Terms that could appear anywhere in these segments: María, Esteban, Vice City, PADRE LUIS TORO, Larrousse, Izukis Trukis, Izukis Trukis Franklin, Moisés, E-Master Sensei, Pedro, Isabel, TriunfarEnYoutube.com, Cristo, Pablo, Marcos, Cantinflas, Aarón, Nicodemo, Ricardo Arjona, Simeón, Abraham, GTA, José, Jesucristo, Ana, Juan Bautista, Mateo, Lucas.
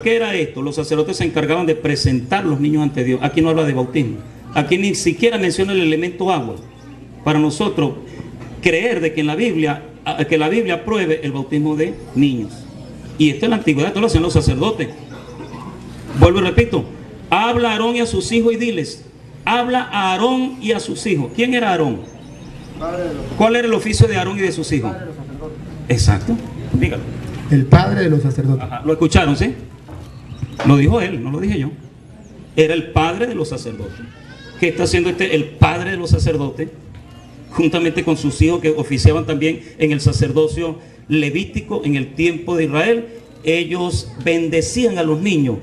¿Qué era esto? Los sacerdotes se encargaban de presentar los niños ante Dios. Aquí no habla de bautismo. Aquí ni siquiera menciona el elemento agua. Para nosotros, creer de que en la Biblia, apruebe el bautismo de niños. Y esto en la antigüedad, esto lo hacían los sacerdotes. Vuelvo y repito. Habla a Aarón y a sus hijos y diles. Habla a Aarón y a sus hijos. ¿Quién era Aarón? ¿Cuál era el oficio de Aarón y de sus hijos? Exacto. Dígalo. El padre de los sacerdotes. Ajá. ¿Lo escucharon, sí? Lo dijo él, no lo dije yo. Era el padre de los sacerdotes. ¿Qué está haciendo el padre de los sacerdotes? Juntamente con sus hijos que oficiaban también en el sacerdocio levítico en el tiempo de Israel. Ellos bendecían a los niños.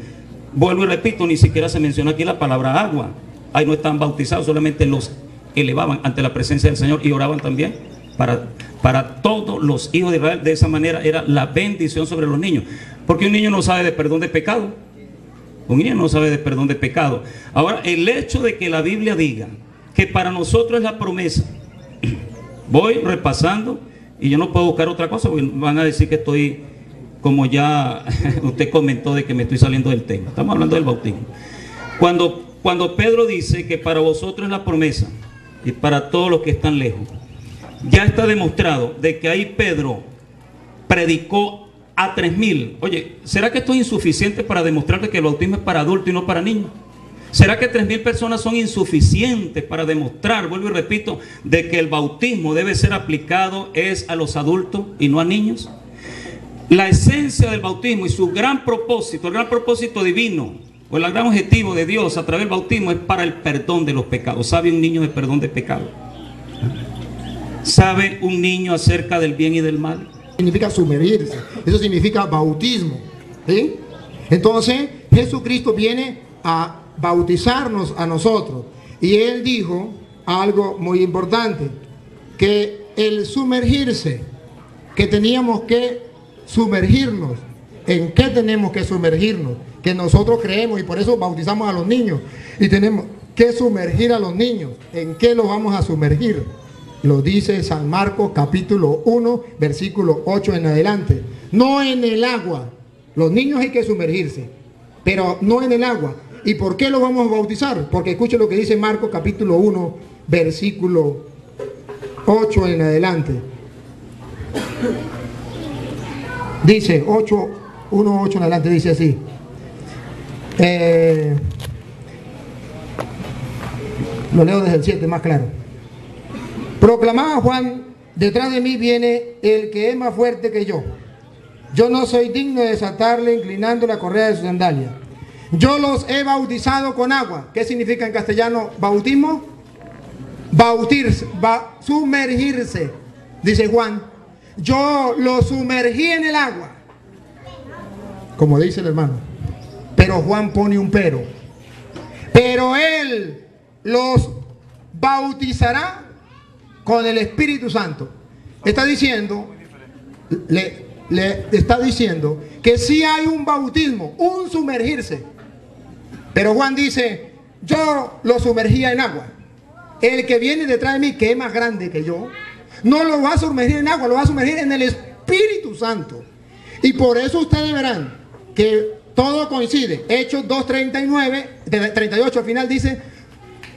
Vuelvo y repito, ni siquiera se menciona aquí la palabra agua. Ahí no están bautizados, solamente los elevaban ante la presencia del Señor y oraban también para todos los hijos de Israel. De esa manera era la bendición sobre los niños. Porque un niño no sabe de perdón de pecado. Un niño no sabe de perdón de pecado. Ahora, el hecho de que la Biblia diga que para nosotros es la promesa. Voy repasando y yo no puedo buscar otra cosa porque van a decir que estoy, como ya usted comentó, de que me estoy saliendo del tema. Estamos hablando del bautismo. Cuando Pedro dice que para vosotros es la promesa y para todos los que están lejos, ya está demostrado de que ahí Pedro predicó a 3.000. Oye, ¿será que esto es insuficiente para demostrarte que el bautismo es para adultos y no para niños? ¿Será que 3.000 personas son insuficientes para demostrar, vuelvo y repito, de que el bautismo debe ser aplicado es a los adultos y no a niños? La esencia del bautismo y su gran propósito, el gran propósito divino o el gran objetivo de Dios a través del bautismo es para el perdón de los pecados. ¿Sabe un niño de perdón de pecado? ¿Sabe un niño acerca del bien y del mal? Significa sumergirse, eso significa bautismo, ¿sí? Entonces Jesucristo viene a bautizarnos a nosotros y Él dijo algo muy importante, que el sumergirse, que teníamos que sumergirnos. ¿En qué tenemos que sumergirnos? Que nosotros creemos y por eso bautizamos a los niños y tenemos que sumergir a los niños. ¿En qué los vamos a sumergir? Lo dice San Marcos capítulo 1, versículo 8 en adelante. No en el agua. Los niños hay que sumergirse, pero no en el agua. ¿Y por qué los vamos a bautizar? Porque escuche lo que dice Marcos capítulo 1, versículo 8 en adelante. Dice 1:8 en adelante, dice así. Lo leo desde el 7, más claro. Proclamaba Juan, detrás de mí viene el que es más fuerte que yo. Yo no soy digno de desatarle inclinando la correa de su sandalia. Yo los he bautizado con agua. ¿Qué significa en castellano bautismo? Bautirse, sumergirse, dice Juan. Yo los sumergí en el agua, como dice el hermano. Pero Juan pone un pero. Pero él los bautizará con el Espíritu Santo. Está diciendo, le está diciendo que sí hay un bautismo, un sumergirse. Pero Juan dice, yo lo sumergía en agua. El que viene detrás de mí, que es más grande que yo, no lo va a sumergir en agua, lo va a sumergir en el Espíritu Santo. Y por eso ustedes verán que todo coincide. Hechos 2:38 al final dice,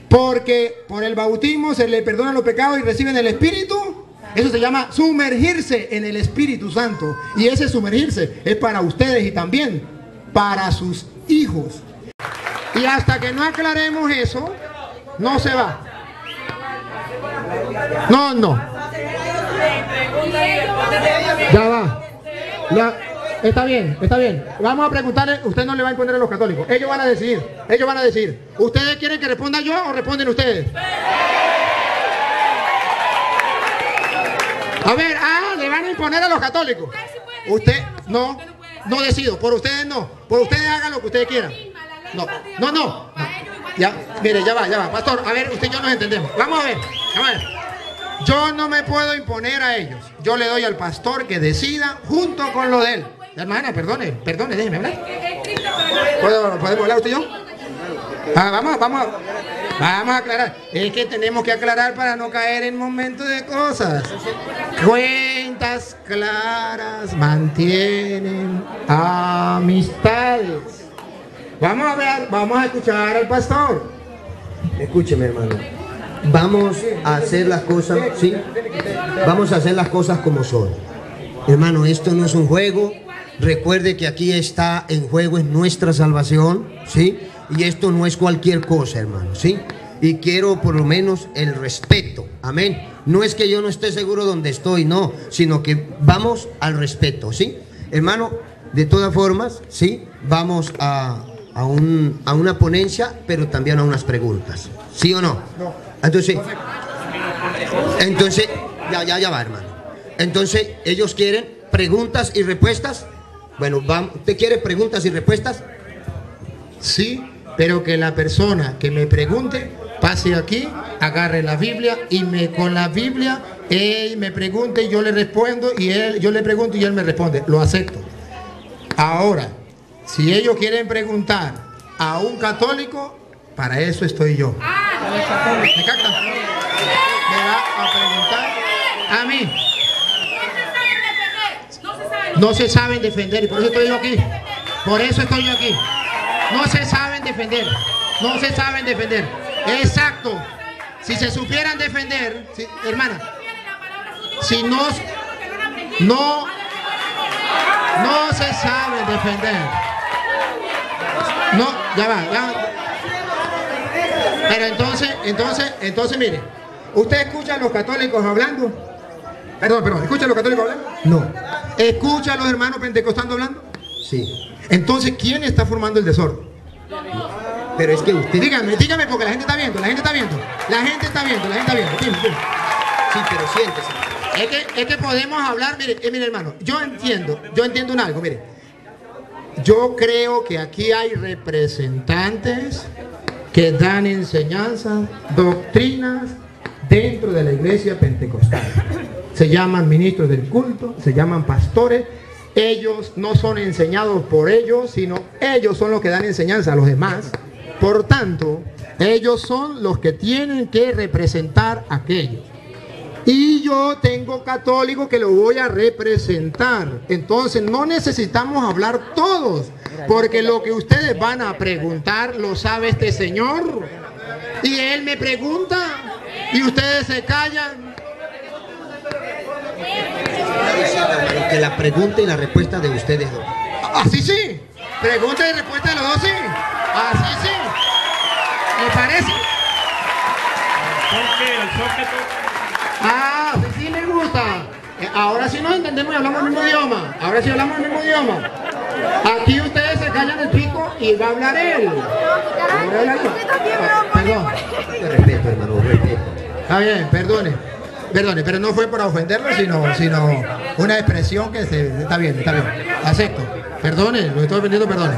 porque por el bautismo se le perdonan los pecados y reciben el Espíritu. Eso se llama sumergirse en el Espíritu Santo. Y ese sumergirse es para ustedes y también para sus hijos. Y hasta que no aclaremos eso, no se va. No, no. Ya va. Ya. Está bien, está bien. Vamos a preguntarle, usted no le va a imponer a los católicos. Ellos van a decidir, ellos van a decir. ¿Ustedes quieren que responda yo o responden ustedes? A ver, le van a imponer a los católicos. Usted, no decido, por ustedes no. Por ustedes hagan lo que ustedes quieran. No. Ya, mire, ya va. Pastor, a ver, usted y yo nos entendemos. Vamos a ver. Yo no me puedo imponer a ellos. Yo le doy al pastor que decida junto con lo de él. Hermana, perdone, déjeme hablar. ¿Podemos hablar usted y yo? Vamos a aclarar. Es que tenemos que aclarar para no caer en momentos de cosas. cuentas claras mantienen amistades. Vamos a ver, vamos a escuchar al pastor. Escúcheme, hermano. Vamos a hacer las cosas, ¿sí? Vamos a hacer las cosas como son. Hermano, esto no es un juego. Recuerde que aquí está en juego es nuestra salvación, ¿sí? Y esto no es cualquier cosa, hermano, ¿sí? Y quiero por lo menos el respeto, amén. No es que yo no esté seguro donde estoy, no, sino que vamos al respeto, ¿sí? Hermano, de todas formas, ¿sí? Vamos a una ponencia, pero también a unas preguntas, ¿sí o no? No. Entonces ya va, hermano. Entonces, ellos quieren preguntas y respuestas. Bueno, ¿usted quiere preguntas y respuestas? Sí, pero que la persona que me pregunte pase aquí, agarre la Biblia y con la Biblia él me pregunte y yo le respondo, y yo le pregunto y él me responde. Lo acepto. Ahora, si ellos quieren preguntar a un católico, para eso estoy yo. ¿Me captan? Me va a preguntar a mí. No se saben defender, y por eso estoy yo aquí. Por eso estoy yo aquí. No se saben defender. No se saben defender. Exacto. Si se supieran defender, si, hermana, si no se saben defender. No, ya va, ya. Pero entonces mire, ¿usted escucha a los católicos hablando? Perdón, ¿escucha a los católicos hablando? No. ¿Escucha a los hermanos pentecostales hablando? Sí. Entonces, ¿quién está formando el desorden? Pero es que usted... Dígame, porque la gente está viendo, Sí, pero siéntese. Es que podemos hablar, mire hermano, yo entiendo un algo, mire. Yo creo que aquí hay representantes que dan enseñanzas, doctrinas dentro de la iglesia pentecostal. Se llaman ministros del culto, se llaman pastores. Ellos no son enseñados por ellos, sino ellos son los que dan enseñanza a los demás. Por tanto, ellos son los que tienen que representar aquello. Y yo tengo católico que lo voy a representar. Entonces no necesitamos hablar todos, porque lo que ustedes van a preguntar lo sabe este señor. Y él me pregunta y ustedes se callan. Que la pregunta y la respuesta de ustedes dos. Así sí. Pregunta y respuesta de los dos, sí. Así sí. ¿Le parece? Ah, sí me gusta. Ahora sí nos entendemos y hablamos el mismo idioma. Ahora sí hablamos el mismo idioma. Aquí ustedes se callan el pico y va a hablar él. Perdón. Respeto, hermano, respeto. Está bien, perdone, pero no fue para ofenderlo, sino una expresión que se... Está bien. Acepto. Perdone, lo estoy ofendiendo, perdone.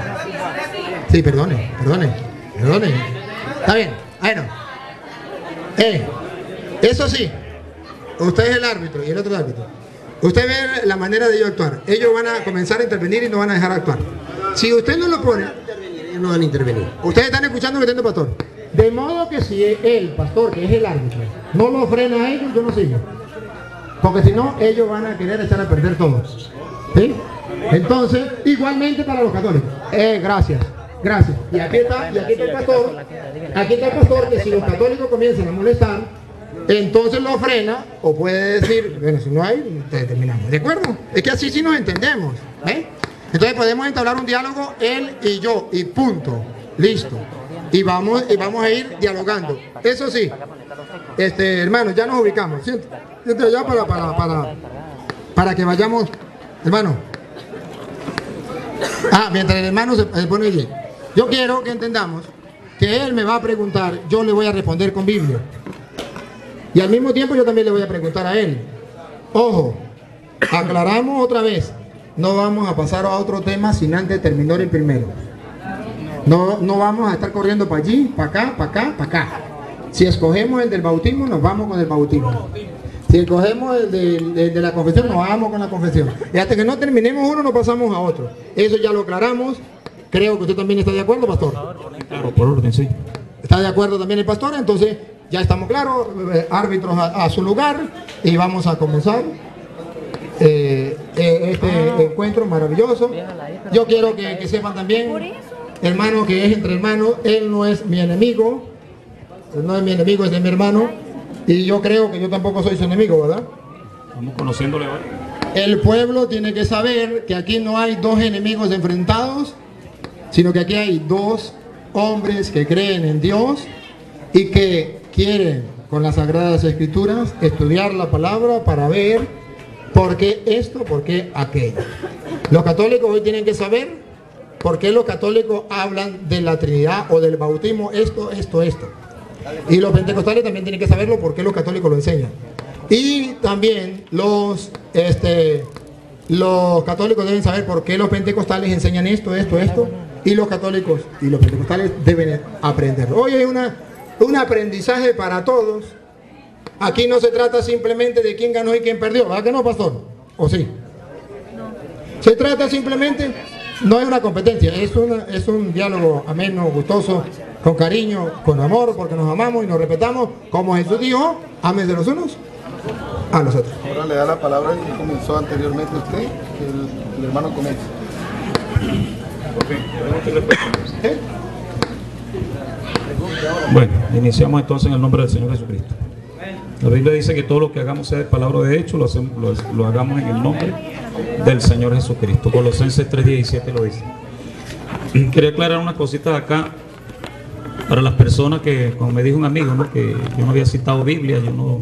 Sí, perdone. Está bien. Bueno. Eso sí, usted es el árbitro y el otro árbitro. Usted ve la manera de ellos actuar. Ellos van a comenzar a intervenir y no van a dejar actuar. Si usted no lo pone, ellos no van a intervenir. Ustedes están escuchando metiendo pastor. De modo que si el pastor, que es el árbitro, no lo frena a ellos, yo no sigo. Porque si no, ellos van a querer echar a perder todos. ¿Sí? Entonces, igualmente para los católicos. Gracias. Y aquí está el pastor. Aquí está el pastor que si los católicos comienzan a molestar, entonces lo frena o puede decir, bueno, si no hay, terminamos. ¿De acuerdo? Es que así sí nos entendemos, ¿eh? Entonces podemos entablar un diálogo él y yo, y punto. Listo. Y vamos a ir dialogando. Eso sí, hermano, ya nos ubicamos. Siéntate allá para que vayamos, hermano. Mientras el hermano se pone allí. Yo quiero que entendamos que él me va a preguntar, yo le voy a responder con Biblia. Y al mismo tiempo yo también le voy a preguntar a él. Ojo, aclaramos otra vez, no vamos a pasar a otro tema sin antes terminar el primero. No vamos a estar corriendo para allí, para acá. Si escogemos el del bautismo, nos vamos con el bautismo. Si escogemos el de la confesión, nos vamos con la confesión. Y hasta que no terminemos uno, nos pasamos a otro. Eso ya lo aclaramos. Creo que usted también está de acuerdo, pastor. Claro, por orden, sí. ¿Está de acuerdo también el pastor? Entonces... ya estamos claros, árbitros a su lugar, y vamos a comenzar. este encuentro maravilloso. Yo quiero que sepan también, hermano, que es entre hermanos. Él no es mi enemigo, él no es mi enemigo, es de mi hermano, y yo creo que yo tampoco soy su enemigo, ¿verdad? Vamos conociéndole hoy. El pueblo tiene que saber que aquí no hay dos enemigos enfrentados, sino que aquí hay dos hombres que creen en Dios y que quieren, con las Sagradas Escrituras, estudiar la palabra para ver por qué esto, por qué aquello. Los católicos hoy tienen que saber por qué los católicos hablan de la Trinidad o del bautismo, esto. Y los pentecostales también tienen que saberlo, porque los católicos lo enseñan. Y también los católicos deben saber por qué los pentecostales enseñan esto. Y los católicos y los pentecostales deben aprenderlo. Hoy hay un aprendizaje para todos. Aquí no se trata simplemente de quién ganó y quién perdió, ¿verdad que no, pastor? ¿O sí? No. Se trata simplemente, no es una competencia, es un diálogo ameno, gustoso, con cariño, con amor, porque nos amamos y nos respetamos, como Jesús dijo, amen de los unos a los otros. Ahora le da la palabra que comenzó anteriormente usted, el hermano comienza. ¿Eh? Bueno, iniciamos entonces en el nombre del Señor Jesucristo. La Biblia dice que todo lo que hagamos sea de palabra de hecho, lo hagamos en el nombre del Señor Jesucristo. Colosenses 3:17 lo dice. Quería aclarar unas cositas acá para las personas que, como me dijo un amigo, ¿no?, que yo no había citado Biblia. Yo no.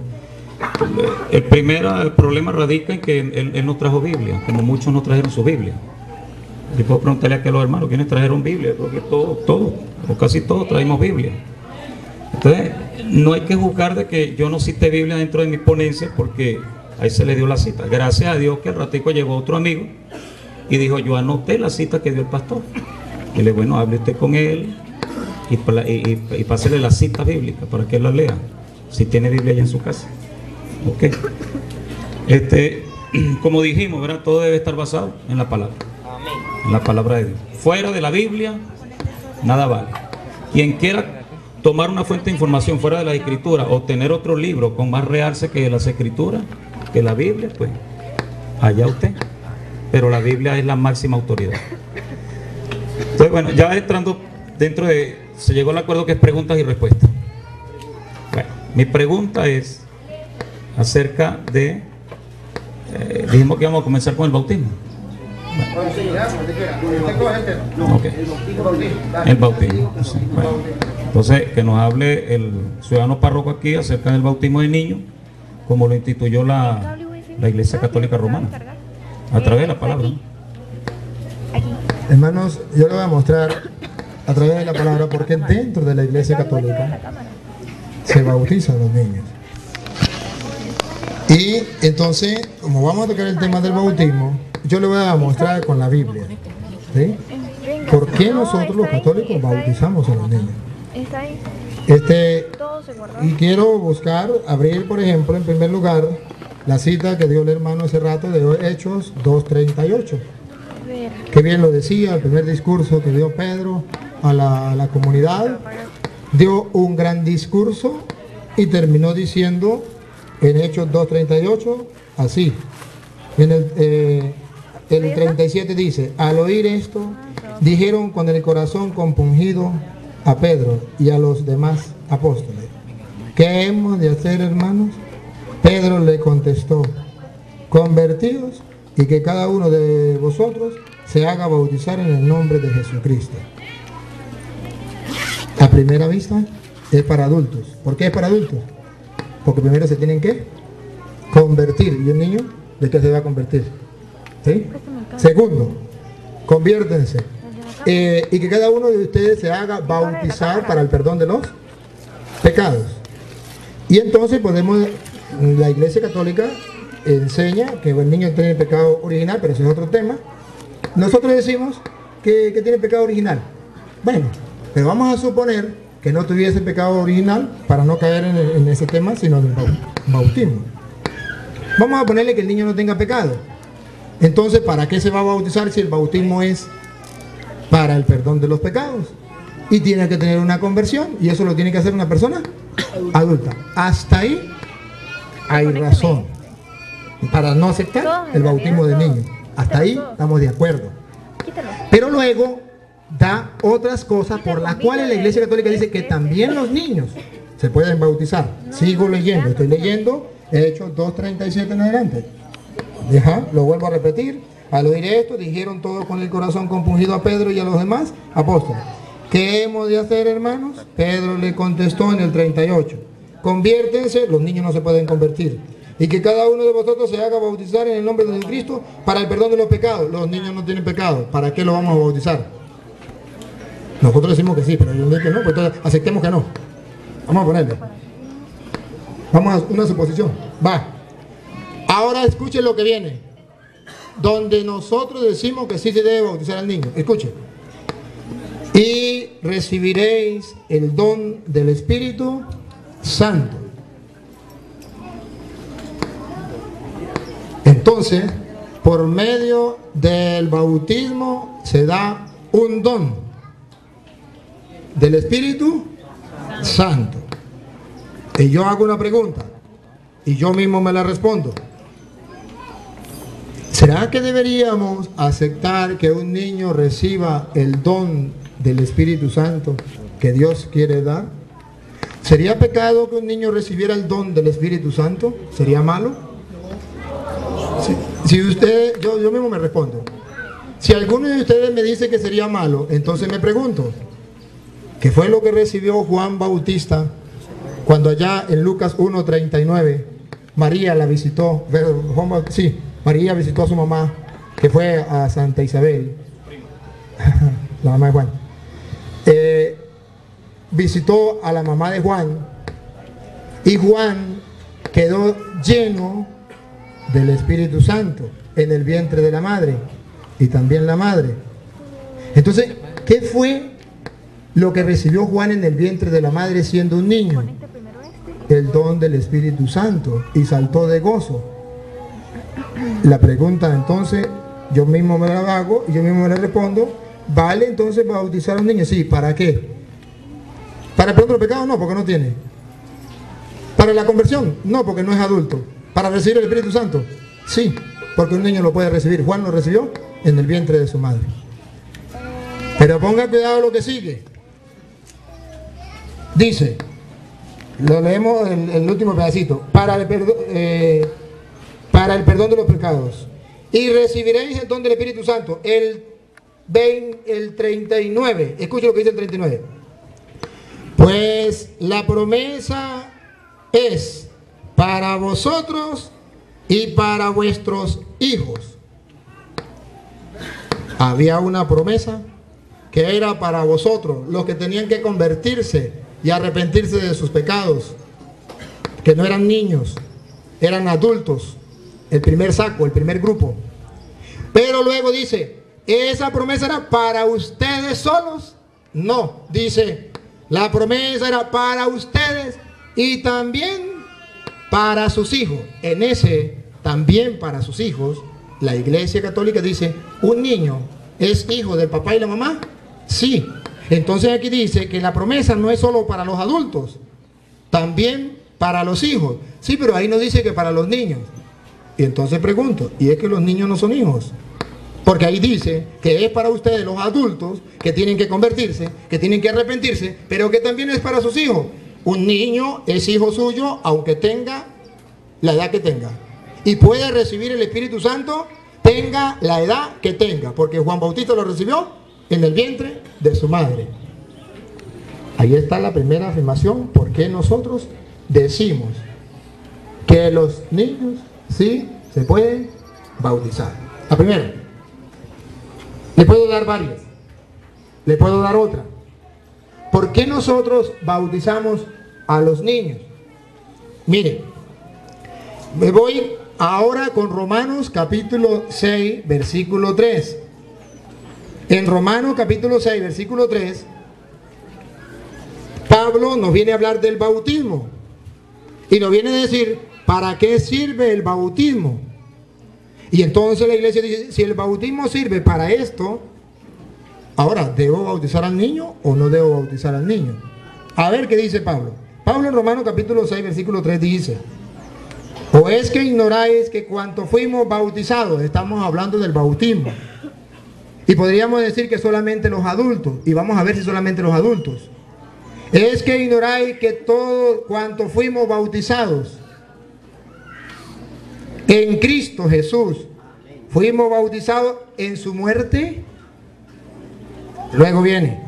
El problema radica en que él no trajo Biblia, como muchos no trajeron su Biblia. Yo puedo preguntarle a los hermanos, ¿quiénes trajeron Biblia? Porque todos, o casi todos, traemos Biblia. Entonces, no hay que juzgar de que yo no cité Biblia dentro de mi ponencia, porque ahí se le dio la cita. Gracias a Dios que al ratico llegó otro amigo y dijo, yo anoté la cita que dio el pastor. Y le, bueno, hable usted con él y pásele la cita bíblica para que él la lea, si tiene Biblia allá en su casa. Ok. Como dijimos, ¿verdad?, todo debe estar basado en la palabra. En la palabra de Dios. Fuera de la Biblia, nada vale. Quien quiera tomar una fuente de información fuera de la Escritura o tener otro libro con más realce que las Escrituras, que la Biblia, pues allá usted. Pero la Biblia es la máxima autoridad. Entonces, bueno, ya entrando dentro de... Se llegó al acuerdo que es preguntas y respuestas. Bueno, mi pregunta es acerca de... dijimos que íbamos a comenzar con el bautismo. Okay. El bautismo, sí, bueno. Entonces, que nos hable el ciudadano párroco aquí acerca del bautismo de niños, como lo instituyó la Iglesia Católica Romana a través de la palabra. Hermanos, yo le voy a mostrar a través de la palabra porque dentro de la Iglesia Católica se bautizan los niños. Y entonces, como vamos a tocar el tema del bautismo, yo le voy a mostrar con la Biblia, ¿sí?, por qué nosotros los católicos bautizamos a los niños. Y quiero buscar, abrir, por ejemplo, en primer lugar, la cita que dio el hermano hace rato de Hechos 2:38. Que bien lo decía, el primer discurso que dio Pedro a la comunidad. Dio un gran discurso y terminó diciendo... En Hechos 2:38, así. En el 37 dice, al oír esto, dijeron con el corazón compungido a Pedro y a los demás apóstoles, ¿qué hemos de hacer, hermanos? Pedro le contestó, convertíos y que cada uno de vosotros se haga bautizar en el nombre de Jesucristo. A primera vista es para adultos. ¿Por qué es para adultos? Porque primero se tienen que convertir. ¿Y un niño de qué se va a convertir? ¿Sí? Segundo, conviértense. Y que cada uno de ustedes se haga bautizar para el perdón de los pecados. Y entonces podemos, la Iglesia Católica enseña que el niño tiene pecado original, pero ese es otro tema. Nosotros decimos que tiene pecado original. Bueno, pero vamos a suponer que no tuviese pecado original para no caer en ese tema, sino en el bautismo. Vamos a ponerle que el niño no tenga pecado. Entonces, ¿para qué se va a bautizar si el bautismo es para el perdón de los pecados? Y tiene que tener una conversión, y eso lo tiene que hacer una persona adulta. Hasta ahí hay razón. para no aceptar el bautismo del niño. Hasta ahí estamos de acuerdo. Pero luego da otras cosas por las cuales la Iglesia Católica dice que también los niños se pueden bautizar. Sigo leyendo, estoy leyendo Hechos 2:37 en adelante. Deja, lo vuelvo a repetir. Al oír esto, dijeron todos con el corazón compungido a Pedro y a los demás apóstoles: ¿qué hemos de hacer, hermanos? Pedro le contestó en el 38: conviértense, los niños no se pueden convertir, y que cada uno de vosotros se haga bautizar en el nombre de Jesucristo para el perdón de los pecados. Los niños no tienen pecado, ¿para qué los vamos a bautizar? Nosotros decimos que sí, pero ellos dicen que no, pues entonces aceptemos que no. Vamos a ponerle, vamos a una suposición, va. Ahora escuchen lo que viene, donde nosotros decimos que sí se debe bautizar al niño. Escuchen: y recibiréis el don del Espíritu Santo. Entonces, por medio del bautismo se da un don del Espíritu Santo. Y yo hago una pregunta, y yo mismo me la respondo: ¿será que deberíamos aceptar que un niño reciba el don del Espíritu Santo que Dios quiere dar? ¿Sería pecado que un niño recibiera el don del Espíritu Santo? ¿Sería malo? Si usted, yo mismo me respondo. Si alguno de ustedes me dice que sería malo, entonces me pregunto: ¿qué fue lo que recibió Juan Bautista cuando allá en Lucas 1:39 María la visitó? Sí, María visitó a su mamá, que fue a Santa Isabel, la mamá de Juan. Visitó a la mamá de Juan, y Juan quedó lleno del Espíritu Santo en el vientre de la madre, y también la madre. Entonces, ¿qué fue lo que recibió Juan en el vientre de la madre siendo un niño? El don del Espíritu Santo, y saltó de gozo. La pregunta, entonces, yo mismo me la hago y yo mismo le respondo: ¿vale entonces bautizar a un niño? Sí. ¿Para qué? ¿Para el perdón de los pecados? No, porque no tiene. ¿Para la conversión? No, porque no es adulto. ¿Para recibir el Espíritu Santo? Sí, porque un niño lo puede recibir. Juan lo recibió en el vientre de su madre. Pero ponga cuidado lo que sigue. Dice, lo leemos el último pedacito: para el perdón de los pecados, y recibiréis el don del Espíritu Santo. El 39, escuche lo que dice el 39: pues la promesa es para vosotros y para vuestros hijos. Había una promesa que era para vosotros, los que tenían que convertirse y arrepentirse de sus pecados, que no eran niños, eran adultos, el primer saco, el primer grupo. Pero luego dice: esa promesa era para ustedes solos. No, dice: la promesa era para ustedes y también para sus hijos. En ese también para sus hijos, la Iglesia Católica dice: ¿un niño es hijo del papá y la mamá? Sí. Entonces aquí dice que la promesa no es solo para los adultos, también para los hijos. Sí, pero ahí no dice que para los niños. Y entonces pregunto: ¿y es que los niños no son hijos? Porque ahí dice que es para ustedes los adultos, que tienen que convertirse, que tienen que arrepentirse, pero que también es para sus hijos. Un niño es hijo suyo aunque tenga la edad que tenga, y puede recibir el Espíritu Santo tenga la edad que tenga, porque Juan Bautista lo recibió en el vientre de su madre. Ahí está la primera afirmación, porque nosotros decimos que los niños sí se pueden bautizar. La primera. Le puedo dar varias, le puedo dar otra. ¿Por qué nosotros bautizamos a los niños? Mire, me voy ahora con Romanos capítulo 6, versículo 3. En Romanos capítulo 6, versículo 3, Pablo nos viene a hablar del bautismo, y nos viene a decir ¿para qué sirve el bautismo? Y entonces la Iglesia dice: si el bautismo sirve para esto, ahora, ¿debo bautizar al niño o no debo bautizar al niño? A ver qué dice Pablo. Pablo en Romanos capítulo 6, versículo 3 dice: ¿O es que ignoráis que cuanto fuimos bautizados? Estamos hablando del bautismo. Y podríamos decir que solamente los adultos. Y vamos a ver si solamente los adultos. ¿Es que ignoráis que todo cuanto fuimos bautizados en Cristo Jesús, fuimos bautizados en su muerte? Luego viene: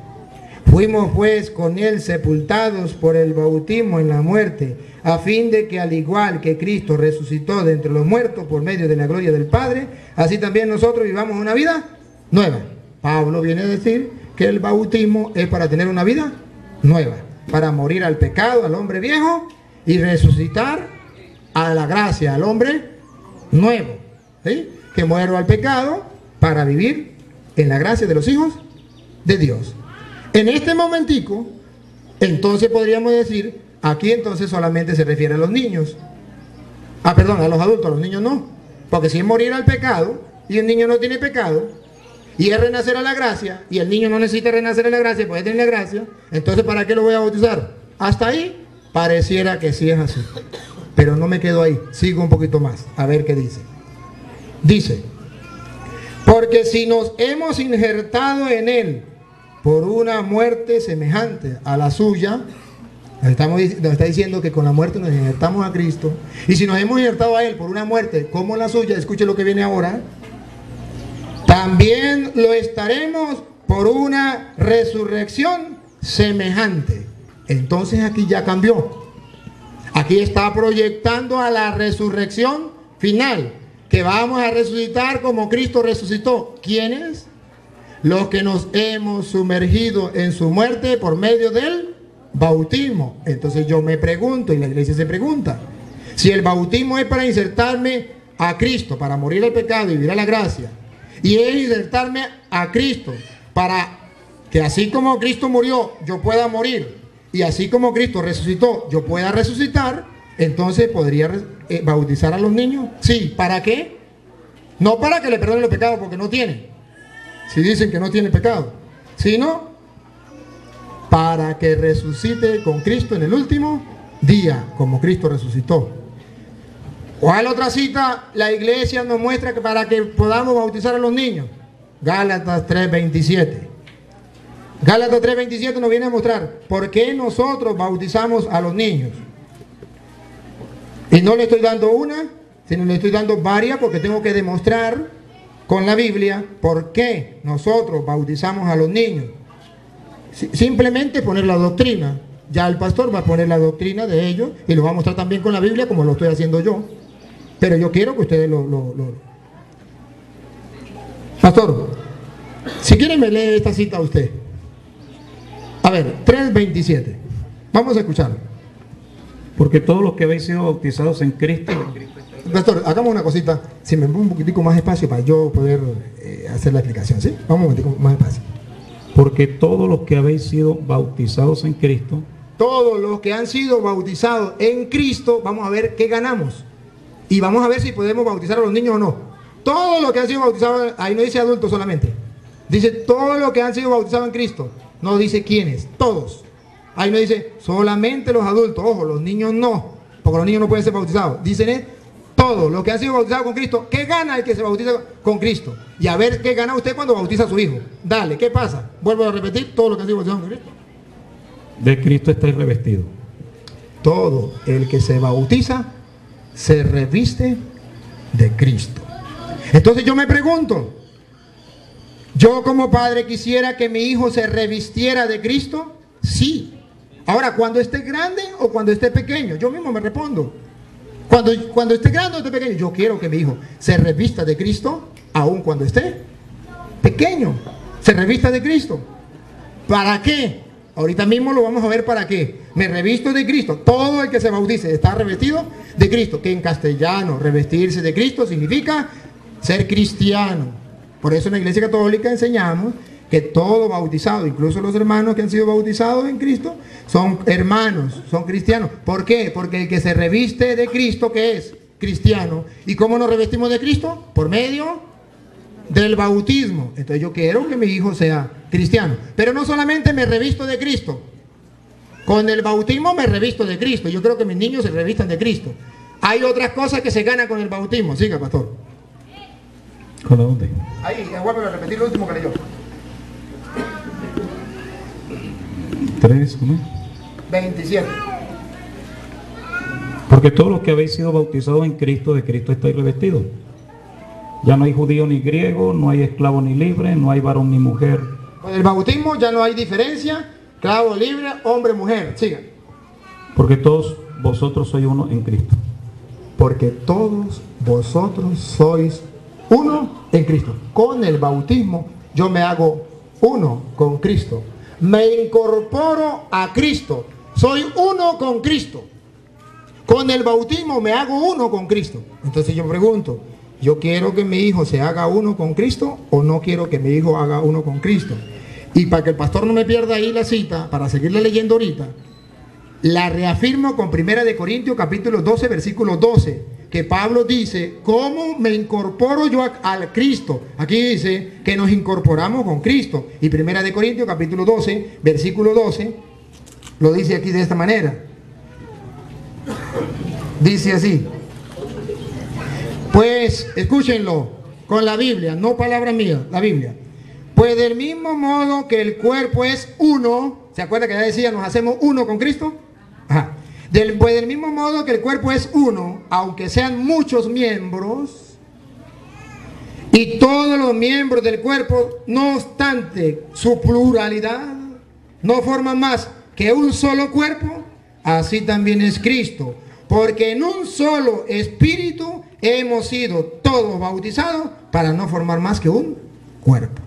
fuimos pues con él sepultados por el bautismo en la muerte, a fin de que al igual que Cristo resucitó de entre los muertos por medio de la gloria del Padre, así también nosotros vivamos una vida nueva. Pablo viene a decir que el bautismo es para tener una vida nueva, para morir al pecado, al hombre viejo, y resucitar a la gracia, al hombre nuevo, ¿sí? Que muero al pecado para vivir en la gracia de los hijos de Dios. En este momentico, entonces podríamos decir, aquí entonces solamente se refiere a los niños. Ah, perdón, a los adultos, a los niños no. Porque si es morir al pecado, y el niño no tiene pecado, y es renacer a la gracia, y el niño no necesita renacer a la gracia, puede tener la gracia, entonces ¿para qué lo voy a bautizar? Hasta ahí pareciera que sí es así. Pero no me quedo ahí, sigo un poquito más, a ver qué dice. Dice: porque si nos hemos injertado en él por una muerte semejante a la suya, nos está diciendo que con la muerte nos injertamos a Cristo, y si nos hemos injertado a él por una muerte como la suya, escuche lo que viene ahora, también lo estaremos por una resurrección semejante. Entonces aquí ya cambió, aquí está proyectando a la resurrección final, que vamos a resucitar como Cristo resucitó. ¿Quiénes? Los que nos hemos sumergido en su muerte por medio del bautismo. Entonces yo me pregunto, y la iglesia se pregunta, si el bautismo es para insertarme a Cristo, para morir al pecado y vivir a la gracia, y es insertarme a Cristo para que así como Cristo murió, yo pueda morir, y así como Cristo resucitó, yo pueda resucitar, entonces podría bautizar a los niños. Sí, ¿para qué? No para que le perdonen los pecados, porque no tienen, si dicen que no tiene pecado, sino para que resucite con Cristo en el último día, como Cristo resucitó. ¿Cuál otra cita la iglesia nos muestra que para que podamos bautizar a los niños? Gálatas 3:27. Gálatas 3:27 nos viene a mostrar por qué nosotros bautizamos a los niños. Y no le estoy dando una, sino le estoy dando varias, porque tengo que demostrar con la Biblia por qué nosotros bautizamos a los niños. Simplemente poner la doctrina, ya el pastor va a poner la doctrina de ellos y lo va a mostrar también con la Biblia, como lo estoy haciendo yo, pero yo quiero que ustedes Pastor, si quieren me lee esta cita a usted, a ver, 3:27, vamos a escucharlo. Porque todos los que habéis sido bautizados en Cristo, Pastor, hagamos una cosita, si me pongo un poquitico más espacio para yo poder hacer la explicación, ¿sí? Vamos un poquitico más espacio. Porque todos los que habéis sido bautizados en Cristo, todos los que han sido bautizados en Cristo, vamos a ver qué ganamos, y vamos a ver si podemos bautizar a los niños o no. Todos los que han sido bautizados, ahí no dice adultos solamente, dice todos los que han sido bautizados en Cristo, no dice quiénes, todos. Ahí no dice solamente los adultos, ojo, los niños no, porque los niños no pueden ser bautizados, dicen es todos los que han sido bautizados con Cristo. ¿Qué gana el que se bautiza con Cristo? Y a ver qué gana usted cuando bautiza a su hijo. Dale, ¿qué pasa? Vuelvo a repetir, todos los que han sido bautizados con Cristo. De Cristo estáis revestidos. Todo el que se bautiza se reviste de Cristo. Entonces yo me pregunto, ¿yo como padre quisiera que mi hijo se revistiera de Cristo? Sí. Ahora, cuando esté grande o cuando esté pequeño, yo mismo me respondo. Cuando esté grande o esté pequeño, yo quiero que mi hijo se revista de Cristo, aun cuando esté pequeño, se revista de Cristo. ¿Para qué? Ahorita mismo lo vamos a ver para qué. Me revisto de Cristo. Todo el que se bautice está revestido de Cristo, que en castellano revestirse de Cristo significa ser cristiano. Por eso en la Iglesia Católica enseñamos que todo bautizado, incluso los hermanos que han sido bautizados en Cristo, son hermanos, son cristianos. ¿Por qué? Porque el que se reviste de Cristo, que es cristiano. ¿Y cómo nos revestimos de Cristo? Por medio del bautismo. Entonces yo quiero que mi hijo sea cristiano. Pero no solamente me revisto de Cristo, con el bautismo me revisto de Cristo. Yo creo que mis niños se revistan de Cristo. Hay otras cosas que se ganan con el bautismo. Siga, pastor. ¿Con dónde? Ahí, vuelve a repetir lo último que leyó. 3, ¿cómo? 27. Porque todos los que habéis sido bautizados en Cristo, de Cristo estáis revestidos. Ya no hay judío ni griego, no hay esclavo ni libre, no hay varón ni mujer. Con el bautismo ya no hay diferencia, esclavo, libre, hombre, mujer. Siga. Porque todos vosotros sois uno en Cristo. Porque todos vosotros sois uno en Cristo. Con el bautismo yo me hago uno con Cristo. Me incorporo a Cristo. Soy uno con Cristo. Con el bautismo me hago uno con Cristo. Entonces yo pregunto, ¿yo quiero que mi hijo se haga uno con Cristo o no quiero que mi hijo haga uno con Cristo? Y para que el pastor no me pierda ahí la cita, para seguirle leyendo ahorita, la reafirmo con 1 Corintios capítulo 12, versículo 12, que Pablo dice, ¿cómo me incorporo yo al Cristo? Aquí dice que nos incorporamos con Cristo. Y 1 Corintios capítulo 12, versículo 12, lo dice aquí de esta manera. Dice así. Pues, escúchenlo, con la Biblia, no palabra mía, la Biblia. Pues del mismo modo que el cuerpo es uno, ¿se acuerda que ya decía, nos hacemos uno con Cristo? Ajá. Pues del mismo modo que el cuerpo es uno, aunque sean muchos miembros, y todos los miembros del cuerpo, no obstante su pluralidad, no forman más que un solo cuerpo, así también es Cristo. Porque en un solo espíritu hemos sido todos bautizados para no formar más que un cuerpo.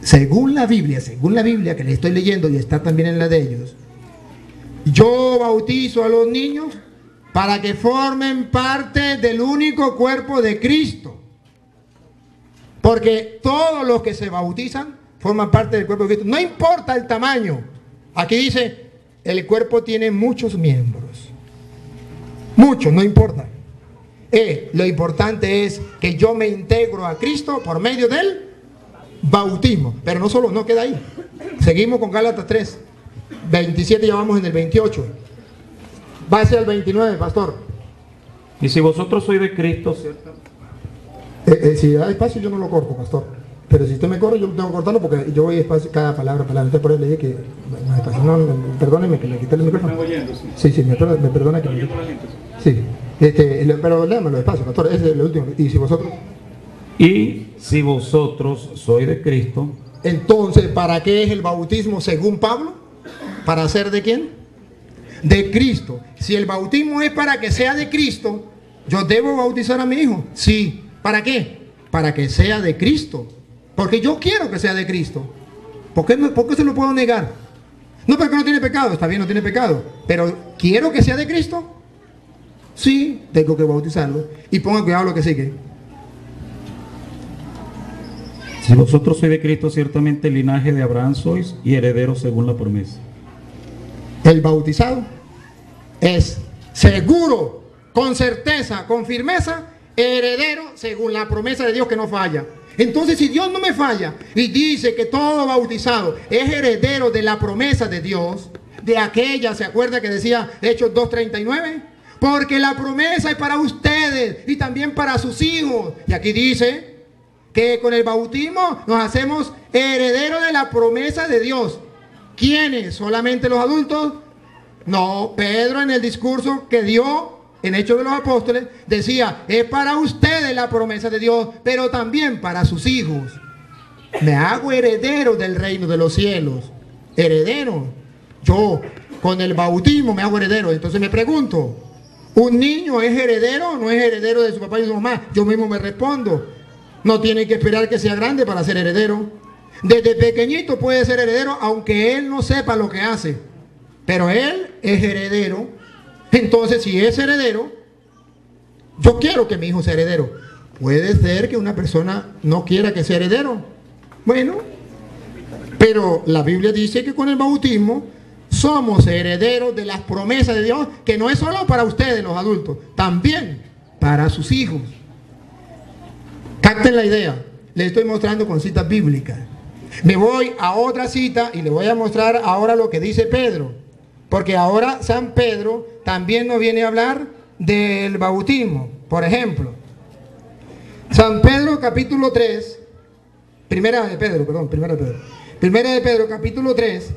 Según la Biblia que le estoy leyendo y está también en la de ellos, yo bautizo a los niños para que formen parte del único cuerpo de Cristo. Porque todos los que se bautizan forman parte del cuerpo de Cristo. No importa el tamaño. Aquí dice, el cuerpo tiene muchos miembros. Muchos, no importa. Lo importante es que yo me integro a Cristo por medio del bautismo. Pero no solo, no queda ahí. Seguimos con Gálatas 3, 27, ya vamos en el 28. Va hacia el 29, pastor. Y si vosotros sois de Cristo, ¿cierto? Si da espacio yo no lo corto, pastor. Pero si usted me corre, yo tengo que cortarlo porque yo voy espacio cada palabra. Entonces por eso le dije que... No, perdóneme que le quité el micrófono. Sí, me perdona que le... Sí. Pero léamelo despacio, pastor, ese es el último. Y si vosotros sois de Cristo. Entonces, ¿para qué es el bautismo según Pablo? ¿Para ser de quién? De Cristo. Si el bautismo es para que sea de Cristo, ¿yo debo bautizar a mi hijo? Sí. ¿Para qué? Para que sea de Cristo. Porque yo quiero que sea de Cristo. ¿Por qué se lo puedo negar? No, porque no tiene pecado. Está bien, no tiene pecado. Pero ¿quiero que sea de Cristo? Sí, tengo que bautizarlo. Y ponga cuidado lo que sigue. Si vosotros sois de Cristo, ciertamente el linaje de Abraham sois y herederos según la promesa. El bautizado es seguro, con certeza, con firmeza, heredero según la promesa de Dios que no falla. Entonces, si Dios no me falla y dice que todo bautizado es heredero de la promesa de Dios, de aquella, ¿se acuerda que decía Hechos 2:39? Porque la promesa es para ustedes y también para sus hijos. Y aquí dice que con el bautismo nos hacemos herederos de la promesa de Dios. ¿Quiénes? ¿Solamente los adultos? No, Pedro en el discurso que dio en Hechos de los Apóstoles decía, es para ustedes la promesa de Dios, pero también para sus hijos. Me hago heredero del reino de los cielos. Heredero. Yo con el bautismo me hago heredero. Entonces me pregunto, ¿un niño es heredero o no es heredero de su papá y de su mamá? Yo mismo me respondo. No tiene que esperar que sea grande para ser heredero. Desde pequeñito puede ser heredero, aunque él no sepa lo que hace. Pero él es heredero. Entonces, si es heredero, yo quiero que mi hijo sea heredero. Puede ser que una persona no quiera que sea heredero. Bueno, pero la Biblia dice que con el bautismo somos herederos de las promesas de Dios, que no es solo para ustedes los adultos, también para sus hijos. Capten la idea, les estoy mostrando con citas bíblicas. Me voy a otra cita y les voy a mostrar ahora lo que dice Pedro, porque ahora San Pedro también nos viene a hablar del bautismo, por ejemplo. San Pedro, capítulo 3, Primera de Pedro, capítulo 3,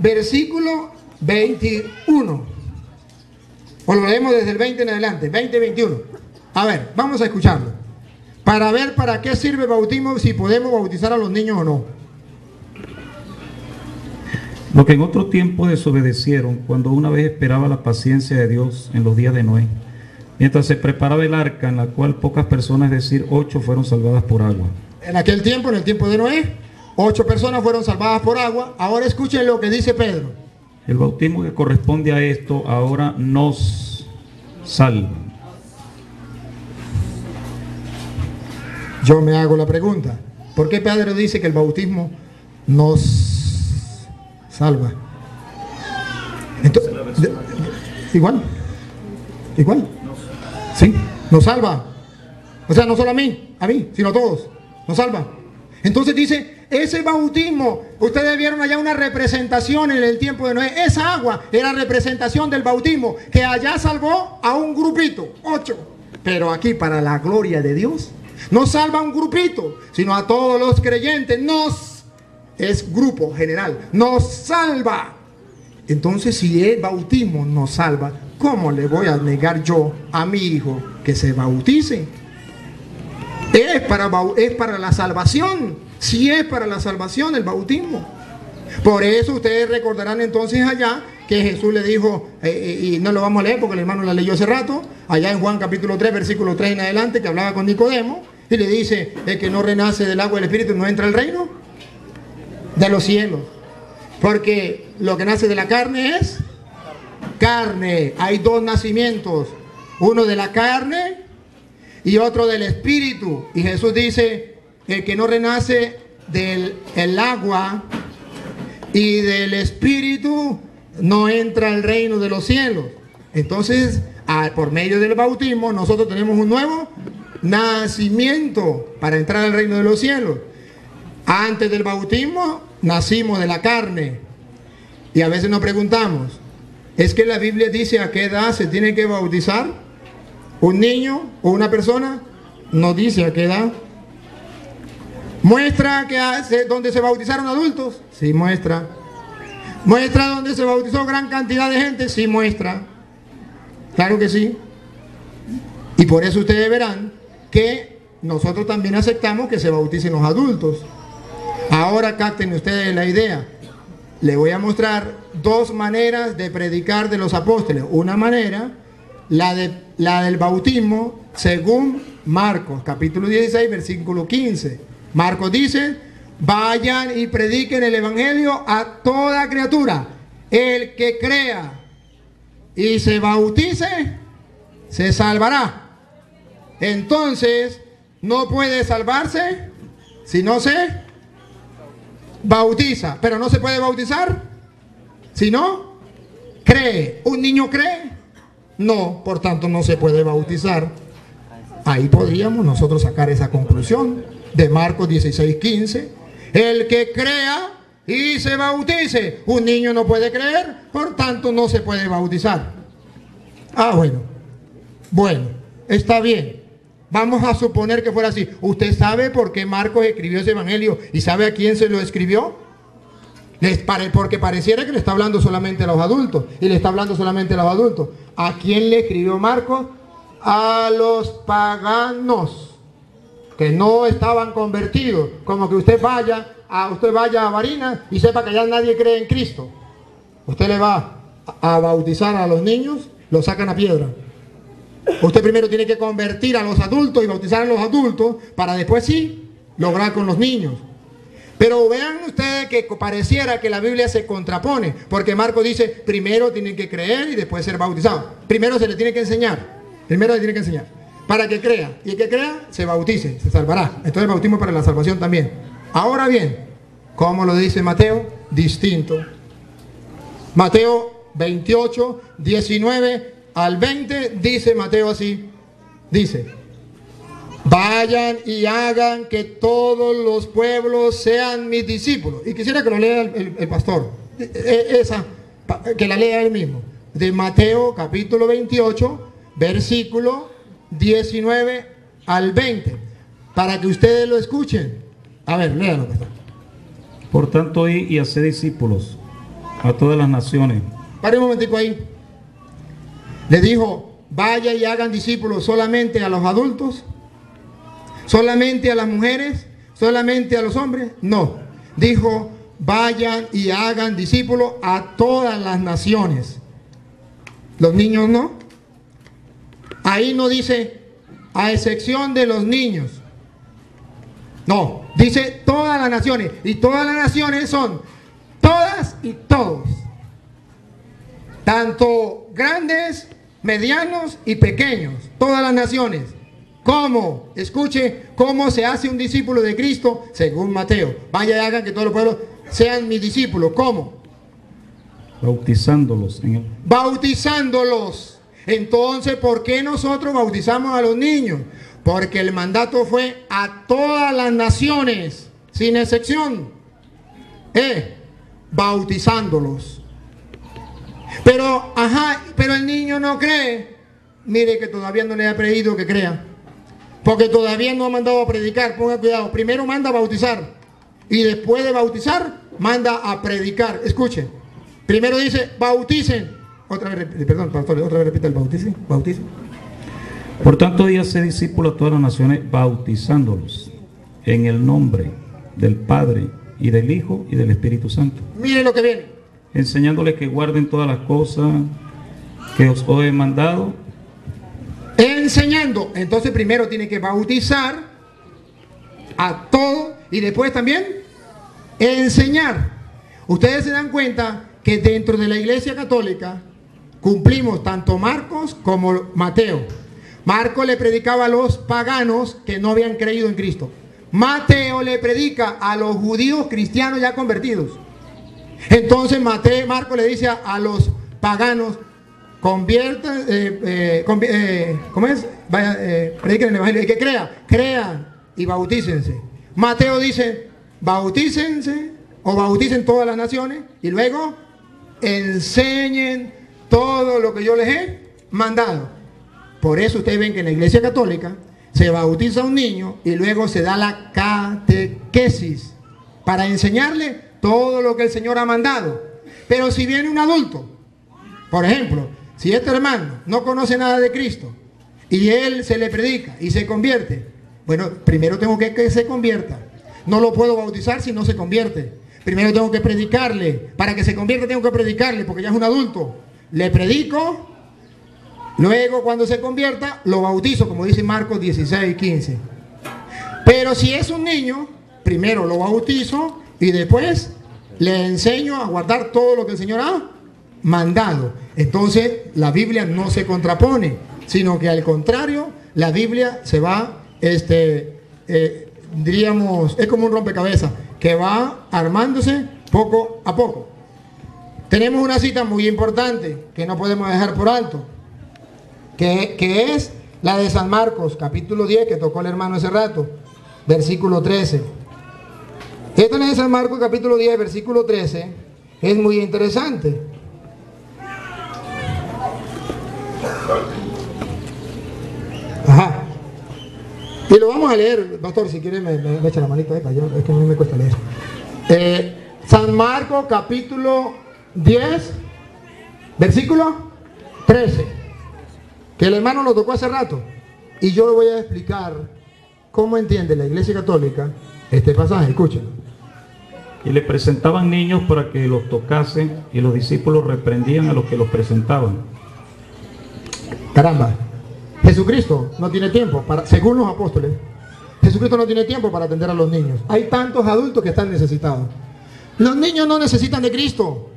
versículo 21. O lo leemos desde el 20 en adelante, 20-21. A ver, vamos a escucharlo. Para ver para qué sirve el bautismo, si podemos bautizar a los niños o no. Lo que en otro tiempo desobedecieron, cuando una vez esperaba la paciencia de Dios en los días de Noé, mientras se preparaba el arca, en la cual pocas personas, es decir, 8, fueron salvadas por agua. En aquel tiempo, en el tiempo de Noé, 8 personas fueron salvadas por agua. Ahora escuchen lo que dice Pedro. El bautismo que corresponde a esto ahora nos salva. Yo me hago la pregunta, ¿por qué Pedro dice que el bautismo nos salva? Entonces, igual, ¿sí? Nos salva. O sea, no solo a mí, sino a todos. Nos salva. Entonces dice, ese bautismo, ustedes vieron allá una representación en el tiempo de Noé. Esa agua era representación del bautismo, que allá salvó a un grupito, 8. Pero aquí, para la gloria de Dios, no salva a un grupito, sino a todos los creyentes. Nos, es grupo general, nos salva. Entonces, si el bautismo nos salva, ¿cómo le voy a negar yo a mi hijo que se bautice? Es para la salvación. Si es para la salvación el bautismo. Por eso ustedes recordarán entonces allá que Jesús le dijo, y no lo vamos a leer porque el hermano la leyó hace rato, allá en Juan capítulo 3, versículo 3 en adelante, que hablaba con Nicodemo y le dice, el que no renace del agua y del Espíritu no entra al reino de los cielos, porque lo que nace de la carne es carne. Hay 2 nacimientos, uno de la carne y otro del Espíritu. Y Jesús dice, el que no renace del agua y del Espíritu no entra al reino de los cielos. Entonces, por medio del bautismo, nosotros tenemos un nuevo nacimiento para entrar al reino de los cielos. Antes del bautismo, nacimos de la carne. Y a veces nos preguntamos, ¿es que la Biblia dice a qué edad se tiene que bautizar un niño o una persona? No dice a qué edad. ¿Muestra que donde se bautizaron adultos? Sí, muestra. ¿Muestra donde se bautizó gran cantidad de gente? Sí, muestra. Claro que sí. Y por eso ustedes verán que nosotros también aceptamos que se bauticen los adultos. Ahora capten ustedes la idea. Les voy a mostrar 2 maneras de predicar de los apóstoles. Una manera, la del bautismo según Marcos, capítulo 16, versículo 15. Marcos dice, vayan y prediquen el evangelio a toda criatura. El que crea y se bautice, se salvará. Entonces, no puede salvarse si no se bautiza. Pero no se puede bautizar si no cree. ¿Un niño cree? No, por tanto no se puede bautizar. Ahí podríamos nosotros sacar esa conclusión de Marcos 16:15. El que crea y se bautice. Un niño no puede creer, por tanto no se puede bautizar. Ah, bueno, está bien. Vamos a suponer que fuera así. ¿Usted sabe por qué Marcos escribió ese evangelio y sabe a quién se lo escribió? Porque pareciera que le está hablando solamente a los adultos. Y le está hablando solamente a los adultos. ¿A quién le escribió Marcos? A los paganos, que no estaban convertidos. Como que usted vaya a Barinas y sepa que ya nadie cree en Cristo. Usted le va a bautizar a los niños, los sacan a piedra. Usted primero tiene que convertir a los adultos y bautizar a los adultos, para después sí lograr con los niños. Pero vean ustedes que pareciera que la Biblia se contrapone, porque Marcos dice, primero tienen que creer y después ser bautizados. Primero se le tiene que enseñar, para que crea, y el que crea se bautice, se salvará. Entonces el bautismo para la salvación también. Ahora bien, como lo dice Mateo, distinto. Mateo 28, 19 al 20, dice Mateo así, dice: vayan y hagan que todos los pueblos sean mis discípulos. Y quisiera que lo lea el pastor, que la lea él mismo, de Mateo capítulo 28, versículo 19 al 20, para que ustedes lo escuchen. A ver, léanlo. Por tanto, id y haced discípulos a todas las naciones. Pare un momentico ahí. Le dijo, vaya y hagan discípulos solamente a los adultos, solamente a las mujeres, solamente a los hombres. No, dijo, vayan y hagan discípulos a todas las naciones. Los niños no. Ahí no dice, a excepción de los niños. No, dice todas las naciones. Y todas las naciones son todas y todos. Tanto grandes, medianos y pequeños. Todas las naciones. ¿Cómo? Escuche cómo se hace un discípulo de Cristo según Mateo. Vaya y hagan que todos los pueblos sean mis discípulos. ¿Cómo? Bautizándolos. Bautizándolos. Entonces, ¿por qué nosotros bautizamos a los niños? Porque el mandato fue a todas las naciones, sin excepción, bautizándolos. Pero, pero el niño no cree. Mire que todavía no le ha pedido que crea, porque todavía no ha mandado a predicar. Ponga cuidado, primero manda a bautizar y después de bautizar manda a predicar. Escuchen, primero dice bauticen. Otra vez, perdón, pastor, otra vez repita el bautismo. Por tanto, id y haced discípulos a todas las naciones, bautizándolos en el nombre del Padre y del Hijo y del Espíritu Santo. Miren lo que viene. Enseñándoles que guarden todas las cosas que os he mandado. Enseñando. Entonces primero tiene que bautizar a todos y después también enseñar. Ustedes se dan cuenta que dentro de la Iglesia Católica cumplimos tanto Marcos como Mateo. Marco le predicaba a los paganos que no habían creído en Cristo. Mateo le predica a los judíos cristianos ya convertidos. Entonces Marco le dice a los paganos, conviertan, ¿cómo es? Prediquen el Evangelio. Y que crean y bautícense. Mateo dice, bautícense o bauticen todas las naciones y luego enseñen todo lo que yo les he mandado. Por eso ustedes ven que en la Iglesia Católica se bautiza un niño y luego se da la catequesis para enseñarle todo lo que el Señor ha mandado. Pero si viene un adulto, por ejemplo, si este hermano no conoce nada de Cristo y él se le predica y se convierte, bueno, primero tengo que se convierta. No lo puedo bautizar si no se convierte. Primero tengo que predicarle. Para que se convierta tengo que predicarle porque ya es un adulto. Le predico. Luego cuando se convierta lo bautizo, como dice Marcos 16:15. Pero si es un niño, primero lo bautizo y después le enseño a guardar todo lo que el Señor ha mandado. Entonces la Biblia no se contrapone, sino que al contrario, la Biblia se va, diríamos, es como un rompecabezas que va armándose poco a poco. Tenemos una cita muy importante que no podemos dejar por alto, que es la de San Marcos, capítulo 10, que tocó el hermano hace rato, versículo 13. Esta de San Marcos, capítulo 10, versículo 13, es muy interesante. Ajá. Y lo vamos a leer, pastor, si quiere me echa la manita ahí para allá, es que a mí me cuesta leer. San Marcos, capítulo 10, versículo 13. El hermano lo tocó hace rato y yo le voy a explicar cómo entiende la Iglesia Católica este pasaje. Escúchenlo. Y le presentaban niños para que los tocasen y los discípulos reprendían a los que los presentaban. Caramba, Jesucristo no tiene tiempo para, según los apóstoles, Jesucristo no tiene tiempo para atender a los niños. Hay tantos adultos que están necesitados. Los niños no necesitan de Cristo.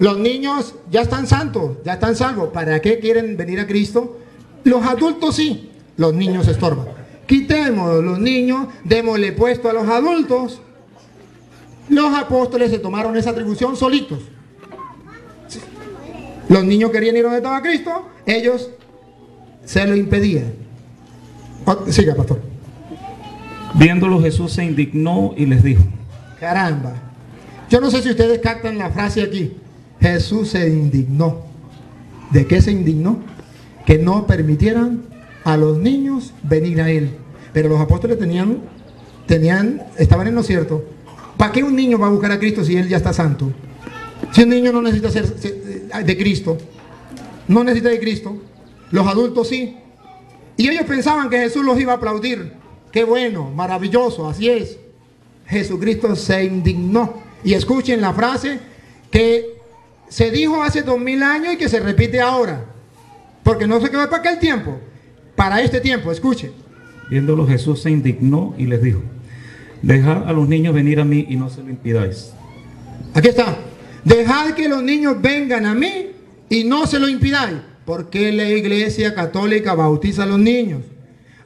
Los niños ya están santos, ya están salvos. ¿Para qué quieren venir a Cristo? Los adultos sí, los niños estorban. Quitemos los niños, démosle puesto a los adultos. Los apóstoles se tomaron esa atribución solitos. Los niños querían ir donde estaba Cristo, ellos se lo impedían. Siga, pastor. Viéndolo, Jesús se indignó y les dijo. Caramba, yo no sé si ustedes captan la frase aquí. Jesús se indignó. ¿De qué se indignó? que no permitieran a los niños venir a él. Pero los apóstoles estaban en lo cierto. ¿Para qué un niño va a buscar a Cristo si él ya está santo? Si un niño no necesita ser de Cristo, no necesita de Cristo. Los adultos sí. Y ellos pensaban que Jesús los iba a aplaudir. Qué bueno, maravilloso, así es. Jesucristo se indignó. Y escuchen la frase que se dijo hace 2000 años y que se repite ahora, porque no se quedó para aquel tiempo, para este tiempo. Escuchen. Viéndolo, Jesús se indignó y les dijo: dejad a los niños venir a mí y no se lo impidáis. Aquí está. Dejad que los niños vengan a mí y no se lo impidáis. ¿Por qué la Iglesia Católica bautiza a los niños?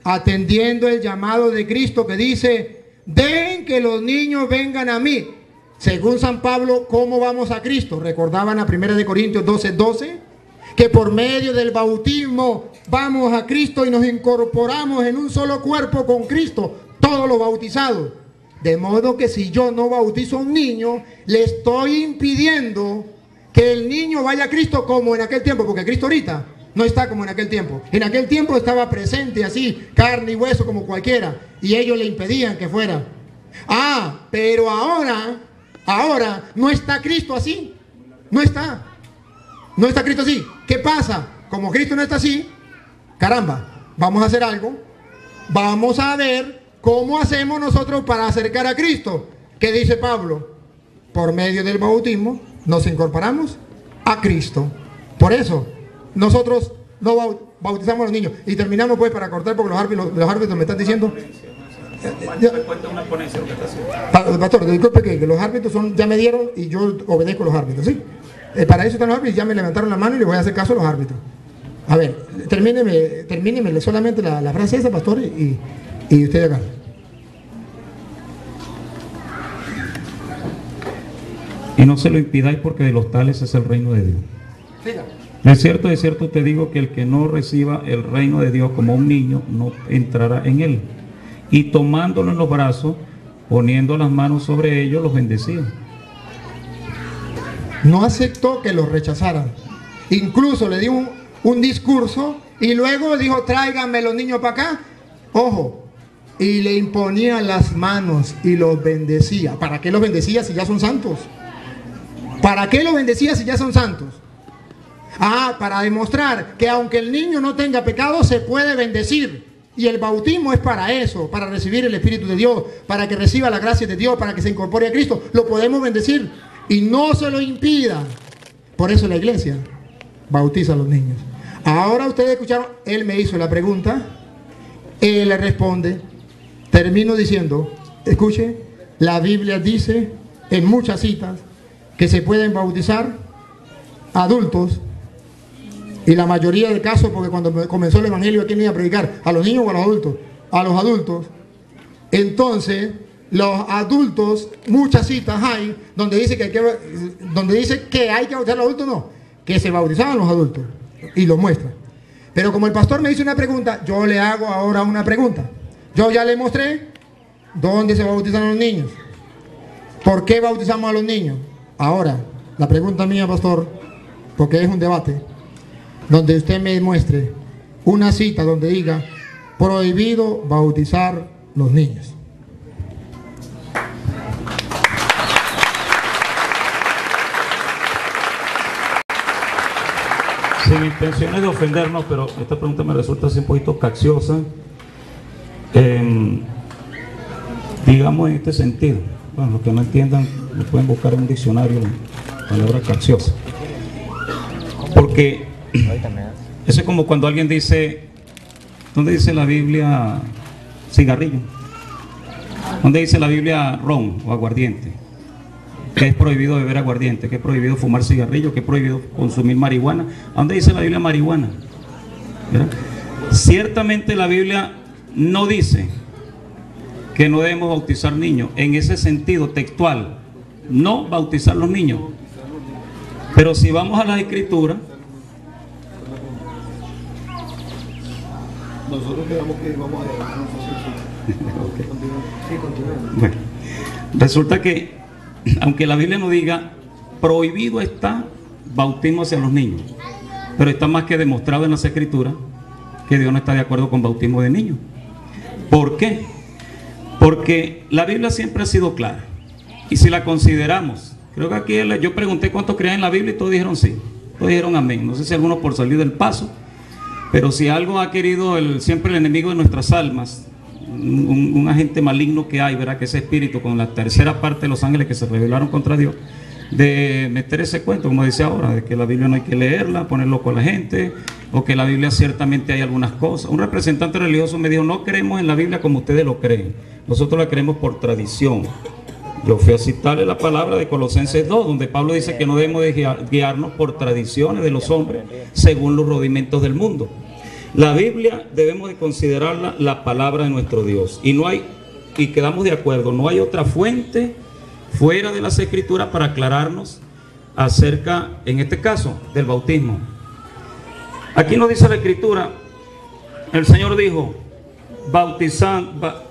Atendiendo el llamado de Cristo que dice: dejen que los niños vengan a mí. Según San Pablo, ¿cómo vamos a Cristo? Recordaban a 1 Corintios 12:12 que por medio del bautismo vamos a Cristo y nos incorporamos en un solo cuerpo con Cristo, todos los bautizados. De modo que si yo no bautizo a un niño, le estoy impidiendo que el niño vaya a Cristo como en aquel tiempo, porque Cristo ahorita no está como en aquel tiempo. En aquel tiempo estaba presente así, carne y hueso como cualquiera, y ellos le impedían que fuera. Ah, pero ahora... ahora no está Cristo así, no está Cristo así. ¿Qué pasa? Como Cristo no está así, caramba, vamos a hacer algo, vamos a ver cómo hacemos nosotros para acercar a Cristo. ¿Qué dice Pablo? Por medio del bautismo nos incorporamos a Cristo. Por eso nosotros no bautizamos a los niños. Y terminamos pues, para cortar, porque los árbitros me están diciendo... Pastor, disculpe que los árbitros son, ya me dieron y yo obedezco a los árbitros, ¿sí? Para eso están los árbitros, ya me levantaron la mano y le voy a hacer caso a los árbitros. A ver, termíneme solamente la frase esa, pastor, y usted acá. Y no se lo impidáis, porque de los tales es el reino de Dios. Fíjate. De cierto te digo que el que no reciba el reino de Dios como un niño no entrará en él. Y tomándolo en los brazos, poniendo las manos sobre ellos, los bendecía. No aceptó que los rechazaran. Incluso le dio un discurso y luego dijo: tráiganme los niños para acá. Ojo, y le imponía las manos y los bendecía. ¿Para qué los bendecía si ya son santos? ¿Para qué los bendecía si ya son santos? Ah, para demostrar que aunque el niño no tenga pecado, se puede bendecir. Y el bautismo es para eso, para recibir el Espíritu de Dios, para que reciba la gracia de Dios, para que se incorpore a Cristo. Lo podemos bendecir y no se lo impida. Por eso la iglesia bautiza a los niños. Ahora ustedes escucharon, él me hizo la pregunta, él le responde. Termino diciendo, escuche, la Biblia dice en muchas citas que se pueden bautizar adultos. Y la mayoría de casos, porque cuando comenzó el evangelio, ¿a quién iba a predicar? ¿A los niños o a los adultos? A los adultos. Entonces, los adultos, muchas citas hay donde dice que hay que bautizar a los adultos, no. Que se bautizaban los adultos. Y lo muestra. Pero como el pastor me hizo una pregunta, yo le hago ahora una pregunta. Yo ya le mostré dónde se bautizan los niños. ¿Por qué bautizamos a los niños? Ahora, la pregunta mía, pastor, porque es un debate, donde usted me muestre una cita donde diga prohibido bautizar los niños. Sin intenciones de ofendernos, pero esta pregunta me resulta así un poquito capciosa, digamos en este sentido. Bueno, los que no entiendan lo pueden buscar en un diccionario, la palabra capciosa, porque eso es como cuando alguien dice, ¿dónde dice la Biblia cigarrillo? ¿Dónde dice la Biblia ron o aguardiente? Que es prohibido beber aguardiente, que es prohibido fumar cigarrillo, que es prohibido consumir marihuana. ¿Dónde dice la Biblia marihuana? ¿Verdad? Ciertamente la Biblia no dice que no debemos bautizar niños, en ese sentido textual, no bautizar los niños. Pero si vamos a las escrituras, nosotros quedamos que vamos a... Bueno, resulta que, aunque la Biblia no diga, prohibido está bautismo hacia los niños. Pero está más que demostrado en las Escrituras que Dios no está de acuerdo con bautismo de niños. ¿Por qué? Porque la Biblia siempre ha sido clara. Y si la consideramos, creo que aquí yo pregunté cuántos creían en la Biblia y todos dijeron sí. Todos dijeron amén. No sé si algunos por salir del paso, pero si algo ha querido siempre el enemigo de nuestras almas, un agente maligno que hay, ¿verdad? Que ese espíritu con la tercera parte de los ángeles que se rebelaron contra Dios, de meter ese cuento, como dice ahora, de que la Biblia no hay que leerla, poner loco a la gente, o que la Biblia ciertamente hay algunas cosas. Un representante religioso me dijo: no creemos en la Biblia como ustedes lo creen, nosotros la creemos por tradición. Yo fui a citarle la palabra de Colosenses 2, donde Pablo dice que no debemos de guiarnos por tradiciones de los hombres según los rudimentos del mundo. La Biblia debemos de considerarla la palabra de nuestro Dios, y no hay, y quedamos de acuerdo, no hay otra fuente fuera de las Escrituras para aclararnos acerca, en este caso, del bautismo. Aquí nos dice la Escritura, el Señor dijo: bautizando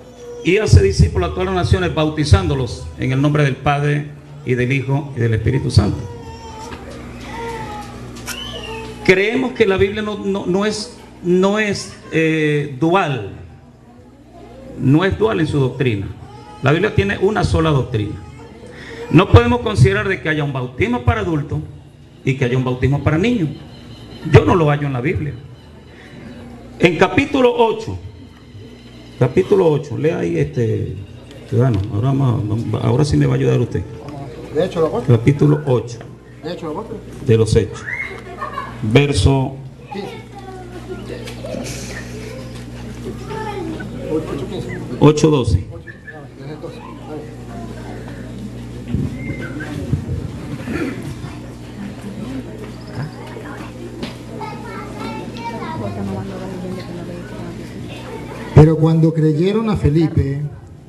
y hace discípulos a todas las naciones, bautizándolos en el nombre del Padre y del Hijo y del Espíritu Santo. Creemos que la Biblia no es dual en su doctrina. La Biblia tiene una sola doctrina. No podemos considerar de que haya un bautismo para adultos y que haya un bautismo para niños. Yo no lo hallo en la Biblia. En capítulo 8, lea ahí, ciudadano. Ahora sí me va a ayudar usted. De hecho, lo corto. Capítulo 8. De hecho, lo corto. De los Hechos. Verso 8:12. Pero cuando creyeron a Felipe,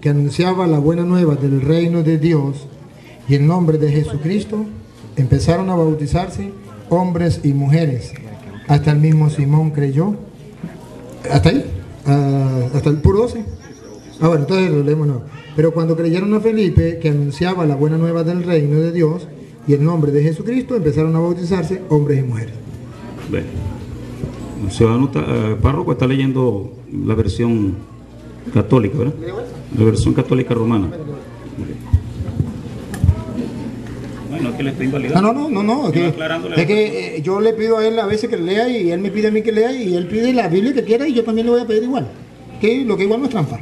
que anunciaba la buena nueva del reino de Dios y el nombre de Jesucristo, empezaron a bautizarse hombres y mujeres. Hasta el mismo Simón creyó. ¿Hasta ahí? ¿Hasta el puro 12? Ah, bueno, entonces lo leemos. No. Pero cuando creyeron a Felipe, que anunciaba la buena nueva del reino de Dios y el nombre de Jesucristo, empezaron a bautizarse hombres y mujeres. Bien. El ciudadano párroco está leyendo la versión católica, ¿verdad? La versión católica romana. Bueno, aquí le estoy invalidando. No. Es que yo le pido a él a veces que lea y él me pide a mí que lea y él pide la Biblia que quiera y yo también le voy a pedir igual. Que lo que igual no es trampa.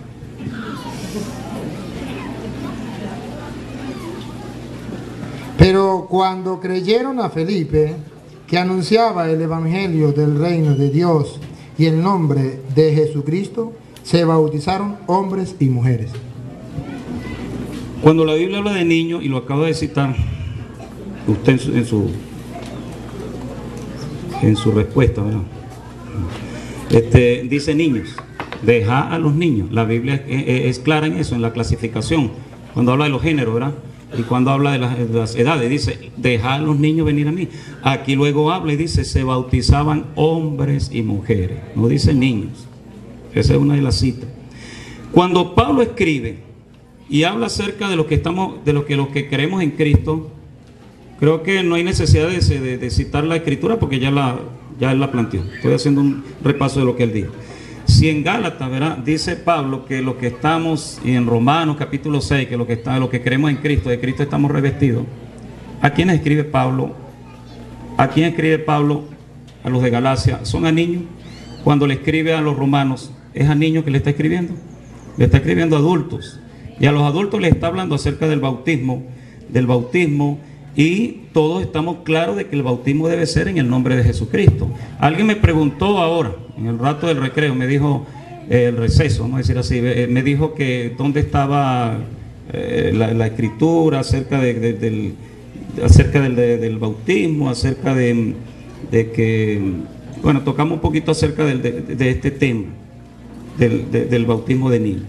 Pero cuando creyeron a Felipe, que anunciaba el evangelio del reino de Dios y el nombre de Jesucristo, se bautizaron hombres y mujeres. Cuando la Biblia habla de niños, y lo acabo de citar usted en su respuesta, ¿verdad? Dice niños, deja a los niños. La Biblia es clara en eso, en la clasificación, cuando habla de los géneros, ¿verdad? Y cuando habla de las edades, dice: dejad a los niños venir a mí. Aquí luego habla y dice: se bautizaban hombres y mujeres. No dice niños. Esa es una de las citas. Cuando Pablo escribe y habla acerca de lo que estamos, de lo que creemos en Cristo, creo que no hay necesidad de citar la Escritura porque ya él la planteó. Estoy haciendo un repaso de lo que él dijo. Si en Gálatas, ¿verdad?, dice Pablo que lo que estamos, y en Romanos capítulo 6, que lo que creemos en Cristo, de Cristo estamos revestidos. ¿A quién escribe Pablo? ¿A quién escribe Pablo? A los de Galacia. ¿Son a niños? Cuando le escribe a los romanos, ¿es a niños que le está escribiendo? Le está escribiendo a adultos. Y a los adultos les está hablando acerca del bautismo. Y todos estamos claros de que el bautismo debe ser en el nombre de Jesucristo. Alguien me preguntó ahora, en el rato del recreo, me dijo, el receso, vamos a decir así, me dijo que dónde estaba la Escritura acerca del bautismo, acerca de que, bueno, tocamos un poquito acerca de este tema, del bautismo de niños.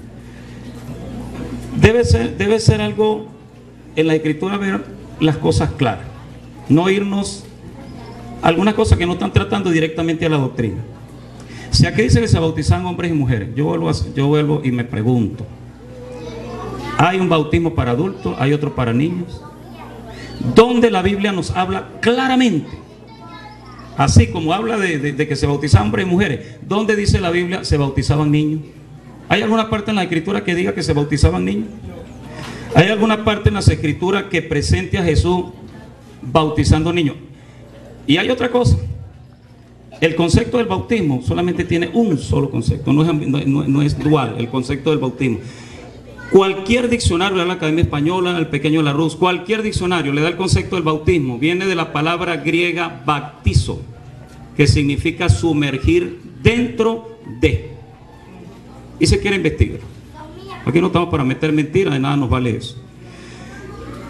Debe ser algo en la Escritura, ¿verdad?, las cosas claras, no irnos a algunas cosas que no están tratando directamente a la doctrina. Si aquí dice que se bautizan hombres y mujeres, yo vuelvo y me pregunto: hay un bautismo para adultos, hay otro para niños, donde la Biblia nos habla claramente Así como habla de que se bautizaban hombres y mujeres, ¿dónde dice la Biblia se bautizaban niños? ¿Hay alguna parte en la Escritura que diga que se bautizaban niños? ¿Hay alguna parte en las Escrituras que presente a Jesús bautizando niños? Y hay otra cosa. El concepto del bautismo solamente tiene un solo concepto, no es dual el concepto del bautismo. Cualquier diccionario de la Academia Española, el pequeño Larrousse, cualquier diccionario le da el concepto del bautismo. Viene de la palabra griega baptizo, que significa sumergir dentro de. Y se quiere investigar. Aquí no estamos para meter mentiras, de nada nos vale eso.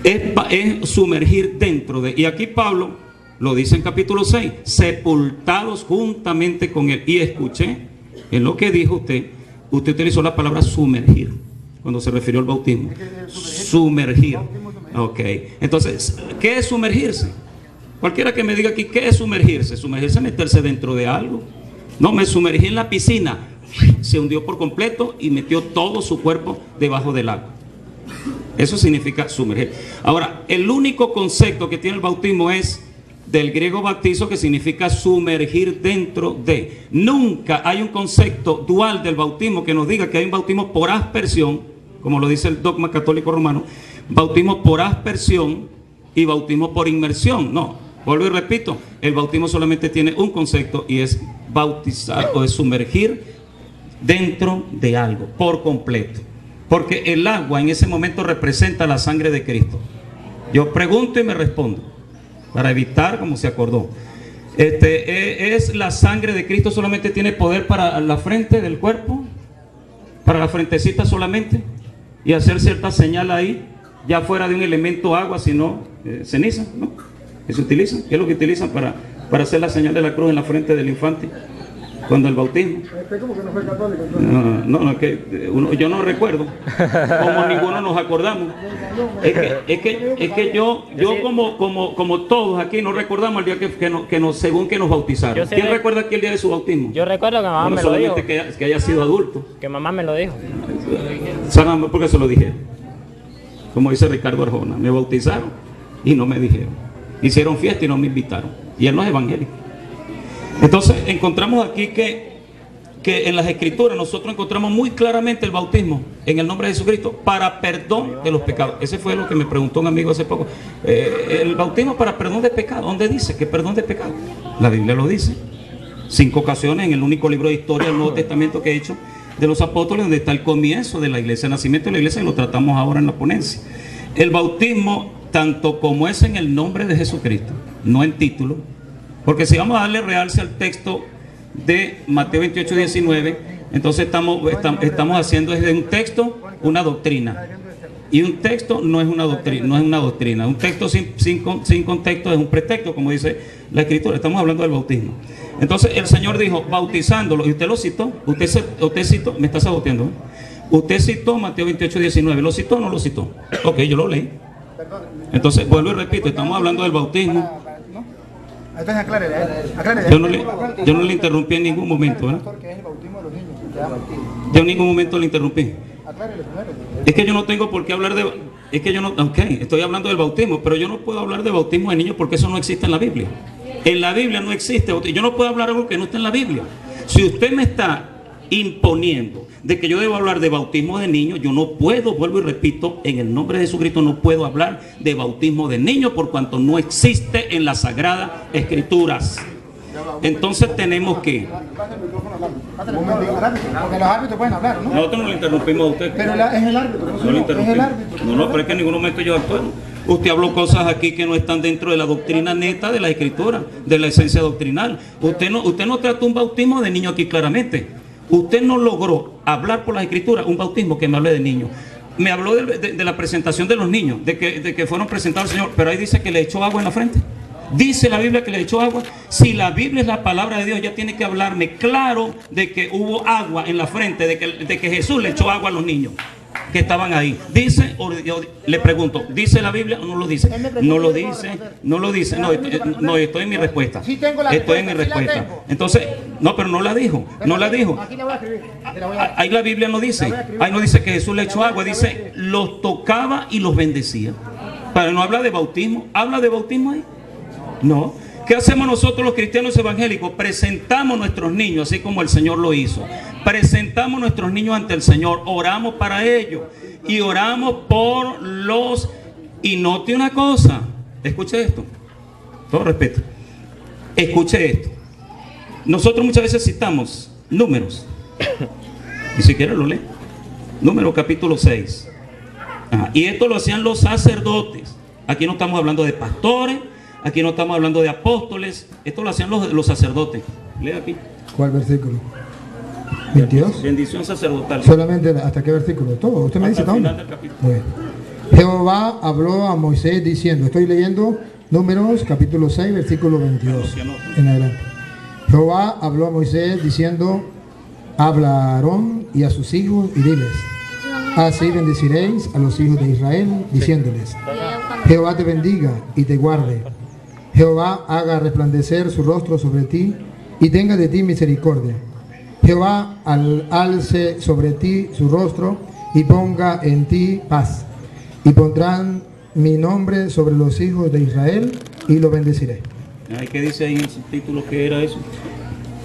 Es sumergir dentro de. Y aquí Pablo lo dice en capítulo 6, sepultados juntamente con él. Y escuché, en lo que dijo usted utilizó la palabra sumergir, cuando se refirió al bautismo. Sumergir. Ok. Entonces, ¿qué es sumergirse? Cualquiera que me diga aquí, ¿qué es sumergirse? Sumergirse es meterse dentro de algo. No, me sumergí en la piscina. Se hundió por completo y metió todo su cuerpo debajo del agua. Eso significa sumergir. Ahora, el único concepto que tiene el bautismo es del griego baptizo, que significa sumergir dentro de. Nunca hay un concepto dual del bautismo que nos diga que hay un bautismo por aspersión, como lo dice el dogma católico romano, bautismo por aspersión y bautismo por inmersión. No, vuelvo y repito, el bautismo solamente tiene un concepto y es bautizar o es sumergir dentro de algo, por completo. Porque el agua en ese momento representa la sangre de Cristo. Yo pregunto y me respondo, para evitar, como se acordó, es la sangre de Cristo. Solamente tiene poder para la frente del cuerpo, para la frentecita solamente, y hacer cierta señal ahí, ya fuera de un elemento agua, sino ceniza, ¿no? Que se utiliza, que es lo que utilizan para hacer la señal de la cruz en la frente del infante cuando el bautismo. ¿Cómo que no fue católico? Yo no recuerdo, como ninguno nos acordamos. Es que yo como todos aquí no recordamos el día que nos bautizaron. ¿Quién recuerda aquí el día de su bautismo? Yo recuerdo que mamá me lo dijo. Que haya sido adulto. Que mamá me lo dijo. ¿Saben por qué se lo dije? Como dice Ricardo Arjona, me bautizaron y no me dijeron. Hicieron fiesta y no me invitaron. Y él no es evangélico. Entonces encontramos aquí que en las Escrituras nosotros encontramos muy claramente el bautismo en el nombre de Jesucristo para perdón de los pecados. Ese fue lo que me preguntó un amigo hace poco. El bautismo para perdón de pecado, ¿dónde dice que perdón de pecado? La Biblia lo dice 5 ocasiones en el único libro de historia del Nuevo Testamento que he hecho de los apóstoles, donde está el comienzo de la iglesia, el nacimiento de la iglesia, y lo tratamos ahora en la ponencia. El bautismo, tanto como es en el nombre de Jesucristo, no en título. Porque si vamos a darle realce al texto de Mateo 28, 19, entonces estamos haciendo desde un texto una doctrina. Y un texto no es una doctrina, Un texto sin contexto es un pretexto, como dice la Escritura. Estamos hablando del bautismo. Entonces el Señor dijo, bautizándolo, y usted lo citó, usted citó, me está saboteando, ¿eh? Usted citó Mateo 28, 19, ¿lo citó o no lo citó? Ok, yo lo leí. Entonces vuelvo y repito, estamos hablando del bautismo. Entonces aclárele, aclárele. Yo no le interrumpí en ningún momento, ¿verdad? Yo en ningún momento le interrumpí. Es que yo no tengo por qué hablar de... Es que yo no... Ok, estoy hablando del bautismo, pero yo no puedo hablar de bautismo de niños porque eso no existe en la Biblia. En la Biblia no existe bautismo. Yo no puedo hablar de algo que no está en la Biblia. Si usted me está imponiendo de que yo debo hablar de bautismo de niños, yo no puedo, vuelvo y repito, en el nombre de Jesucristo no puedo hablar de bautismo de niños por cuanto no existe en las Sagradas Escrituras. Entonces tenemos que... Porque los árbitros pueden hablar, ¿no? Nosotros no le interrumpimos a usted. Pero es el árbitro. No le interrumpimos. No, pero es que en ningún momento yo actúo. Usted habló cosas aquí que no están dentro de la doctrina neta de la Escritura, de la esencia doctrinal. Usted no trató un bautismo de niño aquí claramente. Usted no logró hablar por las Escrituras un bautismo que me hable de niños. Me habló de la presentación de los niños, de que fueron presentados al Señor, pero ahí dice que le echó agua en la frente. Dice la Biblia que le echó agua. Si la Biblia es la palabra de Dios, ya tiene que hablarme claro de que hubo agua en la frente, de que Jesús le echó agua a los niños que estaban ahí. Dice, le pregunto, ¿dice la Biblia o no lo dice? No lo dice. No, estoy en mi respuesta. Estoy en mi respuesta. Entonces, no, pero no la dijo. No la dijo. Ahí la Biblia no dice. Ahí no dice que Jesús le echó agua. Dice, los tocaba y los bendecía. Pero no habla de bautismo. ¿Habla de bautismo ahí? No. ¿Qué hacemos nosotros los cristianos evangélicos? Presentamos nuestros niños, así como el Señor lo hizo. Presentamos nuestros niños ante el Señor, oramos para ellos y oramos por los... Y note una cosa, escuche esto, todo respeto, escuche esto. Nosotros muchas veces citamos números, ni siquiera lo lee. Números capítulo 6. Ajá. Y esto lo hacían los sacerdotes. Aquí no estamos hablando de pastores, aquí no estamos hablando de apóstoles, esto lo hacían los sacerdotes. Lee aquí. ¿Cuál versículo? 22. Bendición sacerdotal. Solamente hasta qué versículo, todo. Usted me dice todo. Bueno. Jehová habló a Moisés diciendo, estoy leyendo Números capítulo 6 versículo 22 en adelante. Jehová habló a Moisés diciendo, habla a Aarón y a sus hijos y diles, así bendeciréis a los hijos de Israel, diciéndoles, Jehová te bendiga y te guarde, Jehová haga resplandecer su rostro sobre ti y tenga de ti misericordia, Jehová alce sobre ti su rostro y ponga en ti paz, y pondrán mi nombre sobre los hijos de Israel y lo bendeciré. ¿Qué dice ahí el subtítulo? ¿Qué era eso?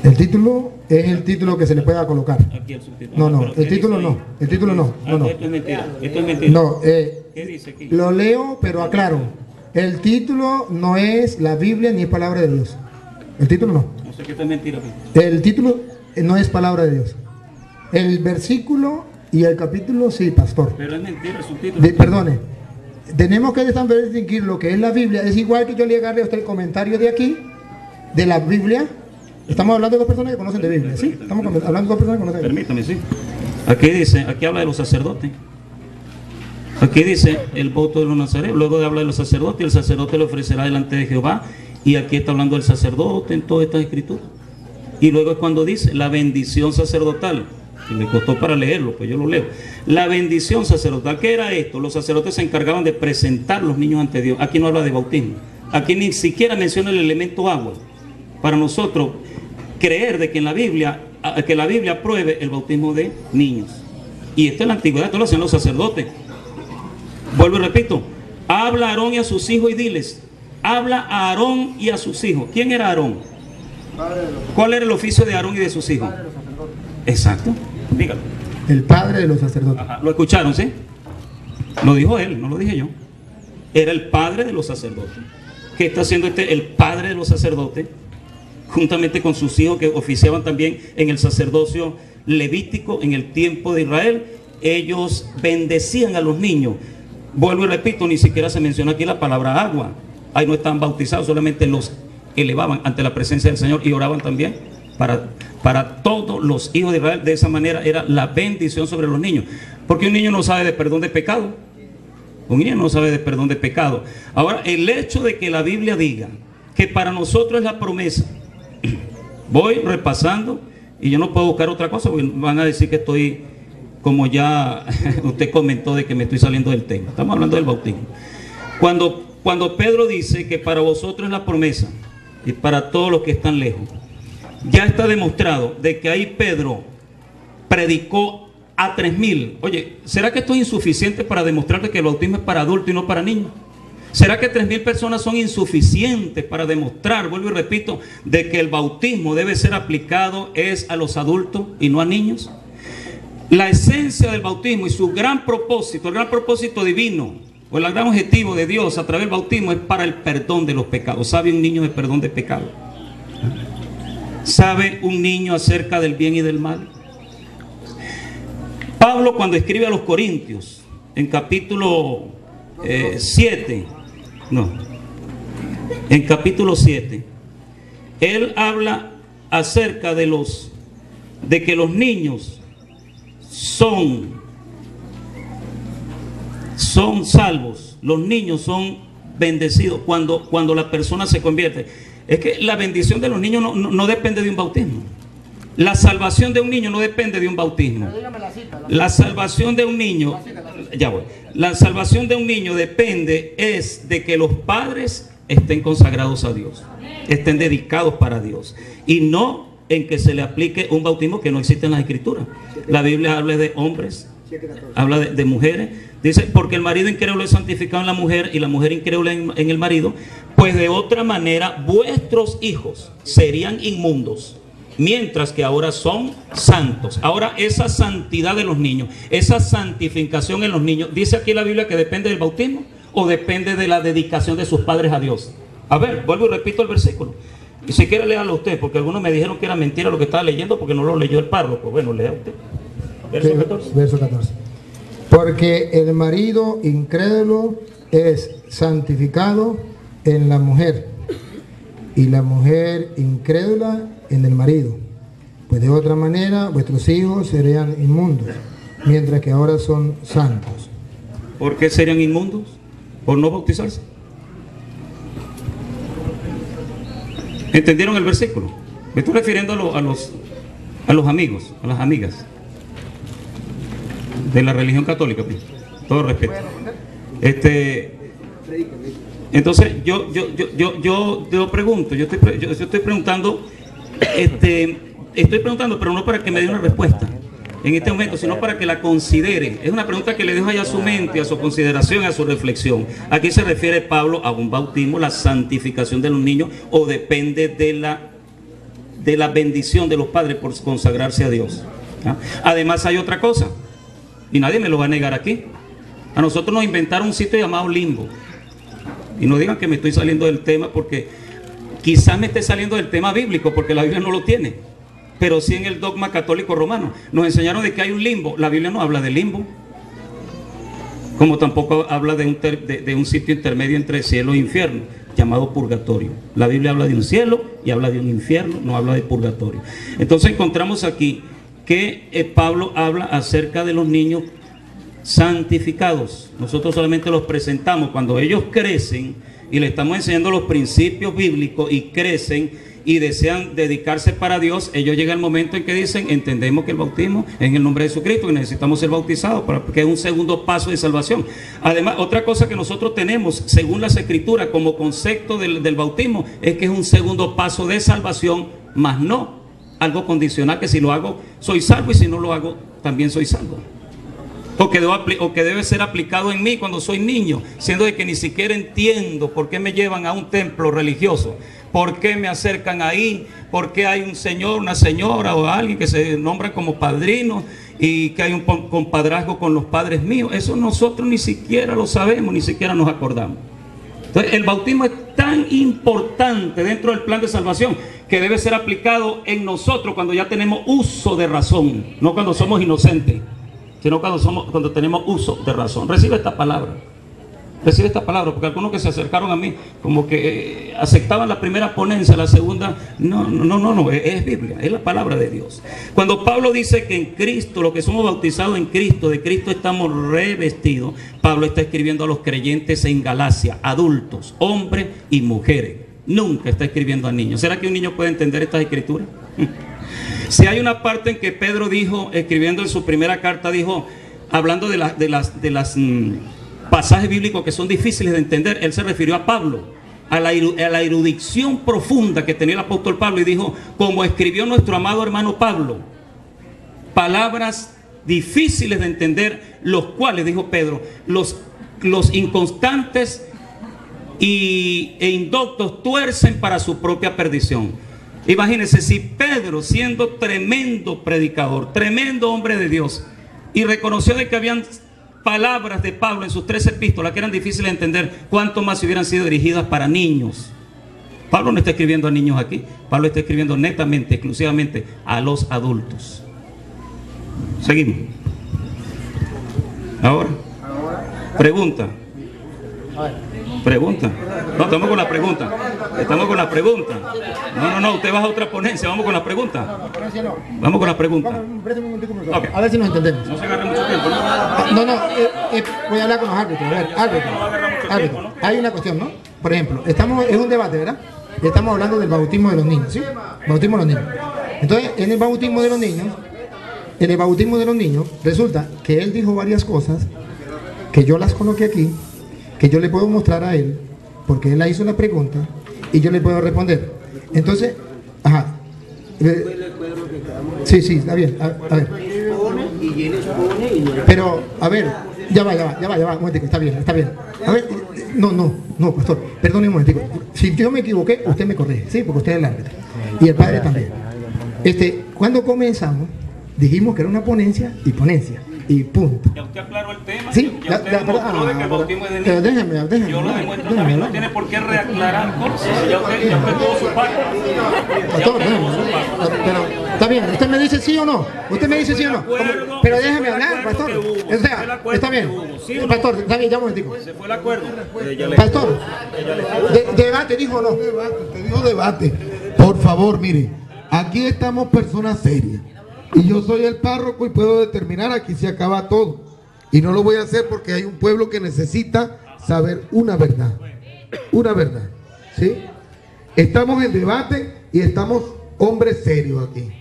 El título es el título que se le pueda colocar. Aquí el subtítulo. No, no, el título no. El título no. No, no. Esto es mentira. Esto es mentira. No, ¿qué dice aquí? Lo leo, pero aclaro. El título no es la Biblia ni es palabra de Dios. El título no. No sé qué es mentira. El título no es palabra de Dios. El versículo y el capítulo sí, pastor. Pero es mentira el subtítulo. Perdone. Tenemos que distinguir lo que es la Biblia. Es igual que yo le agarre a usted el comentario de aquí, de la Biblia. Estamos hablando de dos personas que conocen de Biblia, ¿sí? Estamos hablando de dos personas que conocen de Biblia. Permítame, sí. Aquí dice, aquí habla de los sacerdotes. Aquí dice el voto de los nazareos. Luego habla de los sacerdotes, y el sacerdote le ofrecerá delante de Jehová. Y aquí está hablando del sacerdote en todas estas escrituras. Y luego es cuando dice la bendición sacerdotal. Y me costó para leerlo, pues yo lo leo. La bendición sacerdotal, ¿qué era esto? Los sacerdotes se encargaban de presentar los niños ante Dios. Aquí no habla de bautismo. Aquí ni siquiera menciona el elemento agua. Para nosotros creer de que en la Biblia, que la Biblia apruebe el bautismo de niños. Y esto en la antigüedad, esto lo hacían los sacerdotes. Vuelvo y repito, habla a Aarón y a sus hijos y diles, habla a Aarón y a sus hijos. ¿Quién era Aarón? ¿Cuál era el oficio de Aarón y de sus hijos? Exacto, dígalo. El padre de los sacerdotes. Ajá, lo escucharon, ¿sí? Lo dijo él, no lo dije yo. Era el padre de los sacerdotes. ¿Qué está haciendo este, el padre de los sacerdotes? Juntamente con sus hijos que oficiaban también en el sacerdocio levítico en el tiempo de Israel, ellos bendecían a los niños. Vuelvo y repito, ni siquiera se menciona aquí la palabra agua. Ahí no estaban bautizados, solamente los elevaban ante la presencia del Señor y oraban también para todos los hijos de Israel. De esa manera era la bendición sobre los niños, porque un niño no sabe de perdón de pecado. Un niño no sabe de perdón de pecado. Ahora, el hecho de que la Biblia diga que para nosotros es la promesa. Voy repasando y yo no puedo buscar otra cosa porque van a decir que estoy, como ya usted comentó, de que me estoy saliendo del tema. Estamos hablando del bautismo. Cuando Pedro dice que para vosotros es la promesa y para todos los que están lejos, ya está demostrado de que ahí Pedro predicó a 3.000. Oye, ¿será que esto es insuficiente para demostrar que el bautismo es para adultos y no para niños? ¿Será que 3.000 personas son insuficientes para demostrar, vuelvo y repito, de que el bautismo debe ser aplicado es a los adultos y no a niños? La esencia del bautismo y su gran propósito, el gran propósito divino, o el gran objetivo de Dios a través del bautismo es para el perdón de los pecados. ¿Sabe un niño de perdón de pecado? ¿Sabe un niño acerca del bien y del mal? Pablo, cuando escribe a los Corintios, en capítulo 7, no, en capítulo 7, él habla acerca de que los niños son salvos, los niños son bendecidos cuando la persona se convierte. Es que la bendición de los niños no depende de un bautismo. La salvación de un niño no depende de un bautismo. La salvación de un niño, ya voy. La salvación de un niño depende es de que los padres estén consagrados a Dios, estén dedicados para Dios, y no en que se le aplique un bautismo que no existe en las escrituras. La Biblia habla de hombres, habla de mujeres. Dice, porque el marido incrédulo es santificado en la mujer y la mujer incrédula en el marido. pues de otra manera vuestros hijos serían inmundos, mientras que ahora son santos. Ahora, esa santidad de los niños, esa santificación en los niños, dice aquí la Biblia que depende del bautismo o depende de la dedicación de sus padres a Dios. A ver, vuelvo y repito el versículo. Y si quiere, léalo usted, porque algunos me dijeron que era mentira lo que estaba leyendo porque no lo leyó el párroco. Bueno, lea usted. Verso 14. Verso 14. Porque el marido incrédulo es santificado en la mujer, y la mujer incrédula en el marido. Pues de otra manera vuestros hijos serían inmundos, mientras que ahora son santos. ¿Por qué serían inmundos? ¿Por no bautizarse? ¿Entendieron el versículo? Me estoy refiriendo a los amigos, a las amigas de la religión católica, pues, todo respeto. Entonces yo pregunto, yo estoy preguntando, pero no para que me dé una respuesta en este momento, sino para que la considere. Es una pregunta que le dejo allá a su mente, a su consideración, a su reflexión. ¿A qué se refiere Pablo? ¿A un bautismo, la santificación de los niños, o depende de la bendición de los padres por consagrarse a Dios? ¿Ah? Además hay otra cosa, y nadie me lo va a negar aquí. A nosotros nos inventaron un sitio llamado limbo. Y no digan que me estoy saliendo del tema, porque quizás me esté saliendo del tema bíblico, porque la Biblia no lo tiene, pero sí en el dogma católico romano nos enseñaron de que hay un limbo. La Biblia no habla de limbo, como tampoco habla de un sitio intermedio entre cielo e infierno, llamado purgatorio. La Biblia habla de un cielo y habla de un infierno, no habla de purgatorio. Entonces encontramos aquí que Pablo habla acerca de los niños santificados. Nosotros solamente los presentamos cuando ellos crecen, y le estamos enseñando los principios bíblicos, y crecen y desean dedicarse para Dios. Ellos llegan al momento en que dicen: entendemos que el bautismo es en el nombre de Jesucristo, que necesitamos ser bautizados, porque es un segundo paso de salvación. Además, otra cosa que nosotros tenemos según las escrituras como concepto del bautismo es que es un segundo paso de salvación, más no algo condicional, que si lo hago soy salvo, y si no lo hago también soy salvo. O que debe ser aplicado en mí cuando soy niño, siendo de que ni siquiera entiendo por qué me llevan a un templo religioso, por qué me acercan ahí, por qué hay un señor, una señora o alguien que se nombra como padrino, y que hay un compadrazgo con los padres míos. Eso nosotros ni siquiera lo sabemos, ni siquiera nos acordamos. Entonces, el bautismo es tan importante dentro del plan de salvación que debe ser aplicado en nosotros cuando ya tenemos uso de razón, no cuando somos inocentes, sino cuando tenemos uso de razón. Recibe esta palabra, porque algunos que se acercaron a mí, como que aceptaban la primera ponencia, la segunda, no, es Biblia, es la palabra de Dios. Cuando Pablo dice que en Cristo, los que somos bautizados en Cristo, de Cristo estamos revestidos, Pablo está escribiendo a los creyentes en Galacia, adultos, hombres y mujeres. Nunca está escribiendo a niños. ¿Será que un niño puede entender estas escrituras? Si hay una parte en que Pedro dijo, escribiendo en su primera carta, dijo, hablando de las pasajes bíblicos que son difíciles de entender, él se refirió a Pablo, a la erudición profunda que tenía el apóstol Pablo, y dijo, como escribió nuestro amado hermano Pablo, palabras difíciles de entender, los cuales, dijo Pedro, los inconstantes e indoctos tuercen para su propia perdición. Imagínense si Pedro, siendo tremendo predicador, tremendo hombre de Dios, y reconoció de que habían palabras de Pablo en sus 3 epístolas que eran difíciles de entender, cuánto más si hubieran sido dirigidas para niños. Pablo no está escribiendo a niños aquí. Pablo está escribiendo netamente, exclusivamente a los adultos. Seguimos. Ahora, pregunta. No, estamos con la pregunta. No, usted baja a otra ponencia. Vamos con la pregunta. Okay. A ver si nos entendemos. No se agarra mucho tiempo, ¿no? Voy a hablar con los árbitros. A ver, árbitro. Hay una cuestión, ¿no? Por ejemplo, es un debate, ¿verdad? Estamos hablando del bautismo de los niños, ¿sí? Bautismo de los niños. Entonces, en el bautismo de los niños, resulta que él dijo varias cosas que yo las coloqué aquí, que yo le puedo mostrar a él, porque él la hizo la pregunta y yo le puedo responder. Entonces, ajá. Sí, está bien. A ver. Pero, a ver, ya va, un momento, está bien. A ver, No, pastor, perdone un momento. Si yo me equivoqué, usted me corrige, ¿sí? Porque usted es el árbitro. Y el padre también. Cuando comenzamos, dijimos que era una ponencia y ponencia. Y punto. Ya usted aclaró el tema. Sí, ya usted demostró de que el bautismo es de niños. Déjame. Yo lo demuestro también. No tiene por qué reaclarar cosas. Ya usted tuvo su parte. Pero está bien. ¿Usted me dice sí o no? ¿Usted me dice sí o no? Pero déjeme hablar, pastor. O sea, está bien. Pastor, está bien, ya un momentico. Se fue el acuerdo. Pastor, debate, dijo o no. Usted dijo debate. Por favor, mire. Aquí estamos personas serias. Y yo soy el párroco y puedo determinar aquí se acaba todo. Y no lo voy a hacer porque hay un pueblo que necesita saber una verdad. Una verdad. ¿Sí? Estamos en debate y estamos hombres serios aquí.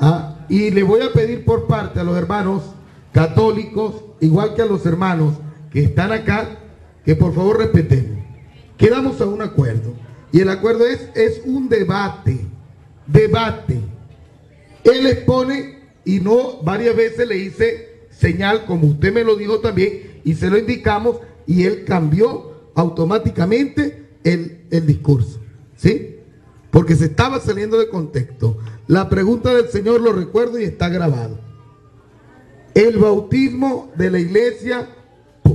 ¿Ah? Y le voy a pedir por parte a los hermanos católicos, igual que a los hermanos que están acá, que por favor respetemos. Quedamos a un acuerdo. Y el acuerdo es un debate. Debate. Él expone y no, varias veces le hice señal, como usted me lo dijo también, y se lo indicamos, y él cambió automáticamente el discurso, ¿sí? Porque se estaba saliendo de contexto. La pregunta del Señor lo recuerdo y está grabado. El bautismo de la iglesia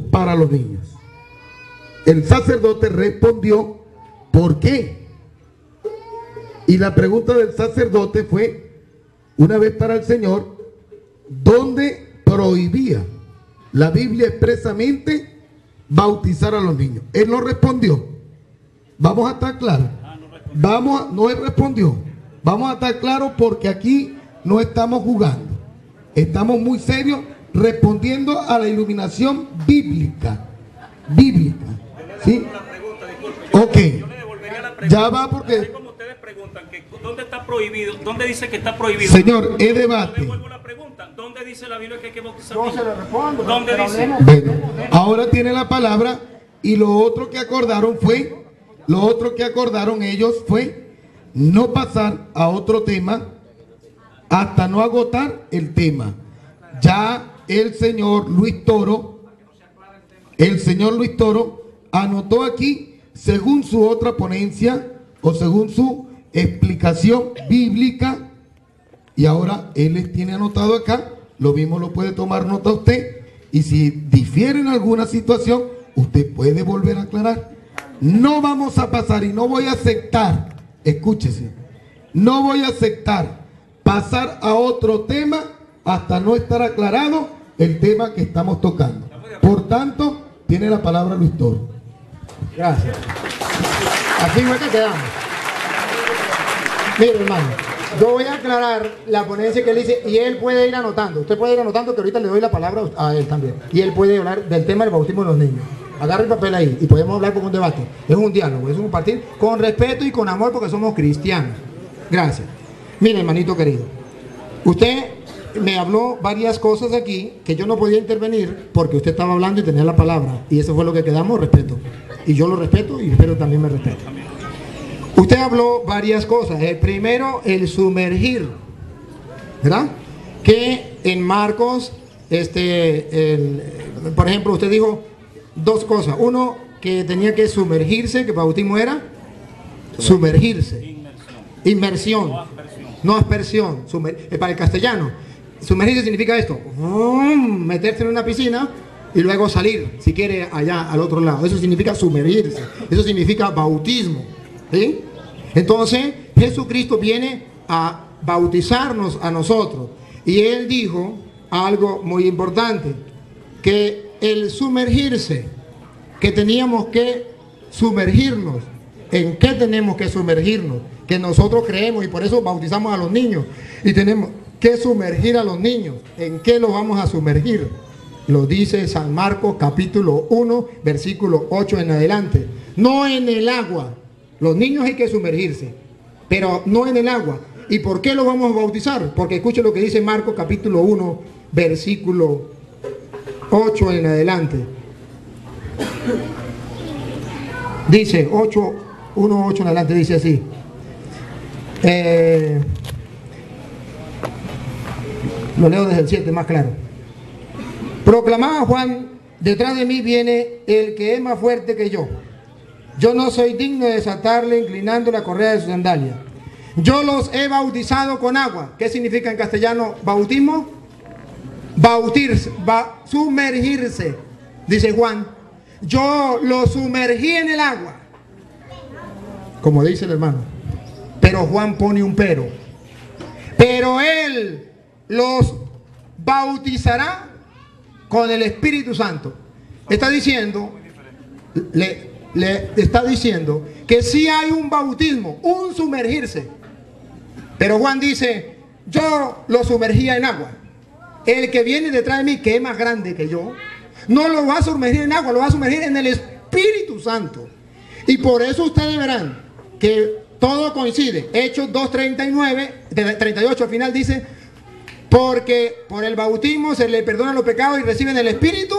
para los niños. El sacerdote respondió, ¿por qué? Y la pregunta del sacerdote fue, una vez para el Señor, donde prohibía la Biblia expresamente bautizar a los niños. Él no respondió. Vamos a estar claros. No respondió. Vamos a estar claros porque aquí no estamos jugando. Estamos muy serios respondiendo a la iluminación bíblica. Bíblica. ¿Sí? Ok. Ya va porque... preguntan que dónde está prohibido, dónde dice que está prohibido. Señor, es debate. Devuelvo la pregunta, ¿dónde dice la Biblia que hay que bautizar? No se le respondo. ¿Dónde dice? Bueno, ahora tiene la palabra y lo otro que acordaron ellos fue no pasar a otro tema hasta no agotar el tema. Ya el señor Luis Toro, anotó aquí, según su otra ponencia o según su explicación bíblica, y ahora él les tiene anotado acá, lo mismo lo puede tomar nota usted, y si difiere en alguna situación, usted puede volver a aclarar. No vamos a pasar y no voy a aceptar, escúchese, no voy a aceptar pasar a otro tema hasta no estar aclarado el tema que estamos tocando. Por tanto, tiene la palabra Luis Toro. Gracias. Así fue que quedamos. Mire, hermano, yo voy a aclarar la ponencia que él dice y él puede ir anotando. Usted puede ir anotando que ahorita le doy la palabra a él también. Y él puede hablar del tema del bautismo de los niños. Agarra el papel ahí y podemos hablar con un debate. Es un diálogo, es un compartir con respeto y con amor porque somos cristianos. Gracias. Mire, hermanito querido, usted me habló varias cosas aquí que yo no podía intervenir porque usted estaba hablando y tenía la palabra. Y eso fue lo que quedamos, respeto. Y yo lo respeto y espero también me respete. Usted habló varias cosas. El primero, el sumergir, ¿verdad? Que en Marcos, por ejemplo, usted dijo dos cosas. Uno, que tenía que sumergirse, que bautismo era sumergirse. Inmersión. No aspersión. Para el castellano, sumergirse significa esto. Meterse en una piscina y luego salir, si quiere, allá, al otro lado. Eso significa sumergirse. Eso significa bautismo. ¿Sí? Entonces Jesucristo viene a bautizarnos a nosotros y él dijo algo muy importante, que el sumergirse, que teníamos que sumergirnos. ¿En qué tenemos que sumergirnos? Que nosotros creemos y por eso bautizamos a los niños y tenemos que sumergir a los niños. ¿En qué los vamos a sumergir? Lo dice San Marcos capítulo 1 versículo 8 en adelante. No en el agua. Los niños hay que sumergirse, pero no en el agua. ¿Y por qué lo vamos a bautizar? Porque escuche lo que dice Marcos capítulo 1, versículo 8 en adelante. Dice, 1:8 en adelante, dice así. Lo leo desde el 7, más claro. Proclamaba Juan Detrás de mí viene el que es más fuerte que yo. Yo no soy digno de desatarle inclinando la correa de su sandalia. Yo los he bautizado con agua. ¿Qué significa en castellano bautismo? Bautirse, sumergirse, dice Juan. Yo los sumergí en el agua, como dice el hermano. Pero Juan pone un pero. Pero él los bautizará con el Espíritu Santo. Está diciendo, le está diciendo que sí hay un bautismo, un sumergirse. Pero Juan dice, yo lo sumergía en agua. El que viene detrás de mí, que es más grande que yo, no lo va a sumergir en agua, lo va a sumergir en el Espíritu Santo. Y por eso ustedes verán que todo coincide. Hechos 2:39, 38 al final dice, porque por el bautismo se le perdonan los pecados y reciben el Espíritu.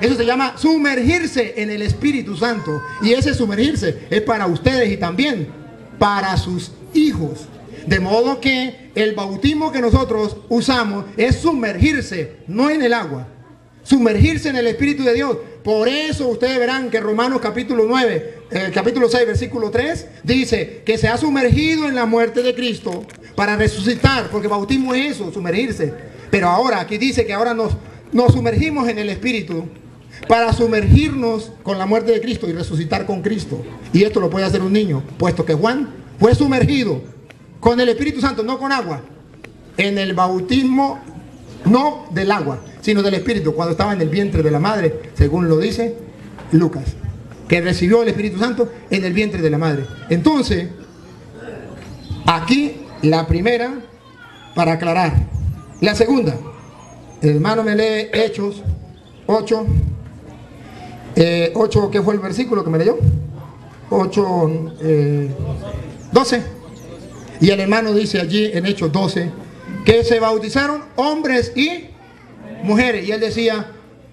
Eso se llama sumergirse en el Espíritu Santo. Y ese sumergirse es para ustedes y también para sus hijos. De modo que el bautismo que nosotros usamos es sumergirse, no en el agua. Sumergirse en el Espíritu de Dios. Por eso ustedes verán que Romanos capítulo 9, capítulo 6, versículo 3, dice que se ha sumergido en la muerte de Cristo para resucitar, porque bautismo es eso, sumergirse. Pero ahora, aquí dice que ahora nos sumergimos en el Espíritu para sumergirnos con la muerte de Cristo y resucitar con Cristo. Y esto lo puede hacer un niño, puesto que Juan fue sumergido con el Espíritu Santo, no con agua, en el bautismo, no del agua, sino del Espíritu, cuando estaba en el vientre de la madre, según lo dice Lucas, que recibió el Espíritu Santo en el vientre de la madre. Entonces, aquí la primera, para aclarar. La segunda, el hermano me lee Hechos 8, 8, ¿qué fue el versículo que me leyó? 8, 12. Y el hermano dice allí en Hechos 12, que se bautizaron hombres y mujeres. Y él decía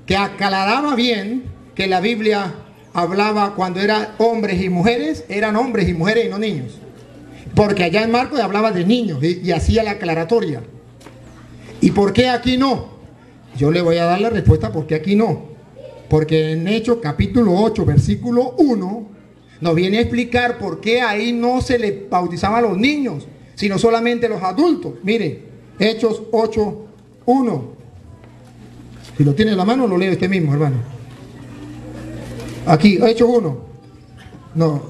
que aclaraba bien que la Biblia hablaba cuando eran hombres y mujeres, eran hombres y mujeres y no niños, porque allá en Marcos hablaba de niños y hacía la aclaratoria. ¿Y por qué aquí no? Yo le voy a dar la respuesta porque aquí no, porque en Hechos capítulo 8 versículo 1 nos viene a explicar por qué ahí no se le bautizaba a los niños, sino solamente a los adultos. Miren, Hechos 8, 1. Si lo tiene en la mano, lo leo usted mismo, hermano. Aquí, Hechos 1. No.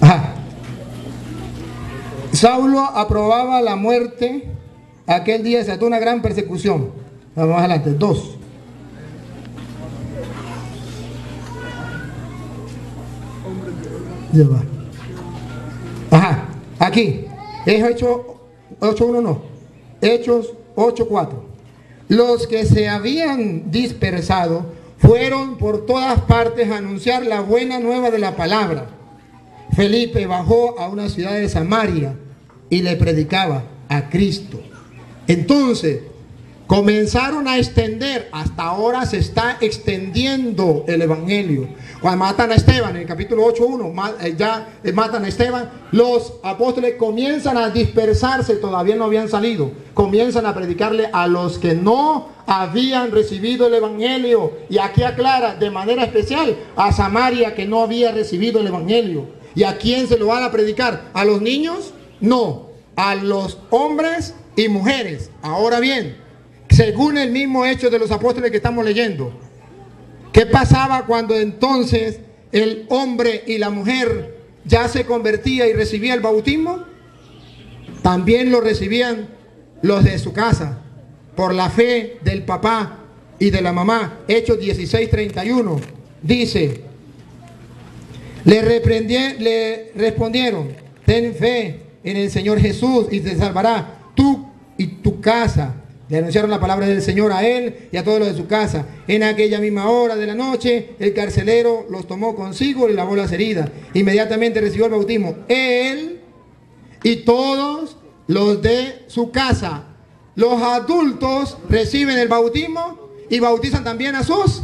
Ajá. Saulo aprobaba la muerte. Aquel día se ató una gran persecución. Vamos adelante. 2. Ya va. Ajá. Aquí. Hechos 8, 1 no. Hechos 8, 4. Los que se habían dispersado fueron por todas partes a anunciar la buena nueva de la palabra. Felipe bajó a una ciudad de Samaria y le predicaba a Cristo. Entonces, comenzaron a extender, hasta ahora se está extendiendo el evangelio. Cuando matan a Esteban, en el capítulo 8.1, ya matan a Esteban, los apóstoles comienzan a dispersarse, todavía no habían salido, comienzan a predicarle a los que no habían recibido el evangelio. Y aquí aclara de manera especial a Samaria, que no había recibido el evangelio. ¿Y a quién se lo van a predicar? ¿A los niños? No, a los hombres y mujeres. Ahora bien, según el mismo Hecho de los Apóstoles que estamos leyendo, ¿qué pasaba cuando entonces el hombre y la mujer ya se convertía y recibía el bautismo? También lo recibían los de su casa, por la fe del papá y de la mamá. Hechos 16:31 dice, le respondieron, ten fe en el Señor Jesús y te salvará tú y tu casa. Le anunciaron la palabra del Señor a él y a todos los de su casa. En aquella misma hora de la noche, el carcelero los tomó consigo y lavó las heridas. Inmediatamente recibió el bautismo, él y todos los de su casa. Los adultos reciben el bautismo y bautizan también a sus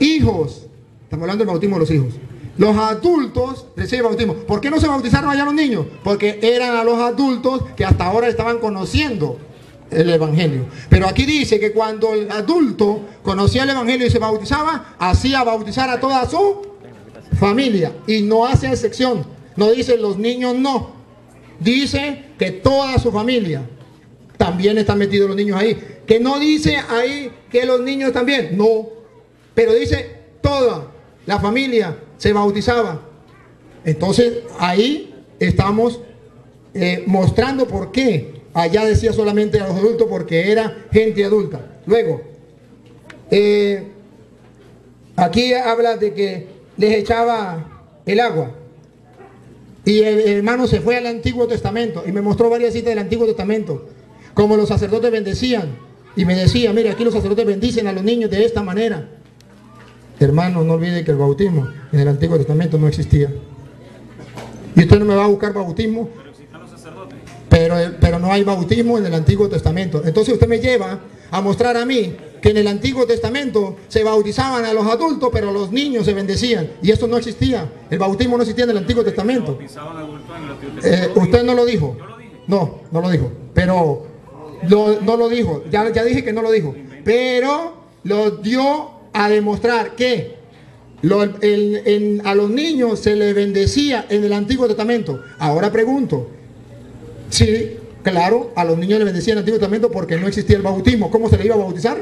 hijos. Estamos hablando del bautismo de los hijos. Los adultos reciben bautismo. ¿Por qué no se bautizaron allá los niños? Porque eran a los adultos que hasta ahora estaban conociendo el evangelio. Pero aquí dice que cuando el adulto conocía el evangelio y se bautizaba, hacía bautizar a toda su familia, y no hace excepción. No dice los niños no, dice que toda su familia. También están metidos los niños ahí. Que no dice ahí que los niños también, no, pero dice toda la familia se bautizaba. Entonces ahí estamos mostrando por qué allá decía solamente a los adultos, porque era gente adulta. Luego aquí habla de que les echaba el agua. Y el hermano se fue al Antiguo Testamento y me mostró varias citas del Antiguo Testamento, como los sacerdotes bendecían, y me decía, mira, aquí los sacerdotes bendicen a los niños de esta manera. Hermano, no olvide que el bautismo en el Antiguo Testamento no existía. Y usted no me va a buscar bautismo, pero existen los sacerdotes. Pero no hay bautismo en el Antiguo Testamento. Entonces usted me lleva a mostrar a mí que en el Antiguo Testamento se bautizaban a los adultos, pero los niños se bendecían, y esto no existía. El bautismo no existía en el Antiguo Testamento. Usted no lo dijo. No, no lo dijo. Pero no lo dijo. Ya dije que no lo dijo. Pero lo dio a demostrar que a los niños se les bendecía en el Antiguo Testamento. Ahora pregunto, sí, claro, a los niños les bendecía en el Antiguo Testamento porque no existía el bautismo. ¿Cómo se les iba a bautizar?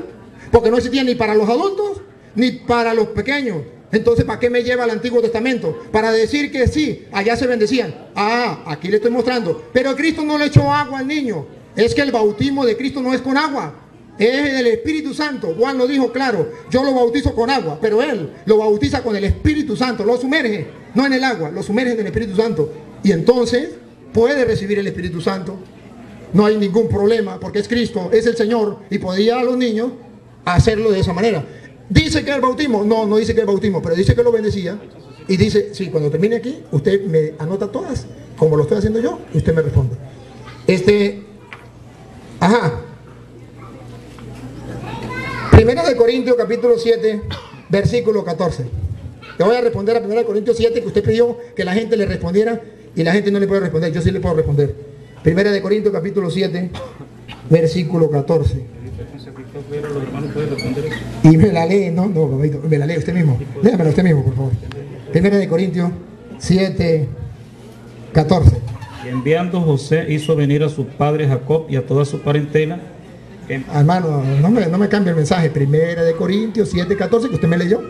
Porque no existía ni para los adultos ni para los pequeños. Entonces, ¿para qué me lleva al Antiguo Testamento? Para decir que sí, allá se bendecían. Ah, aquí le estoy mostrando. Pero Cristo no le echó agua al niño. Es que el bautismo de Cristo no es con agua, es del Espíritu Santo. Juan lo dijo claro, yo lo bautizo con agua, pero él lo bautiza con el Espíritu Santo, lo sumerge, no en el agua, lo sumerge en el Espíritu Santo, y entonces puede recibir el Espíritu Santo, no hay ningún problema, porque es Cristo, es el Señor, y podía a los niños hacerlo de esa manera. Dice que el bautismo, no dice que el bautismo, pero dice que lo bendecía, y dice, sí, cuando termine aquí, usted me anota todas, como lo estoy haciendo yo, y usted me responde. Ajá. 1 de Corintios capítulo 7 versículo 14. Le voy a responder a 1 de Corintios 7, que usted pidió que la gente le respondiera y la gente no le puede responder. Yo sí le puedo responder. 1 de Corintios capítulo 7 versículo 14. Y me la lee, no, me la lee usted mismo. Léamela usted mismo, por favor. 1 de Corintios 7, 14. Y enviando José hizo venir a su padre Jacob y a toda su parentela. Hermano, no me cambie el mensaje. 1 de Corintios 7, 14, que usted me leyó.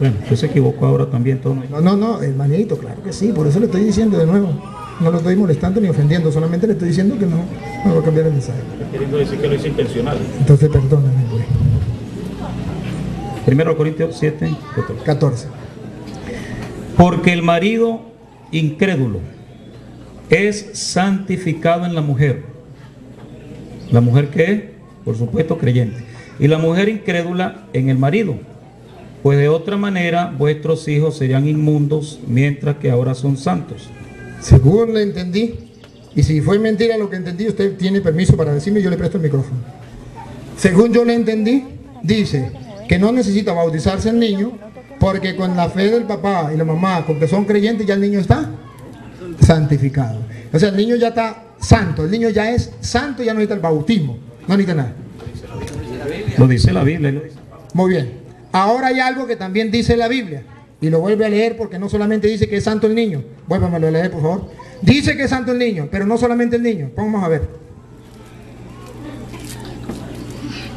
Bueno, usted se equivocó ahora también, todo. No, hermanito, claro que sí, por eso le estoy diciendo de nuevo. No lo estoy molestando ni ofendiendo, solamente le estoy diciendo que no voy a cambiar el mensaje. Queriendo decir que lo hice intencional. Entonces, perdóname, güey. 1 Corintios 7, 14. 14. Porque el marido incrédulo es santificado en la mujer. La mujer que es, por supuesto, creyente. Y la mujer incrédula en el marido. Pues de otra manera vuestros hijos serían inmundos, mientras que ahora son santos. Según le entendí, y si fue mentira lo que entendí, usted tiene permiso para decirme, yo le presto el micrófono. Según yo le entendí, dice que no necesita bautizarse el niño, porque con la fe del papá y la mamá, porque son creyentes, ya el niño está santificado. O sea, el niño ya está santo, el niño ya es santo, ya no necesita el bautismo, no necesita nada. Lo dice la Biblia, ¿no? Muy bien. Ahora hay algo que también dice la Biblia, y lo vuelve a leer, porque no solamente dice que es santo el niño. Vuélvamelo a leer, por favor. Dice que es santo el niño, pero no solamente el niño. Vamos a ver.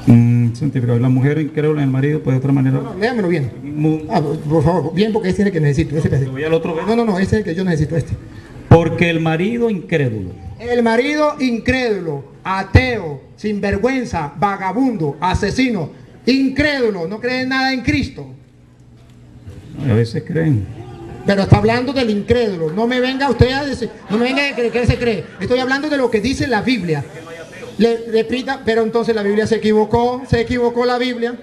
Santificado. La mujer incrédula en el marido, pues de otra manera. No, léamelo bien. Por favor, bien, porque este es el que necesito. Voy al otro. No, este es el que yo necesito, este. Porque el marido incrédulo. El marido incrédulo, ateo, sinvergüenza, vagabundo, asesino, incrédulo, no cree nada en Cristo. A veces creen. Pero está hablando del incrédulo. No me venga usted a decir, no me venga a creer que se cree. Estoy hablando de lo que dice la Biblia. Le repita, pero entonces la Biblia se equivocó la Biblia.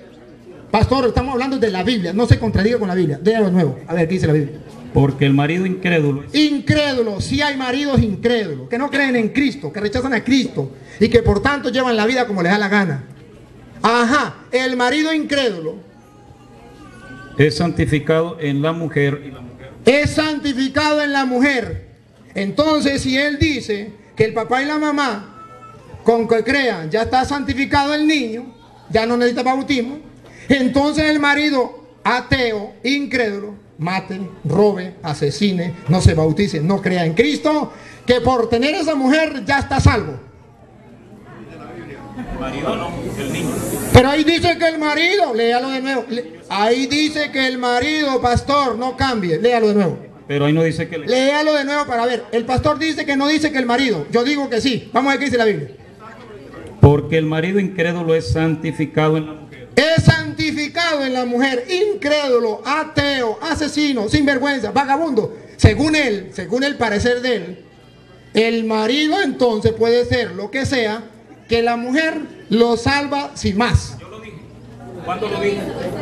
Pastor, estamos hablando de la Biblia, no se contradiga con la Biblia. Déjalo de nuevo, a ver qué dice la Biblia. Porque el marido incrédulo es... Incrédulo, sí hay maridos incrédulos, que no creen en Cristo, que rechazan a Cristo y que por tanto llevan la vida como les da la gana. Ajá, el marido incrédulo es santificado en la mujer, y la mujer es santificado en la mujer. Entonces, si él dice que el papá y la mamá Con que crean, ya está santificado el niño, ya no necesita bautismo. Entonces el marido ateo, incrédulo, mate, robe, asesine, no se bautice, no crea en Cristo, que por tener esa mujer ya está salvo. El marido no, el niño. Pero ahí dice que el marido, léalo de nuevo. Ahí dice que el marido, pastor, no cambie, léalo de nuevo. Pero ahí no dice que... Léalo de nuevo para ver. El pastor dice que no dice que el marido. Yo digo que sí. Vamos a ver qué dice la Biblia. Porque el marido incrédulo es santificado en la mujer. Es santificado en la mujer. Incrédulo, ateo, asesino, sinvergüenza, vagabundo. Según el parecer de él, el marido entonces puede ser lo que sea, que la mujer lo salva sin más. Yo lo dije. ¿Cuándo lo dije?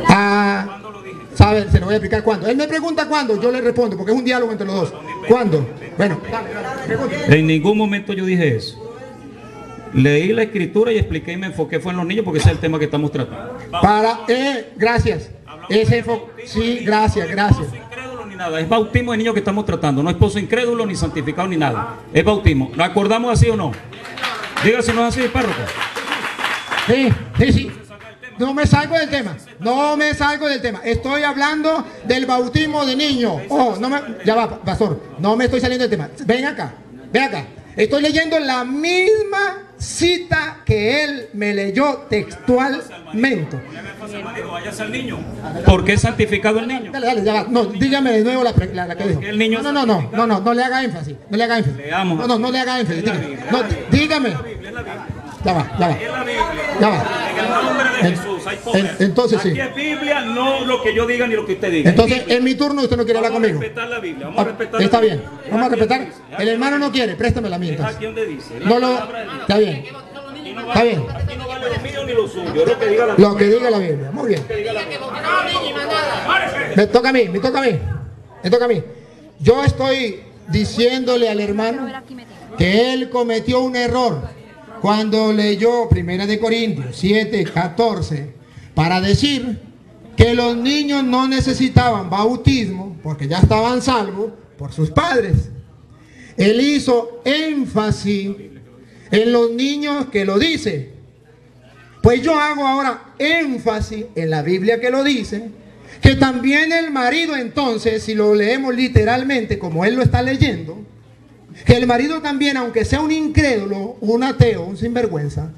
¿Cuándo lo dije? ¿Sabe? Se lo voy a explicar cuándo. Él me pregunta cuándo, yo le respondo, porque es un diálogo entre los dos. ¿Cuándo? Bueno, dale. En ningún momento yo dije eso. Leí la escritura y expliqué y me enfoqué fue en los niños, porque ese es el tema que estamos tratando. Para, gracias. Ese sí, gracias, gracias. Nada, es bautismo de niños que estamos tratando, no esposo incrédulo, ni santificado, ni nada. Es bautismo. ¿Lo acordamos así o no? Diga si no es así, párroco. Sí, sí, sí. No me salgo del tema, no me salgo del tema. Estoy hablando del bautismo de niños. Oh, no me, ya va, pastor, no me estoy saliendo del tema. Ven acá, ven acá. Estoy leyendo la misma cita que él me leyó textualmente. ¿Por qué es santificado el niño? Dale, dale, ya va. No, dígame de nuevo la que dijo. No, no, no, no, no, no le haga énfasis, no le haga énfasis. No, no, no le haga énfasis. Dígame. Ya va, ya va. Ya va. En el nombre de Jesús, hay poder. Entonces sí. Aquí es Biblia, no lo que yo diga ni lo que usted diga. Entonces, en mi turno usted no quiere hablar conmigo. Vamos a respetar la Biblia, vamos a respetar. Está bien, vamos a respetar. El hermano no quiere, préstame la mía. Es aquí donde dice. No lo. Está bien. Está bien. Aquí no vale lo mío ni lo suyo, lo que diga la Biblia. Lo que diga la Biblia, muy bien. Me toca a mí, me toca a mí. Me toca a mí. Yo estoy diciéndole al hermano que él cometió un error cuando leyó 1 Corintios 7:14 para decir que los niños no necesitaban bautismo porque ya estaban salvos por sus padres. Él hizo énfasis en los niños que lo dice. Pues yo hago ahora énfasis en la Biblia que lo dice, que también el marido entonces, si lo leemos literalmente como él lo está leyendo, que el marido también, aunque sea un incrédulo, un ateo, un sinvergüenza,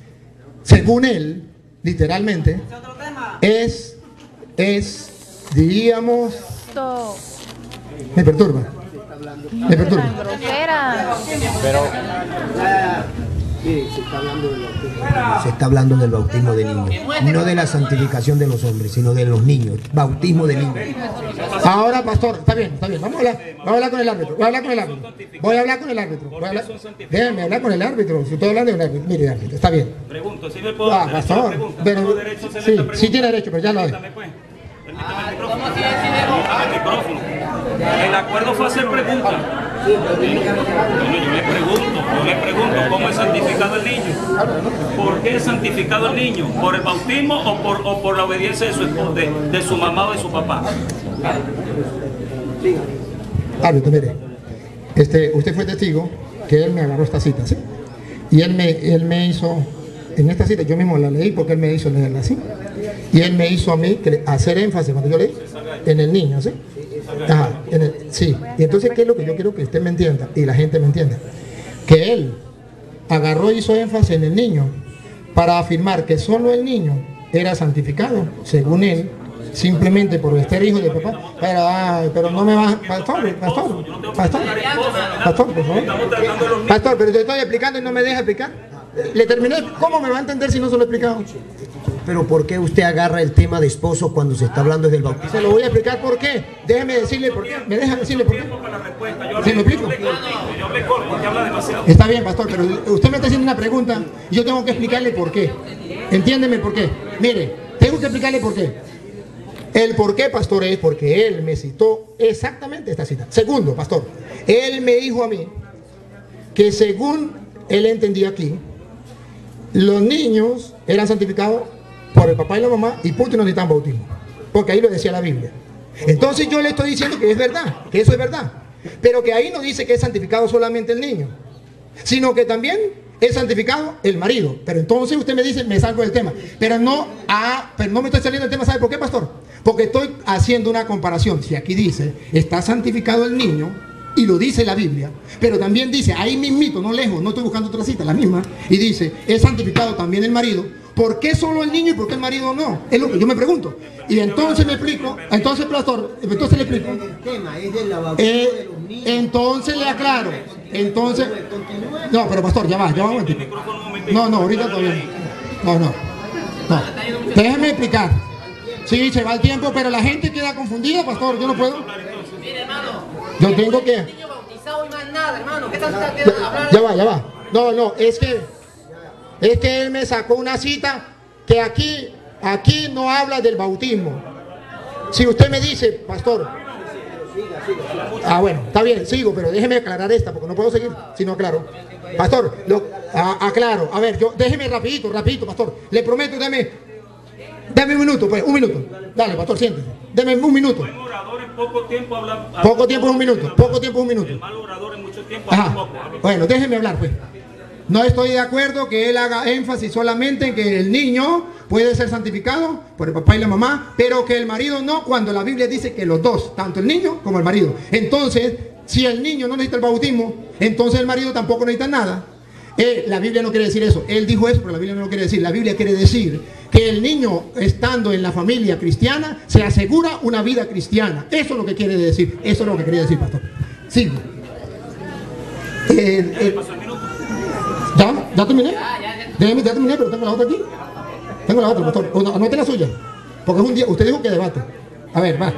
según él, literalmente, es, diríamos, me perturba, me perturba. Pero se está hablando del bautismo de niños, no de la santificación de los hombres, sino de los niños, bautismo de niños. Ahora, pastor, está bien, vamos a hablar con el árbitro, voy a hablar con el árbitro, voy a hablar con el árbitro, déjeme hablar con el árbitro, si estoy hablando de un árbitro, mire el árbitro, está bien. Pregunto, si me puedo hacer la pregunta, ¿tengo derecho a hacer esta pregunta? Sí, tiene derecho, pero ya lo doy. Permítame el micrófono. El acuerdo fue hacer preguntas. Yo le pregunto, ¿cómo es santificado el niño? ¿Por qué es santificado el niño? ¿Por el bautismo o por la obediencia de su mamá o de su papá? Árbitro, mire, usted fue testigo que él me agarró esta cita, ¿sí? Y él me hizo, en esta cita yo mismo la leí porque él me hizo leerla así. Y él me hizo a mí hacer énfasis cuando yo leí en el niño, ¿sí? Ajá, sí. Y entonces, ¿qué es lo que yo quiero que usted me entienda y la gente me entienda? Que él agarró y hizo énfasis en el niño para afirmar que solo el niño era santificado, según él, simplemente por ser hijo de papá. Pero no me vas, pastor, por favor. Pastor, pero te estoy explicando y no me deja explicar. Le terminé. ¿Cómo me va a entender si no se lo he explicado? Pero ¿por qué usted agarra el tema de esposo cuando se está hablando del bautismo? Se lo voy a explicar por qué. Déjeme decirle por qué. ¿Me deja decirle por qué? ¿Se lo explico? Está bien, pastor, pero usted me está haciendo una pregunta y yo tengo que explicarle por qué. Entiéndeme por qué. Mire, tengo que explicarle por qué. El por qué, pastor, es porque él me citó exactamente esta cita. Segundo, pastor, él me dijo a mí que según él entendía aquí, los niños eran santificados por el papá y la mamá y punto, y no necesitan bautismo, porque ahí lo decía la Biblia. Entonces yo le estoy diciendo que es verdad, que eso es verdad, pero que ahí no dice que es santificado solamente el niño, sino que también es santificado el marido. Pero entonces usted me dice, me salgo del tema. Pero no me estoy saliendo del tema. ¿Sabe por qué, pastor? Porque estoy haciendo una comparación. Si aquí dice, está santificado el niño, y lo dice la Biblia, pero también dice, ahí mismito, no lejos, no estoy buscando otra cita, la misma, y dice, es santificado también el marido. ¿Por qué solo el niño y por qué el marido no? Es lo que yo me pregunto. Y entonces me explico, entonces pastor, entonces le explico. Entonces le aclaro, entonces... No, pero pastor, ya va un momentito. No, no, ahorita todavía no. No. Déjeme explicar. Sí, se va el tiempo, pero la gente queda confundida, pastor, yo no puedo. Mire, hermano. Yo tengo que... Ya va. No, es que... Es que él me sacó una cita que aquí no habla del bautismo. Si usted me dice, pastor... Ah, bueno, está bien, sigo, pero déjeme aclarar esta, porque no puedo seguir si no aclaro. Pastor, aclaro. A ver, déjeme rapidito, pastor. Le prometo, dame un minuto, pues, un minuto. Dale, pastor, siéntese. Deme un minuto. Poco tiempo habla... Poco tiempo es un minuto, poco tiempo es un minuto. El mal orador en mucho tiempo... Bueno, déjeme hablar, pues. No estoy de acuerdo que él haga énfasis solamente en que el niño puede ser santificado por el papá y la mamá, pero que el marido no, cuando la Biblia dice que los dos, tanto el niño como el marido. Entonces, si el niño no necesita el bautismo, entonces el marido tampoco necesita nada. La Biblia no quiere decir eso. Él dijo eso, pero la Biblia no lo quiere decir. La Biblia quiere decir que el niño, estando en la familia cristiana, se asegura una vida cristiana. Eso es lo que quiere decir. Eso es lo que quería decir, pastor. Sigo. ¿Ya terminé? Ya terminé, pero tengo la otra aquí. Tengo la otra, pastor. Anote la suya. Porque es un día, usted dijo que debate. A ver, va.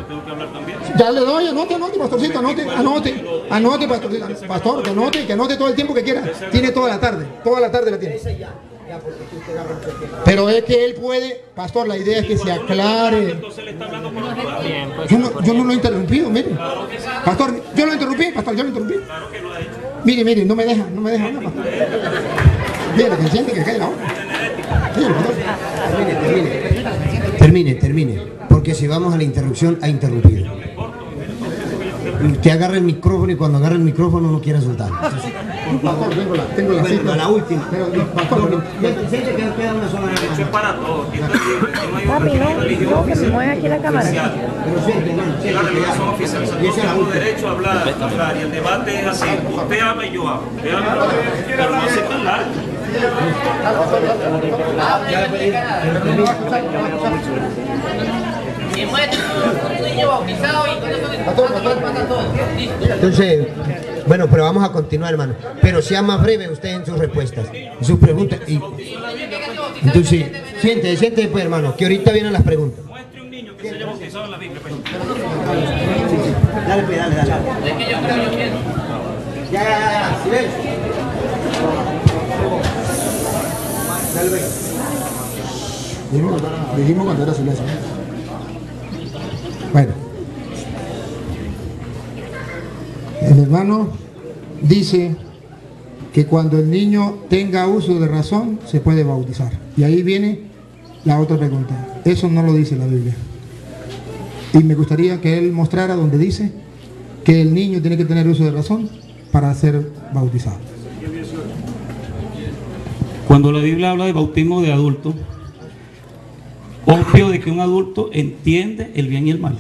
Ya le doy, anote, pastorcito, anote, pastorcito. Pastor, que anote todo el tiempo que quiera. Tiene toda la tarde la tiene. Pero es que él puede, pastor, la idea es que se aclare. Yo no lo he interrumpido, mire. Pastor, yo lo interrumpí. Mire, no me deja nada, pastor. Mira, que siente que cae la otra. Termine. Porque si vamos a la interrupción, a interrumpir. Usted agarra el micrófono y cuando agarra el micrófono no quiere soltar. Entonces, pastor, tengo la cita. Bueno, la última. Pero, pastor, siente que queda una sola. Eso es para todos. Papi, no, que se mueva aquí la cámara. Pero siente, hermano. Sí, la religión oficial. Yo tengo derecho a hablar. Y el debate es así. Usted habla y yo hablo. Pero no se puede hablar. Entonces, bueno, pero vamos a continuar, hermano. Pero sea más breve usted en sus respuestas, en sus preguntas. Y... Entonces, siéntese pues, hermano, que ahorita vienen las preguntas. Muestre un niño que se haya bautizado en la Biblia. Dale. Es que yo creo, yo quiero. Ya, dijimos cuando era silencio. Bueno, el hermano dice que cuando el niño tenga uso de razón se puede bautizar. Y ahí viene la otra pregunta. Eso no lo dice la Biblia. Y me gustaría que él mostrara donde dice que el niño tiene que tener uso de razón para ser bautizado. Cuando la Biblia habla de bautismo de adulto, obvio de que un adulto entiende el bien y el mal.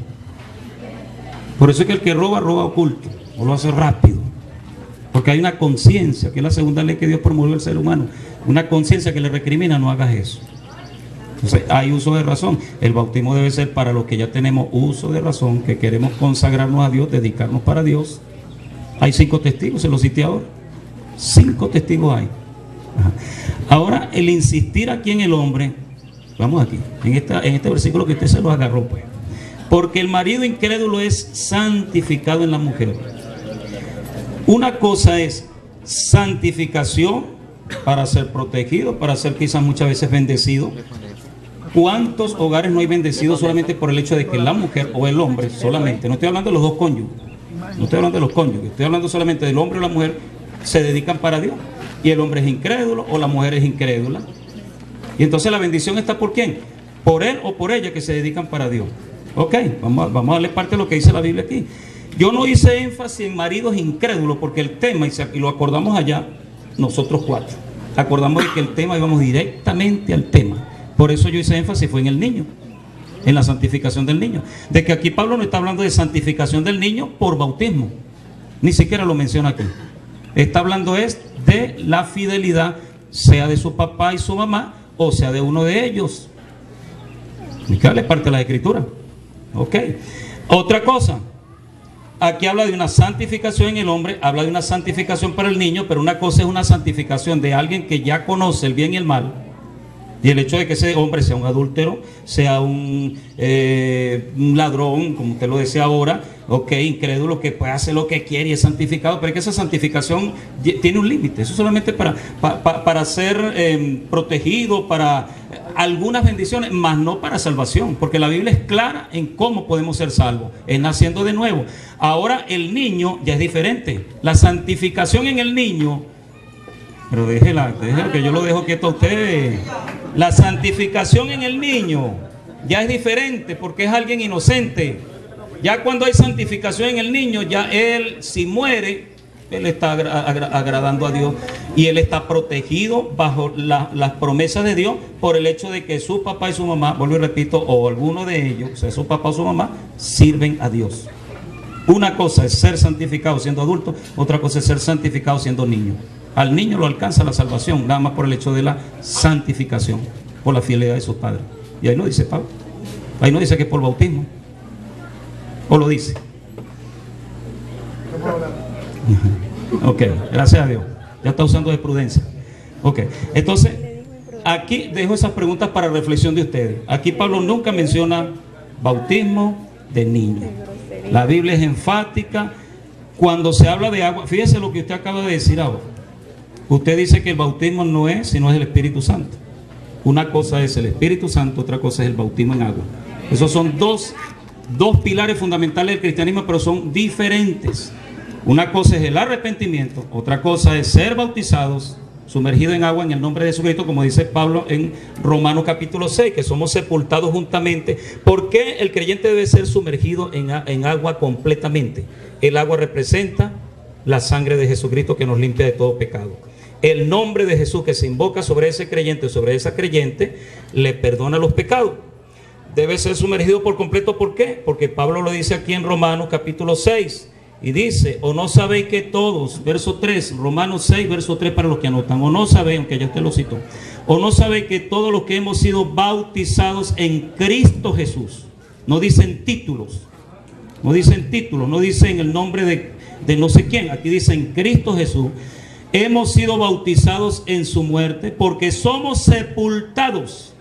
Por eso es que el que roba, roba oculto, o lo hace rápido. Porque hay una conciencia, que es la segunda ley que Dios promulgó al ser humano, una conciencia que le recrimina, no hagas eso. Entonces hay uso de razón. El bautismo debe ser para los que ya tenemos uso de razón, que queremos consagrarnos a Dios, dedicarnos para Dios. Hay 5 testigos, se los cité ahora. 5 testigos hay. Ajá. Ahora, el insistir aquí en el hombre... Vamos aquí, en este versículo que usted se lo agarró, pues. Porque el marido incrédulo es santificado en la mujer. Una cosa es santificación para ser protegido, para ser quizás muchas veces bendecido. ¿Cuántos hogares no hay bendecidos solamente por el hecho de que la mujer o el hombre solamente? No estoy hablando de los dos cónyuges, no estoy hablando de los cónyuges, estoy hablando solamente del hombre o la mujer se dedican para Dios. Y el hombre es incrédulo o la mujer es incrédula. Y entonces la bendición está por quién, por él o por ella que se dedican para Dios. Ok, vamos a darle parte de lo que dice la Biblia aquí. Yo no hice énfasis en maridos incrédulos porque el tema, y lo acordamos allá, nosotros 4. acordamos de que el tema, íbamos directamente al tema. Por eso yo hice énfasis, fue en el niño, en la santificación del niño. De que aquí Pablo no está hablando de santificación del niño por bautismo, ni siquiera lo menciona aquí. Está hablando es de la fidelidad, sea de su papá y su mamá, o sea de uno de ellos. Y que hable parte de la escritura. Ok. Otra cosa, aquí habla de una santificación en el hombre, habla de una santificación para el niño, pero una cosa es una santificación de alguien que ya conoce el bien y el mal, y el hecho de que ese hombre sea un adúltero, sea un ladrón, como usted lo decía ahora, ok, incrédulo, que puede hacer lo que quiere y es santificado, pero es que esa santificación tiene un límite. Eso solamente para ser protegido, para algunas bendiciones, más no para salvación, porque la Biblia es clara en cómo podemos ser salvos, en naciendo de nuevo. Ahora el niño ya es diferente, la santificación en el niño, pero déjela que yo lo dejo quieto a ustedes. La santificación en el niño ya es diferente porque es alguien inocente. Ya cuando hay santificación en el niño, ya él, si muere, él está agradando a Dios y él está protegido bajo las promesas de Dios por el hecho de que su papá y su mamá, vuelvo y repito, o alguno de ellos, o sea, su papá o su mamá, sirven a Dios. Una cosa es ser santificado siendo adulto, otra cosa es ser santificado siendo niño. Al niño lo alcanza la salvación, nada más por el hecho de la santificación, por la fidelidad de sus padres. Y ahí no dice Pablo, ahí no dice que es por bautismo, o lo dice. Ok, gracias a Dios, ya está usando de prudencia. Ok, entonces, aquí dejo esas preguntas para reflexión de ustedes. Aquí Pablo nunca menciona bautismo de niño. La Biblia es enfática. Cuando se habla de agua, fíjese lo que usted acaba de decir ahora. Usted dice que el bautismo no es, sino es el Espíritu Santo. Una cosa es el Espíritu Santo, otra cosa es el bautismo en agua. Esos son dos pilares fundamentales del cristianismo, pero son diferentes. Una cosa es el arrepentimiento, otra cosa es ser bautizados, sumergidos en agua en el nombre de Jesucristo, como dice Pablo en Romanos capítulo 6, que somos sepultados juntamente. ¿Por qué el creyente debe ser sumergido en agua completamente? El agua representa la sangre de Jesucristo que nos limpia de todo pecado. El nombre de Jesús que se invoca sobre ese creyente, sobre esa creyente, le perdona los pecados. Debe ser sumergido por completo. ¿Por qué? Porque Pablo lo dice aquí en Romanos capítulo 6 y dice, o no sabéis que todos, verso 3, Romanos 6, verso 3 para los que anotan, o no sabéis, aunque ya usted lo citó, o no sabéis que todos los que hemos sido bautizados en Cristo Jesús, no dicen títulos, no dicen títulos, no dicen el nombre de no sé quién, aquí dice en Cristo Jesús, hemos sido bautizados en su muerte, porque somos sepultados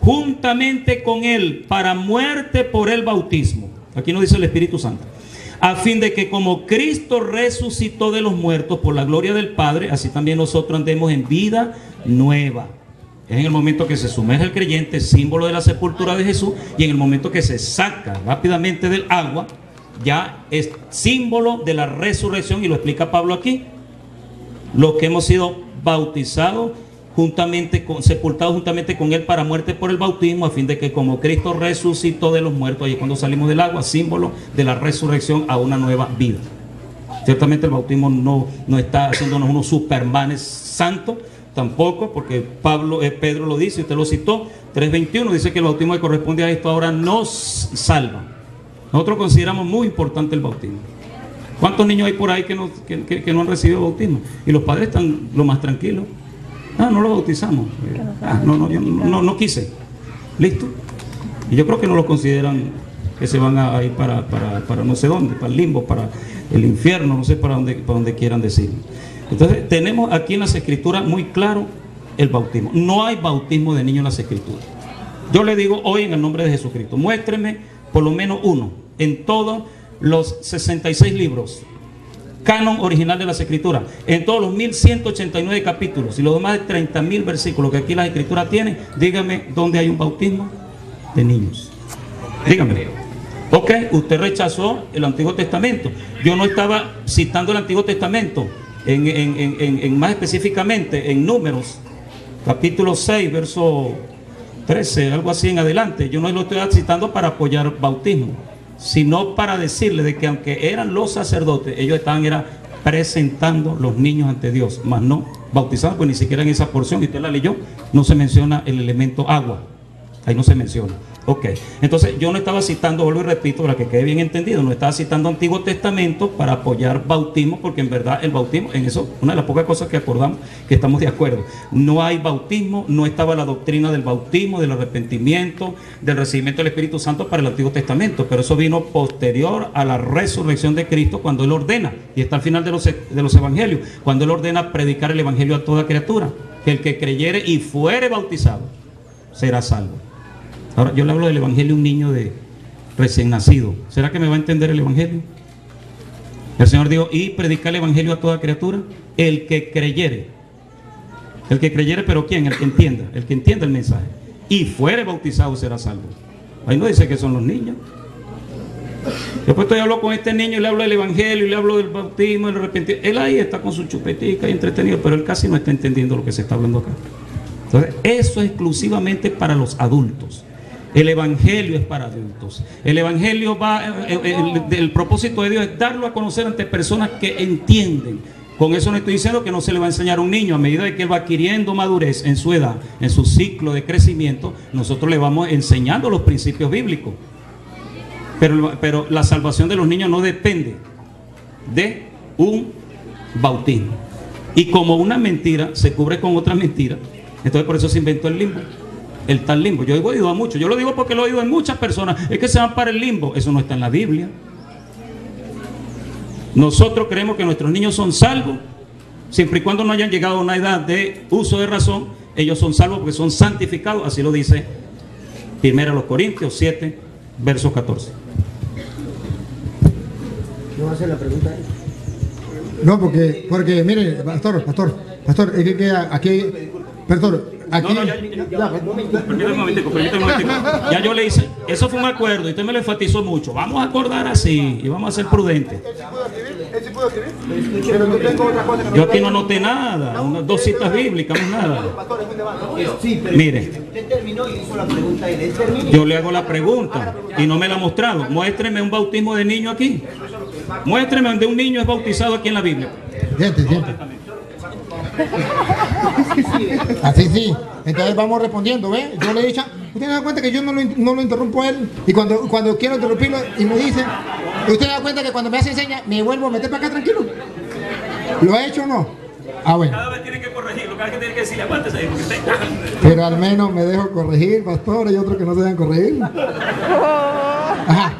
juntamente con él para muerte por el bautismo. Aquí nos dice el Espíritu Santo, a fin de que como Cristo resucitó de los muertos por la gloria del Padre, así también nosotros andemos en vida nueva. Es en el momento que se sumerge el creyente, símbolo de la sepultura de Jesús, y en el momento que se saca rápidamente del agua, ya es símbolo de la resurrección, y lo explica Pablo aquí. Los que hemos sido bautizados juntamente con, sepultados juntamente con él para muerte por el bautismo, a fin de que como Cristo resucitó de los muertos, ahí es cuando salimos del agua, símbolo de la resurrección a una nueva vida. Ciertamente el bautismo no está haciéndonos unos supermanes santos, tampoco, porque Pedro lo dice, usted lo citó, 3:21, dice que el bautismo que corresponde a esto ahora nos salva. Nosotros consideramos muy importante el bautismo. ¿Cuántos niños hay por ahí que no han recibido bautismo? Y los padres están lo más tranquilos. Ah, no lo bautizamos. Ah, no quise. ¿Listo? Y yo creo que no lo consideran que se van a ir para no sé dónde, para el limbo, para el infierno, no sé para dónde quieran decirlo. Entonces, tenemos aquí en las escrituras muy claro el bautismo. No hay bautismo de niño en las escrituras. Yo le digo hoy en el nombre de Jesucristo, muéstreme por lo menos uno en todos los 66 libros canon original de las escrituras, en todos los 1189 capítulos y los demás de 30.000 versículos que aquí las escrituras tienen. Dígame dónde hay un bautismo de niños. Dígame. Ok, usted rechazó el Antiguo Testamento. Yo no estaba citando el Antiguo Testamento en más específicamente en Números capítulo 6 verso 13, algo así en adelante. Yo no lo estoy citando para apoyar bautismo, sino para decirle de que aunque eran los sacerdotes, ellos estaban era presentando los niños ante Dios, mas no bautizando, pues ni siquiera en esa porción, y usted la leyó, no se menciona el elemento agua, ahí no se menciona. Ok, entonces yo no estaba citando, vuelvo y repito para que quede bien entendido, no estaba citando Antiguo Testamento para apoyar bautismo, porque en verdad el bautismo, en eso, una de las pocas cosas que acordamos, que estamos de acuerdo, no hay bautismo, no estaba la doctrina del bautismo, del arrepentimiento, del recibimiento del Espíritu Santo para el Antiguo Testamento, pero eso vino posterior a la resurrección de Cristo, cuando Él ordena, y está al final de los evangelios, cuando Él ordena predicar el evangelio a toda criatura, que el que creyere y fuere bautizado será salvo. Ahora, yo le hablo del evangelio a un niño de recién nacido. ¿Será que me va a entender el evangelio? El Señor dijo, y predicar el evangelio a toda criatura, el que creyere. El que creyere, pero ¿quién? El que entienda el mensaje. Y fuere bautizado será salvo. Ahí no dice que son los niños. Después yo hablo con este niño y le hablo del evangelio, y le hablo del bautismo, del arrepentimiento. Él ahí está con su chupetica y entretenido, pero él casi no está entendiendo lo que se está hablando acá. Entonces, eso es exclusivamente para los adultos. El evangelio es para adultos. El evangelio va, el propósito de Dios es darlo a conocer ante personas que entienden. Con eso no estoy diciendo que no se le va a enseñar a un niño. A medida de que él va adquiriendo madurez en su edad, en su ciclo de crecimiento, nosotros le vamos enseñando los principios bíblicos. Pero la salvación de los niños no depende de un bautismo. Y como una mentira se cubre con otra mentira, entonces por eso se inventó el limbo. El tal limbo, yo he oído a muchos, yo lo digo porque lo he oído en muchas personas, es que se van para el limbo. Eso no está en la Biblia. Nosotros creemos que nuestros niños son salvos, siempre y cuando no hayan llegado a una edad de uso de razón, ellos son salvos porque son santificados, así lo dice 1 Corintios 7, verso 14. ¿No hace la pregunta ahí? No, porque mire, pastor, es que aquí, perdón. Aquí. No, ya yo le hice, eso fue un acuerdo y usted me lo enfatizó mucho. Vamos a acordar así y vamos a ser prudentes. Yo aquí no noté nada, unas dos citas bíblicas, no nada. Mire, yo le hago la pregunta y no me la ha mostrado. Muéstreme un bautismo de niño aquí. Muéstreme donde un niño es bautizado aquí en la Biblia. Así sí, entonces vamos respondiendo, ¿ves? Yo le he dicho, usted da cuenta que yo no lo interrumpo a él, y cuando quiero interrumpirlo y me dice, usted da cuenta que cuando me hace enseña, me vuelvo a meter para acá tranquilo. ¿Lo ha hecho o no? Ah, bueno. Cada vez tiene que corregirlo, cada vez tiene que decirle, aguántese ahí, porque usted... Pero al menos me dejo corregir, pastor, hay otros que no se dejan corregir. Ajá.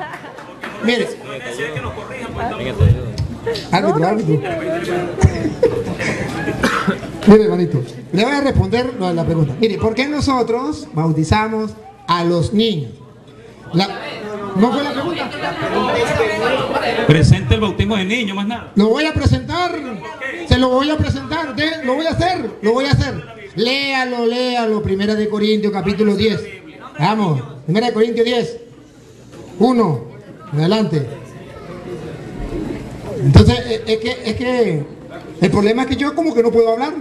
Mire. Árbitro. Mire, hermanito, le voy a responder la pregunta. Mire, ¿por qué nosotros bautizamos a los niños? ¿No fue la pregunta? Presente el bautismo de niño, más nada. Lo voy a presentar. Se lo voy a presentar. Lo voy a hacer. Lo voy a hacer. Léalo. 1 Corintios, capítulo 10. Vamos. 1 Corintios 10. 1. Adelante. Entonces, es que el problema es que yo como que no puedo hablar.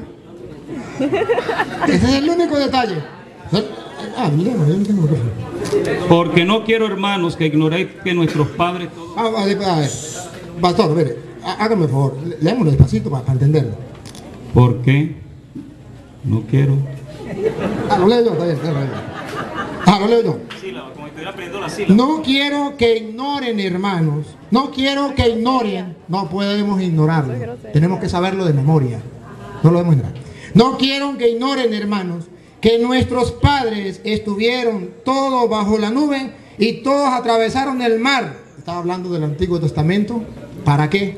Ese es el único detalle. Porque no quiero, hermanos, que ignoréis que nuestros padres... A ver, pastor, mire, hágame el favor, leámoslo despacito para entenderlo. ¿Por qué? No quiero. Lo leo yo, está bien, lo leo yo. No quiero que ignoren, hermanos. No quiero que ignoren. No podemos ignorarlo. Tenemos que saberlo de memoria. No lo debemos ignorar. No quiero que ignoren, hermanos, que nuestros padres estuvieron todos bajo la nube y todos atravesaron el mar. Estaba hablando del Antiguo Testamento. ¿Para qué?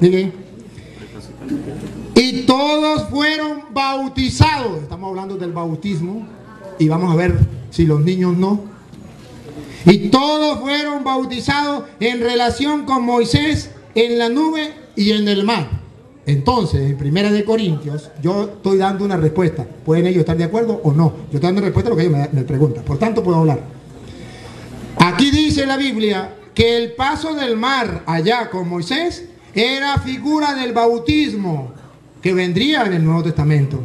Dije. Y todos fueron bautizados. Estamos hablando del bautismo. Y vamos a ver si los niños no. Y todos fueron bautizados en relación con Moisés en la nube y en el mar. Entonces, en 1 Corintios, yo estoy dando una respuesta. ¿Pueden ellos estar de acuerdo o no? Yo estoy dando respuesta a lo que ellos me preguntan. Por tanto, puedo hablar. Aquí dice la Biblia que el paso del mar allá con Moisés era figura del bautismo que vendría en el Nuevo Testamento.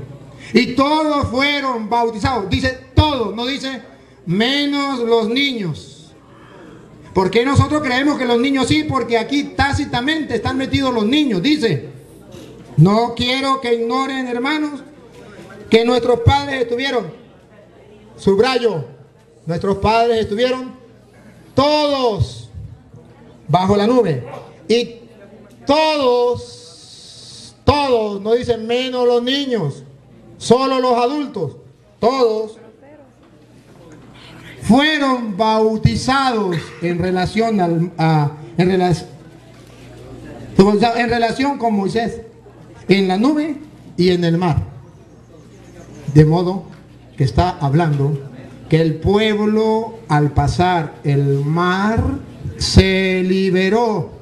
Y todos fueron bautizados. Dice todos, no dice menos los niños. ¿Por qué nosotros creemos que los niños sí? Porque aquí tácitamente están metidos los niños. Dice, No quiero que ignoren, hermanos, que nuestros padres estuvieron, subrayo, nuestros padres estuvieron todos bajo la nube. Y todos, no dicen menos los niños, solo los adultos, todos fueron bautizados en relación con Moisés, en la nube y en el mar. De modo que está hablando que el pueblo, al pasar el mar, se liberó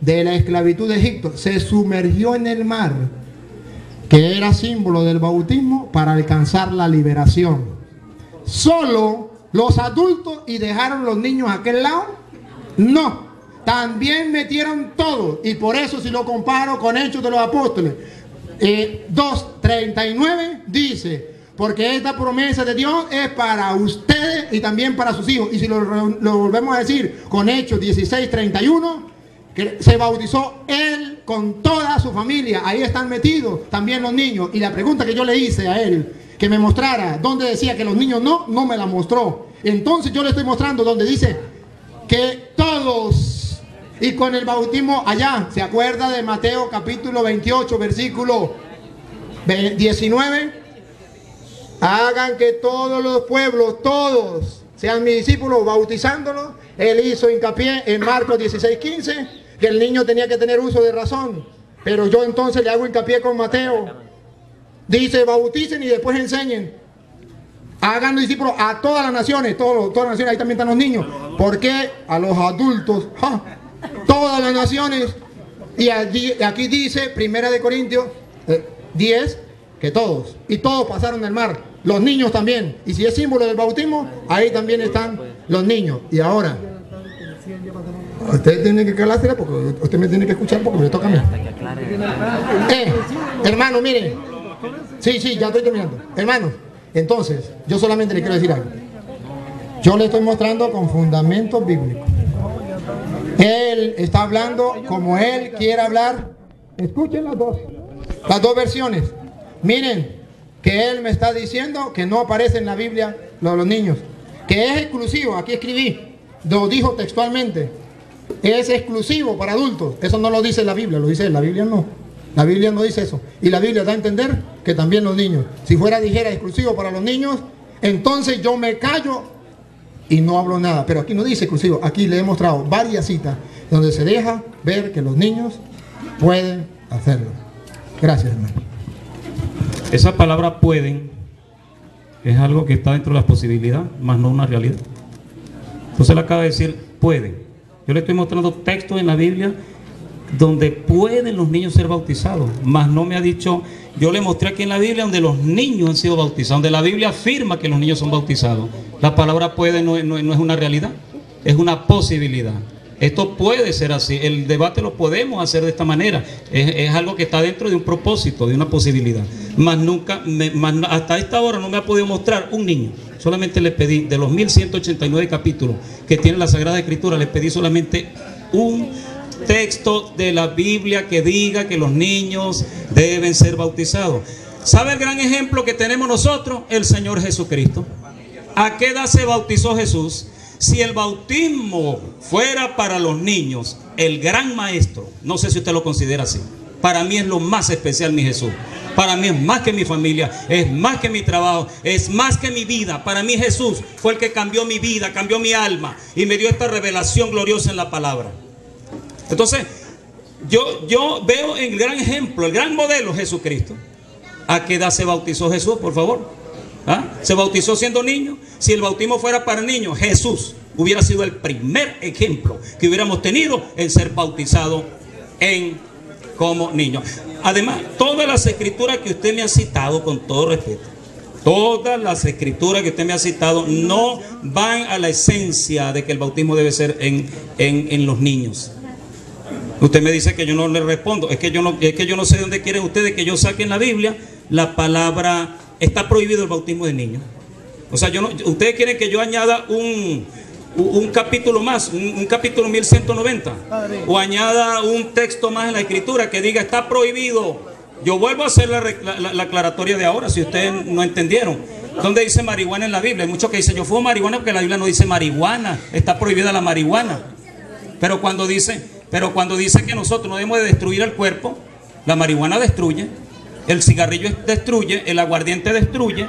de la esclavitud de Egipto, se sumergió en el mar, que era símbolo del bautismo, para alcanzar la liberación. Solo los adultos, y dejaron los niños a aquel lado, no. También metieron todo. Y por eso, si lo comparo con Hechos de los Apóstoles 2:39, dice: porque esta promesa de Dios es para ustedes y también para sus hijos. Y si lo volvemos a decir con Hechos 16:31, que se bautizó él con toda su familia. Ahí están metidos también los niños. Y la pregunta que yo le hice a él, que me mostrara donde decía que los niños no me la mostró. Entonces yo le estoy mostrando donde dice que todos, y con el bautismo allá. ¿Se acuerda de Mateo capítulo 28, versículo 19? Hagan que todos los pueblos, todos, sean mis discípulos, bautizándolos. Él hizo hincapié en Marcos 16:15, que el niño tenía que tener uso de razón. Pero yo entonces le hago hincapié con Mateo. Dice: bauticen y después enseñen. Hagan discípulos a todas las naciones, todas las naciones. Ahí también están los niños. ¿Por qué? A los adultos, ¡ja! Todas las naciones. Y aquí dice, 1 Corintios 10, que todos, y todos pasaron el mar, los niños también. Y si es símbolo del bautismo, ahí también están los niños. Y ahora, usted tiene que calársela, porque usted me tiene que escuchar, porque me toca a mí. Hermano, miren. Sí, ya estoy terminando. Hermano, entonces, yo solamente le quiero decir algo. Yo le estoy mostrando con fundamentos bíblicos. Él está hablando como él quiere hablar. Escuchen las dos versiones. Miren, que él me está diciendo que no aparece en la Biblia los niños, que es exclusivo. Aquí escribí, lo dijo textualmente, es exclusivo para adultos. Eso no lo dice la Biblia, lo dice la Biblia, no. La Biblia no dice eso. Y la Biblia da a entender que también los niños. Si fuera, dijera, exclusivo para los niños, entonces yo me callo y no hablo nada. Pero aquí no dice exclusivo. Aquí le he mostrado varias citas donde se deja ver que los niños pueden hacerlo. Gracias, hermano. Esa palabra pueden es algo que está dentro de las posibilidades, más no una realidad. Entonces le acaba de decir pueden. Yo le estoy mostrando textos en la Biblia donde pueden los niños ser bautizados, mas no me ha dicho. Yo le mostré aquí en la Biblia donde los niños han sido bautizados, donde la Biblia afirma que los niños son bautizados. La palabra puede no es una realidad, es una posibilidad. Esto puede ser así, el debate lo podemos hacer de esta manera, es algo que está dentro de un propósito, de una posibilidad. Mas nunca, hasta esta hora no me ha podido mostrar un niño. Solamente le pedí, de los 1189 capítulos que tiene la Sagrada Escritura, le pedí solamente un texto de la Biblia que diga que los niños deben ser bautizados. ¿Sabe el gran ejemplo que tenemos nosotros? El Señor Jesucristo. ¿A qué edad se bautizó Jesús? Si el bautismo fuera para los niños, el gran maestro, no sé si usted lo considera así, para mí es lo más especial mi Jesús. Para mí es más que mi familia, es más que mi trabajo, es más que mi vida. Para mí Jesús fue el que cambió mi vida, cambió mi alma y me dio esta revelación gloriosa en la palabra. Entonces, yo veo el gran ejemplo, el gran modelo, Jesucristo. ¿A qué edad se bautizó Jesús, por favor? ¿Ah? ¿Se bautizó siendo niño? Si el bautismo fuera para niños, Jesús hubiera sido el primer ejemplo que hubiéramos tenido en ser bautizado como niño. Además, todas las escrituras que usted me ha citado, con todo respeto, todas las escrituras que usted me ha citado no van a la esencia de que el bautismo debe ser en los niños. Usted me dice que yo no le respondo. Es que yo no sé de dónde quieren ustedes que yo saque en la Biblia la palabra. Está prohibido el bautismo de niños. O sea, ustedes quieren que yo añada un capítulo más, un capítulo 1190, o añada un texto más en la escritura que diga está prohibido Yo vuelvo a hacer la aclaratoria de ahora, si ustedes no entendieron. ¿Dónde dice marihuana en la Biblia? Hay muchos que dicen, yo fumo marihuana porque la Biblia no dice marihuana. Está prohibida la marihuana. Pero cuando dice que nosotros no debemos de destruir el cuerpo, la marihuana destruye, el cigarrillo destruye, el aguardiente destruye.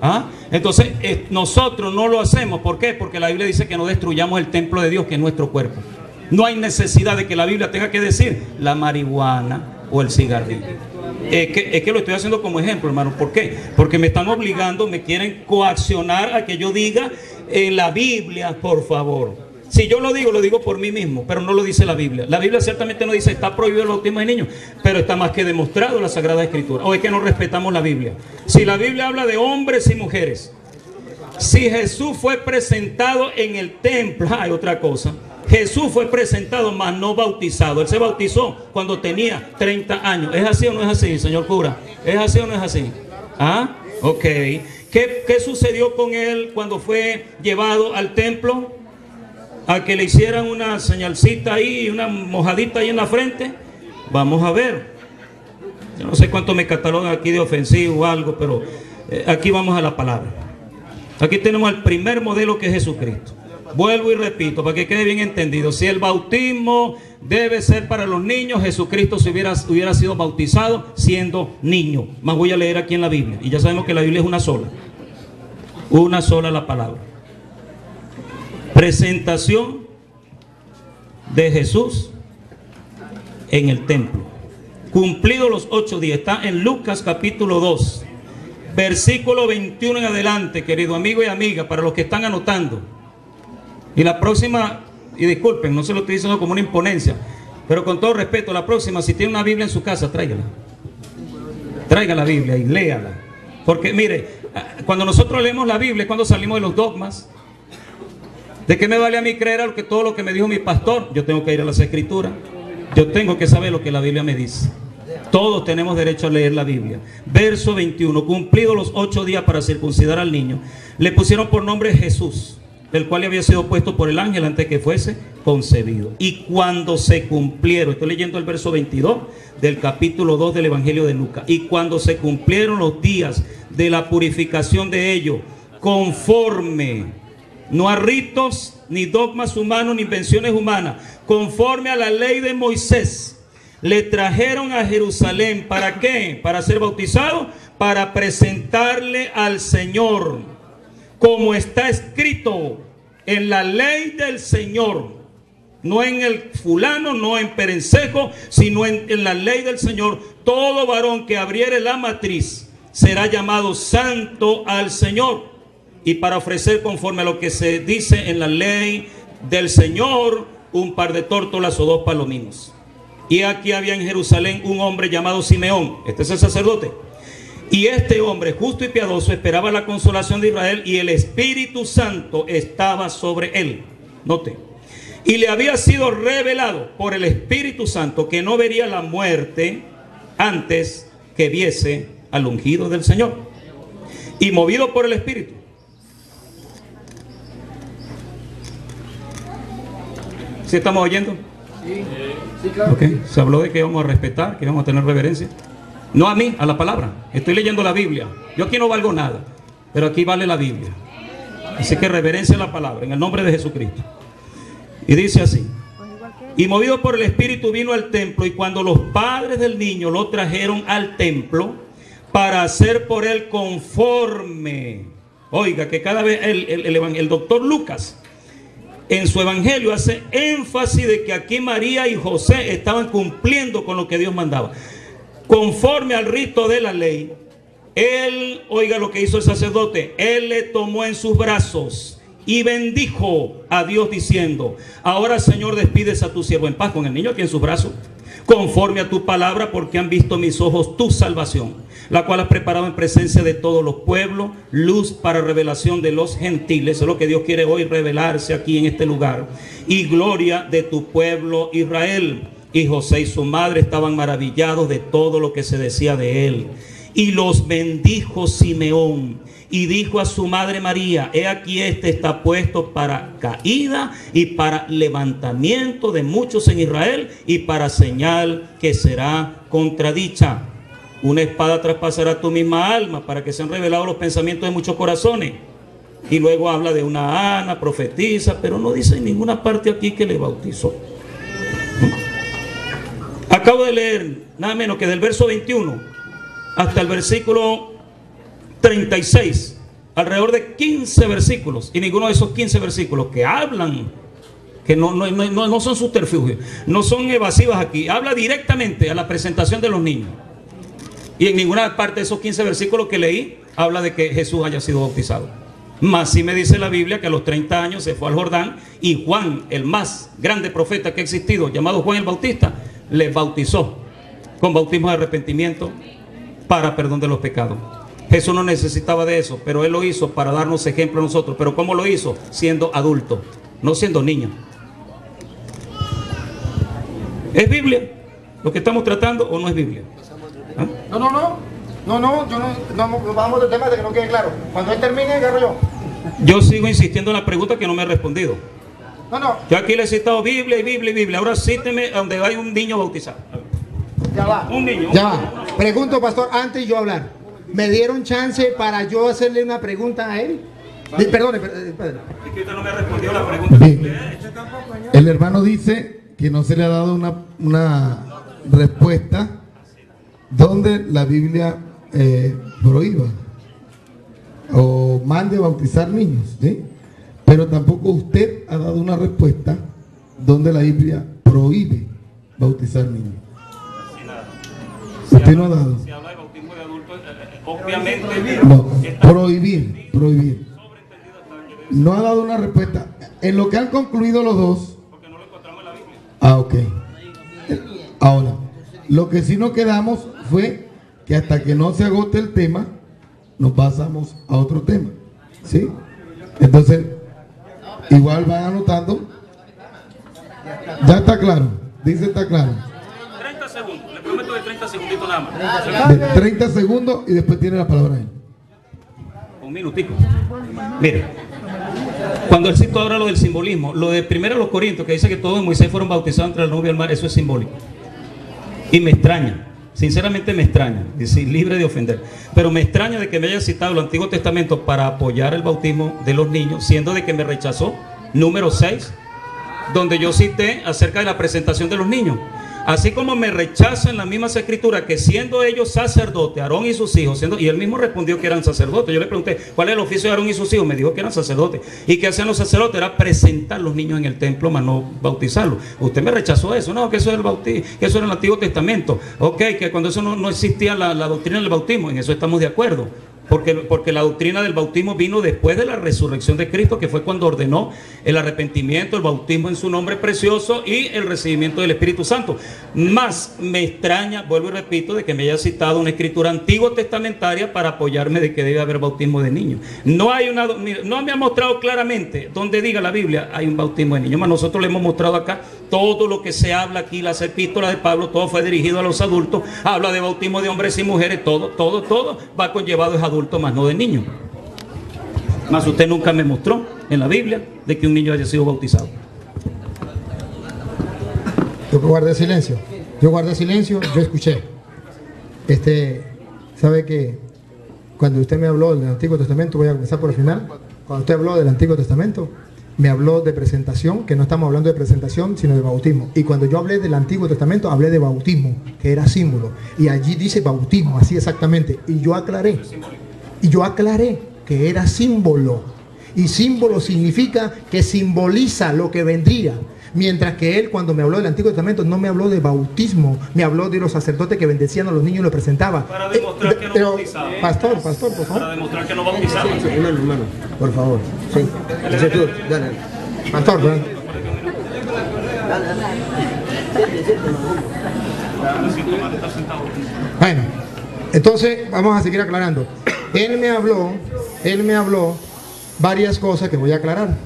¿Ah? Entonces nosotros no lo hacemos. ¿Por qué? Porque la Biblia dice que no destruyamos el templo de Dios, que es nuestro cuerpo. No hay necesidad de que la Biblia tenga que decir la marihuana o el cigarrillo. Es que lo estoy haciendo como ejemplo, hermano. ¿Por qué? Porque me están obligando, me quieren coaccionar a que yo diga en la Biblia, por favor. Si yo lo digo por mí mismo, pero no lo dice la Biblia. La Biblia ciertamente no dice, está prohibido el bautismo de niños, pero está más que demostrado en la Sagrada Escritura. O es que no respetamos la Biblia. Si la Biblia habla de hombres y mujeres, si Jesús fue presentado en el templo, hay otra cosa. Jesús fue presentado, mas no bautizado. Él se bautizó cuando tenía 30 años. ¿Es así o no es así, señor cura? ¿Es así o no es así? ¿Ah? Ok. ¿Qué sucedió con él cuando fue llevado al templo? A que le hicieran una señalcita ahí, una mojadita ahí en la frente. Vamos a ver. Yo no sé cuánto me catalogan aquí de ofensivo o algo, pero aquí vamos a la palabra. Aquí tenemos el primer modelo, que es Jesucristo. Vuelvo y repito, para que quede bien entendido. Si el bautismo debe ser para los niños, Jesucristo se hubiera sido bautizado siendo niño. Más voy a leer aquí en la Biblia. Y ya sabemos que la Biblia es una sola. Una sola la palabra. Presentación de Jesús en el templo. Cumplidos los 8 días. Está en Lucas capítulo 2. Versículo 21 en adelante, querido amigo y amiga, para los que están anotando. Y la próxima, y disculpen, no se lo estoy diciendo como una imponencia, pero con todo respeto, la próxima, si tiene una Biblia en su casa, tráigala. Traiga la Biblia y léala. Porque mire, cuando nosotros leemos la Biblia, cuando salimos de los dogmas, ¿de qué me vale a mí creer a todo lo que me dijo mi pastor? Yo tengo que ir a las Escrituras. Yo tengo que saber lo que la Biblia me dice. Todos tenemos derecho a leer la Biblia. Verso 21. Cumplidos los 8 días para circuncidar al niño, le pusieron por nombre Jesús, el cual había sido puesto por el ángel antes que fuese concebido. Y cuando se cumplieron, estoy leyendo el verso 22 del capítulo 2 del Evangelio de Lucas, y cuando se cumplieron los días de la purificación de ellos, conforme, no a ritos, ni dogmas humanos, ni invenciones humanas, conforme a la ley de Moisés, le trajeron a Jerusalén. ¿Para qué? Para ser bautizado, para presentarle al Señor, como está escrito en la ley del Señor, no en el fulano, no en perencejo, sino en la ley del Señor. Todo varón que abriere la matriz será llamado santo al Señor, y para ofrecer conforme a lo que se dice en la ley del Señor, un par de tórtolas o 2 palominos. Y aquí había en Jerusalén un hombre llamado Simeón. Este es el sacerdote. Y este hombre justo y piadoso esperaba la consolación de Israel, y el Espíritu Santo estaba sobre él. Note. Y le había sido revelado por el Espíritu Santo que no vería la muerte antes que viese al ungido del Señor. Y movido por el Espíritu, ¿sí estamos oyendo? Sí, claro. Okay. Se habló de que vamos a respetar, que vamos a tener reverencia. No a mí, a la palabra. Estoy leyendo la Biblia. Yo aquí no valgo nada, pero aquí vale la Biblia. Así que reverencia la palabra, en el nombre de Jesucristo. Y dice así. Y movido por el Espíritu vino al templo, y cuando los padres del niño lo trajeron al templo para hacer por él conforme. Oiga, que cada vez el doctor Lucas en su evangelio hace énfasis de que aquí María y José estaban cumpliendo con lo que Dios mandaba. Conforme al rito de la ley, él, oiga lo que hizo el sacerdote, él le tomó en sus brazos y bendijo a Dios diciendo: ahora, Señor, despides a tu siervo en paz, con el niño aquí en sus brazos, conforme a tu palabra, porque han visto mis ojos tu salvación, la cual has preparado en presencia de todos los pueblos, luz para revelación de los gentiles. Eso es lo que Dios quiere hoy, revelarse aquí en este lugar, y gloria de tu pueblo Israel. Y José y su madre estaban maravillados de todo lo que se decía de él. Y los bendijo Simeón, y dijo a su madre María: he aquí, este está puesto para caída y para levantamiento de muchos en Israel, y para señal que será contradicha. Una espada traspasará tu misma alma, para que sean revelados los pensamientos de muchos corazones. Y luego habla de una Ana, profetiza, pero no dice en ninguna parte aquí que le bautizó. Acabo de leer nada menos que del verso 21 hasta el versículo 36, alrededor de 15 versículos, y ninguno de esos 15 versículos que hablan, que no son subterfugios, no son evasivas aquí, habla directamente a la presentación de los niños. Y en ninguna parte de esos 15 versículos que leí habla de que Jesús haya sido bautizado. Mas sí me dice la Biblia que a los 30 años se fue al Jordán, y Juan, el más grande profeta que ha existido, llamado Juan el Bautista, les bautizó con bautismo de arrepentimiento para perdón de los pecados. Jesús no necesitaba de eso, pero Él lo hizo para darnos ejemplo a nosotros. Pero ¿cómo lo hizo? Siendo adulto, no siendo niño. ¿Es Biblia lo que estamos tratando o no es Biblia? ¿Ah? No, vamos del tema de que no quede claro. Cuando él termine, agarro yo. Yo sigo insistiendo en la pregunta que no me ha respondido. Yo aquí le he citado Biblia y Biblia y Biblia. Ahora cíteme donde hay un niño bautizado. Ya va. Un niño. Ya va. Pregunto, pastor, antes de yo hablar. ¿Me dieron chance para yo hacerle una pregunta a él? Vale. Perdone, padre. Es que usted no me ha respondido la pregunta que le he hecho. El hermano dice que no se le ha dado una respuesta donde la Biblia prohíba o mande bautizar niños, ¿sí? Pero tampoco usted ha dado una respuesta donde la Biblia prohíbe bautizar niños. Usted no ha dado. Se habla de bautismo de adultos, obviamente. No, prohibir. No ha dado una respuesta. En lo que han concluido los dos. Porque no lo encontramos en la Biblia. Ah, ok. Ahora, lo que sí nos quedamos fue que hasta que no se agote el tema, nos pasamos a otro tema, ¿sí? Entonces, igual van anotando. Ya está claro, dice está claro. 30 segundos, le prometo de 30 segunditos nada más. De 30 segundos y después tiene la palabra él. Un minutico. Mire, cuando él citó ahora lo del simbolismo, lo de primero los Corintios, que dice que todos en Moisés fueron bautizados entre el nube y el mar, eso es simbólico. Y me extraña, sinceramente me extraña, decir, libre de ofender, pero me extraña de que me haya citado el Antiguo Testamento para apoyar el bautismo de los niños, siendo de que me rechazó número 6, donde yo cité acerca de la presentación de los niños. Así como me rechaza en las mismas escrituras que siendo ellos sacerdotes, Aarón y sus hijos, y él mismo respondió que eran sacerdotes. Yo le pregunté, ¿cuál es el oficio de Aarón y sus hijos? Me dijo que eran sacerdotes. ¿Y qué hacían los sacerdotes? Era presentar los niños en el templo, mas no bautizarlos. Usted me rechazó eso, no, que eso es el bautismo, que eso era el Antiguo Testamento. Ok, que cuando eso no existía la doctrina del bautismo, en eso estamos de acuerdo. Porque la doctrina del bautismo vino después de la resurrección de Cristo, que fue cuando ordenó el arrepentimiento, el bautismo en su nombre precioso y el recibimiento del Espíritu Santo. Más me extraña, vuelvo y repito, de que me haya citado una escritura antigua testamentaria para apoyarme de que debe haber bautismo de niños. No me ha mostrado claramente donde diga la Biblia hay un bautismo de niños. Más nosotros le hemos mostrado acá todo lo que se habla aquí, las epístolas de Pablo, todo fue dirigido a los adultos, habla de bautismo de hombres y mujeres, todo va conllevado a adulto, más no de niño. Más usted nunca me mostró en la Biblia de que un niño haya sido bautizado. Yo guardé silencio. Yo escuché. Sabe que cuando usted me habló del Antiguo Testamento, voy a comenzar por el final. Cuando usted habló del Antiguo Testamento, me habló de presentación, que no estamos hablando de presentación, sino de bautismo. Y cuando yo hablé del Antiguo Testamento, hablé de bautismo, que era símbolo. Y allí dice bautismo, así exactamente. Y yo aclaré. Que era símbolo. Y símbolo significa que simboliza lo que vendría. Mientras que él, cuando me habló del Antiguo Testamento, no me habló de bautismo, me habló de los sacerdotes que bendecían a los niños y los presentaban. Para demostrar que no bautizaban. Pastor, por favor. Para demostrar que no bautizaban. Sí, hermano, por favor. Sí. Dale. Pastor, dale. Bueno, entonces vamos a seguir aclarando. Él me habló varias cosas que voy a aclarar.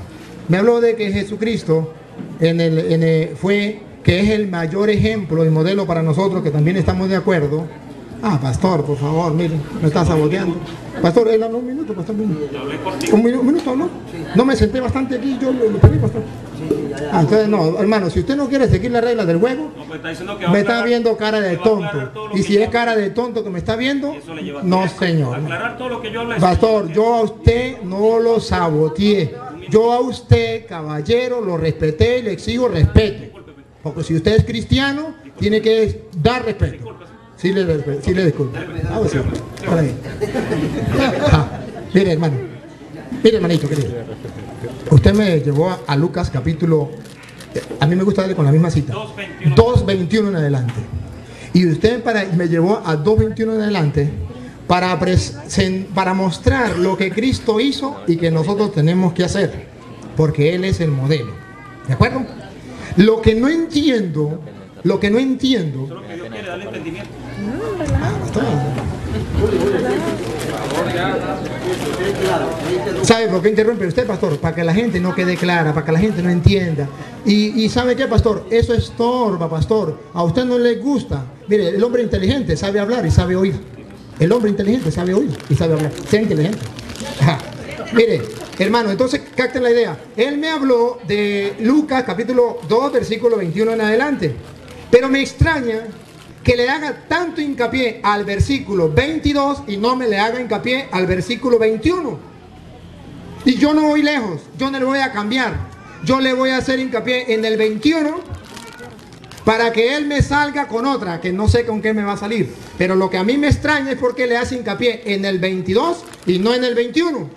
Me habló de que Jesucristo que es el mayor ejemplo y modelo para nosotros, que también estamos de acuerdo. Ah, pastor, por favor, mire, me está saboteando. Pastor, él habló un minuto, pastor. Un minuto, ¿no? No me senté bastante aquí, yo lo pedí, pastor. Entonces, no, hermano, si usted no quiere seguir las reglas del juego, no, pues está que me está viendo cara de tonto. Y si es cara de tonto que me está viendo, no, señor. Pastor, yo a usted no lo saboteé. Yo a usted, caballero, lo respeté y le exijo respeto. Porque si usted es cristiano, tiene que dar respeto. Sí, le disculpo. Ah, sí. Mire, hermano. Mire, hermanito, querido. Usted me llevó a Lucas capítulo, a mí me gusta darle con la misma cita, 2:21 en adelante. Y usted me llevó a 2:21 en adelante para mostrar lo que Cristo hizo y que nosotros tenemos que hacer, porque Él es el modelo. ¿De acuerdo? Lo que no entiendo. ¿Sabe por qué interrumpe usted, pastor? Para que la gente no quede clara, para que la gente no entienda. Y ¿sabe qué, pastor? Eso estorba, pastor. A usted no le gusta. Mire, el hombre inteligente sabe hablar y sabe oír. El hombre inteligente sabe oír y sabe hablar. Sea inteligente. Ja. Mire, hermano, entonces capten la idea. Él me habló de Lucas capítulo 2, versículo 21 en adelante. Pero me extraña que le haga tanto hincapié al versículo 22 y no me le haga hincapié al versículo 21. Y yo no voy lejos, yo no le voy a cambiar. Yo le voy a hacer hincapié en el 21 para que él me salga con otra, que no sé con qué me va a salir. Pero lo que a mí me extraña es porque le hace hincapié en el 22 y no en el 21.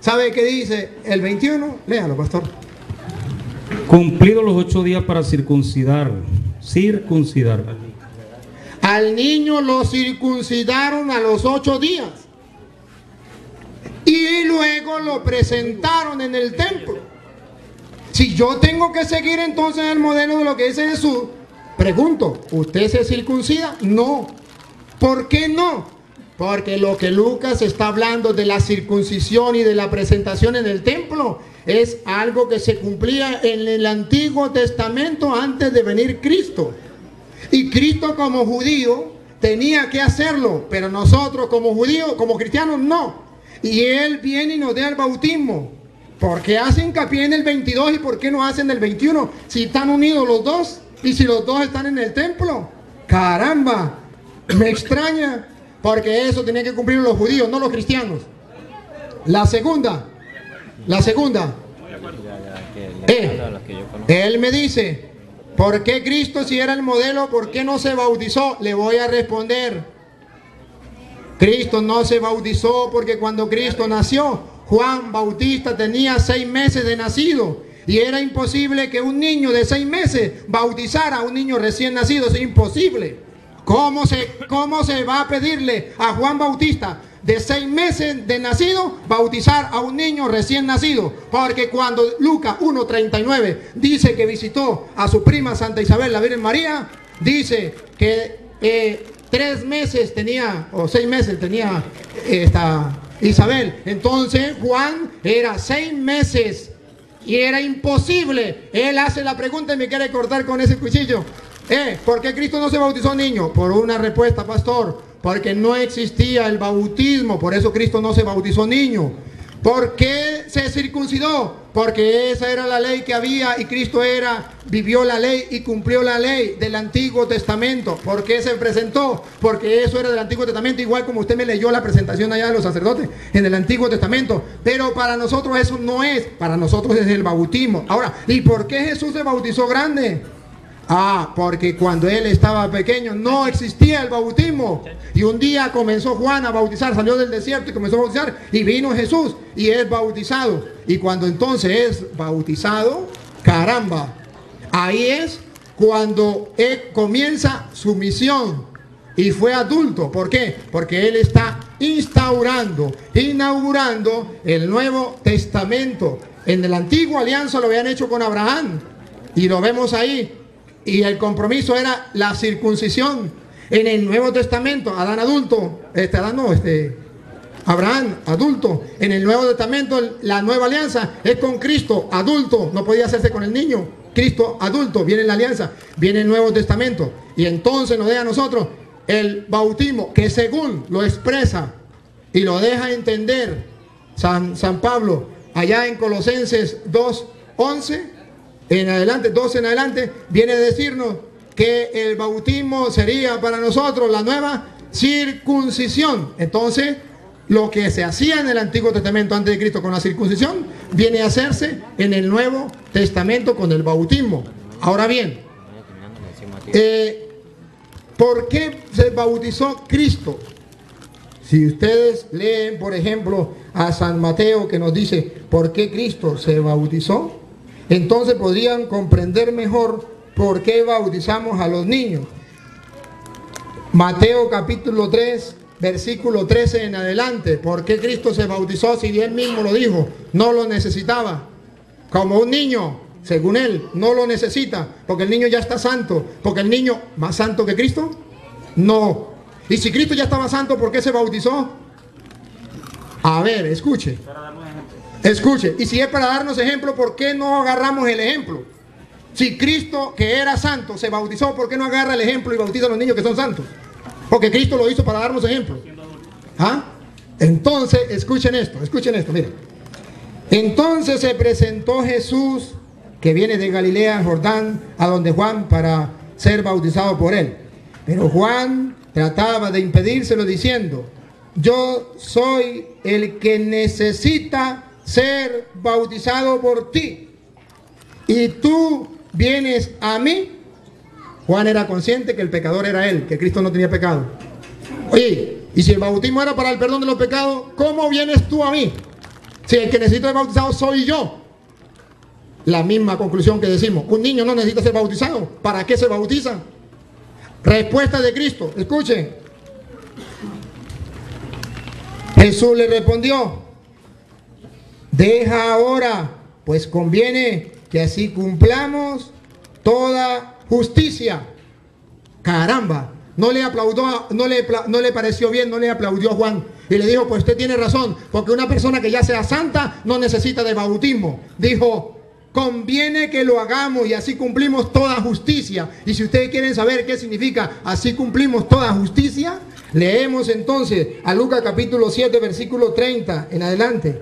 ¿Sabe qué dice el 21? Léalo, pastor. Cumplidos los 8 días para circuncidar. Al niño lo circuncidaron a los 8 días. Y luego lo presentaron en el templo. Si yo tengo que seguir entonces el modelo de lo que dice Jesús, pregunto, ¿usted se circuncida? No. ¿Por qué no? Porque lo que Lucas está hablando de la circuncisión y de la presentación en el templo es algo que se cumplía en el Antiguo Testamento antes de venir Cristo. Y Cristo como judío tenía que hacerlo, pero nosotros como judíos, como cristianos, no. Y Él viene y nos da el bautismo. ¿Por qué hace hincapié en el 22 y por qué no hacen el 21? Si están unidos los dos y si los dos están en el templo. ¡Caramba! Me extraña, porque eso tenían que cumplir los judíos, no los cristianos. La segunda. Él me dice, ¿por qué Cristo, si era el modelo, por qué no se bautizó? Le voy a responder. Cristo no se bautizó porque cuando Cristo nació, Juan Bautista tenía 6 meses de nacido. Y era imposible que un niño de 6 meses bautizara a un niño recién nacido. Es imposible. ¿Cómo se va a pedirle a Juan Bautista de 6 meses de nacido bautizar a un niño recién nacido? Porque cuando Lucas 1:39 dice que visitó a su prima Santa Isabel, la Virgen María, dice que 3 meses tenía, o 6 meses tenía esta Isabel. Entonces Juan era 6 meses y era imposible. Él hace la pregunta y me quiere cortar con ese cuchillo. ¿Por qué Cristo no se bautizó niño? Por una respuesta, pastor, porque no existía el bautismo, por eso Cristo no se bautizó niño. ¿Por qué se circuncidó? Porque esa era la ley que había y Cristo vivió la ley y cumplió la ley del Antiguo Testamento. ¿Por qué se presentó? Porque eso era del Antiguo Testamento, igual como usted me leyó la presentación allá de los sacerdotes en el Antiguo Testamento. Pero para nosotros eso no es, para nosotros es el bautismo. Ahora, ¿y por qué Jesús se bautizó grande? Porque cuando él estaba pequeño no existía el bautismo. Y un día comenzó Juan a bautizar, salió del desierto y comenzó a bautizar. Y vino Jesús y es bautizado. Y cuando entonces es bautizado, caramba, ahí es cuando él comienza su misión. Y fue adulto. ¿Por qué? Porque él está inaugurando el Nuevo Testamento. En el Antiguo Alianza lo habían hecho con Abraham. Y lo vemos ahí. Y el compromiso era la circuncisión. En el Nuevo Testamento, Adán adulto, Abraham adulto. En el Nuevo Testamento, la nueva alianza es con Cristo adulto. No podía hacerse con el niño. Cristo adulto, viene la alianza, viene el Nuevo Testamento. Y entonces nos deja a nosotros el bautismo, que según lo expresa y lo deja entender San Pablo allá en Colosenses 2:11. en adelante, todos en adelante, viene a decirnos que el bautismo sería para nosotros la nueva circuncisión. Entonces, lo que se hacía en el Antiguo Testamento antes de Cristo con la circuncisión, viene a hacerse en el Nuevo Testamento con el bautismo. Ahora bien, ¿por qué se bautizó Cristo? Si ustedes leen, por ejemplo, a San Mateo, que nos dice por qué Cristo se bautizó, entonces podrían comprender mejor por qué bautizamos a los niños. Mateo capítulo 3, versículo 13 en adelante. ¿Por qué Cristo se bautizó si él mismo lo dijo? No lo necesitaba. Como un niño, según él, no lo necesita, porque el niño ya está santo. Porque el niño, ¿más santo que Cristo? No. Y si Cristo ya estaba santo, ¿por qué se bautizó? A ver, escuche. Escuche. Y si es para darnos ejemplo, ¿por qué no agarramos el ejemplo? Si Cristo, que era santo, se bautizó, ¿por qué no agarra el ejemplo y bautiza a los niños que son santos? Porque Cristo lo hizo para darnos ejemplo. ¿Ah? Entonces, escuchen esto, miren. Entonces se presentó Jesús, que viene de Galilea, Jordán, a donde Juan, para ser bautizado por él. Pero Juan trataba de impedírselo diciendo: yo soy el que necesita ser bautizado por ti, y tú vienes a mí. Juan era consciente que el pecador era él, que Cristo no tenía pecado. Oye, y si el bautismo era para el perdón de los pecados, ¿cómo vienes tú a mí? Si el que necesita ser bautizado soy yo. La misma conclusión que decimos: un niño no necesita ser bautizado, ¿para qué se bautiza? Respuesta de Cristo, escuchen. Jesús le respondió: deja ahora, pues conviene que así cumplamos toda justicia. Caramba, no le aplaudió, no le pareció bien, no le aplaudió a Juan. Y le dijo: pues usted tiene razón, porque una persona que ya sea santa no necesita de bautismo. Dijo: conviene que lo hagamos, y así cumplimos toda justicia. Y si ustedes quieren saber qué significa así cumplimos toda justicia, leemos entonces a Lucas capítulo 7, versículo 30 en adelante.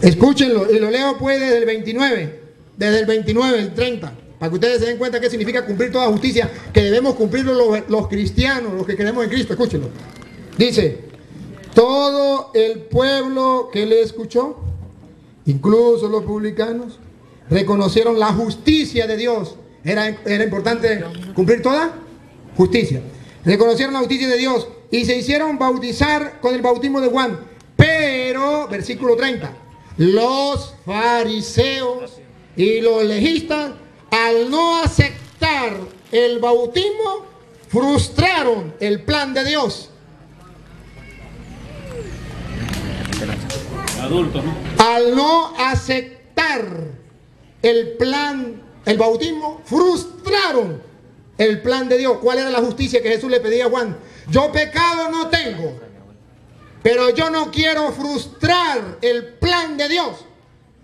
Escúchenlo, y lo leo pues desde el 29, el 30, para que ustedes se den cuenta qué significa cumplir toda justicia, que debemos cumplirlo los cristianos, los que creemos en Cristo. Escúchenlo. Dice: todo el pueblo que le escuchó, incluso los publicanos, reconocieron la justicia de Dios. Era importante cumplir toda justicia. Reconocieron la justicia de Dios y se hicieron bautizar con el bautismo de Juan. Pero, versículo 30, los fariseos y los legistas, al no aceptar el bautismo, frustraron el plan de Dios. Adultos, ¿no? Al no aceptar el bautismo, frustraron el plan de Dios. ¿Cuál era la justicia que Jesús le pedía a Juan? Yo pecado no tengo, pero yo no quiero frustrar el plan de Dios.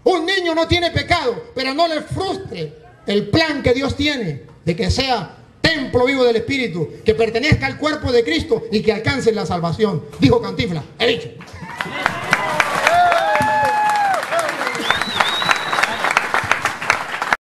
Un niño no tiene pecado, pero no le frustre el plan que Dios tiene de que sea templo vivo del Espíritu, que pertenezca al cuerpo de Cristo y que alcance la salvación. Dijo Cantinflas, he dicho.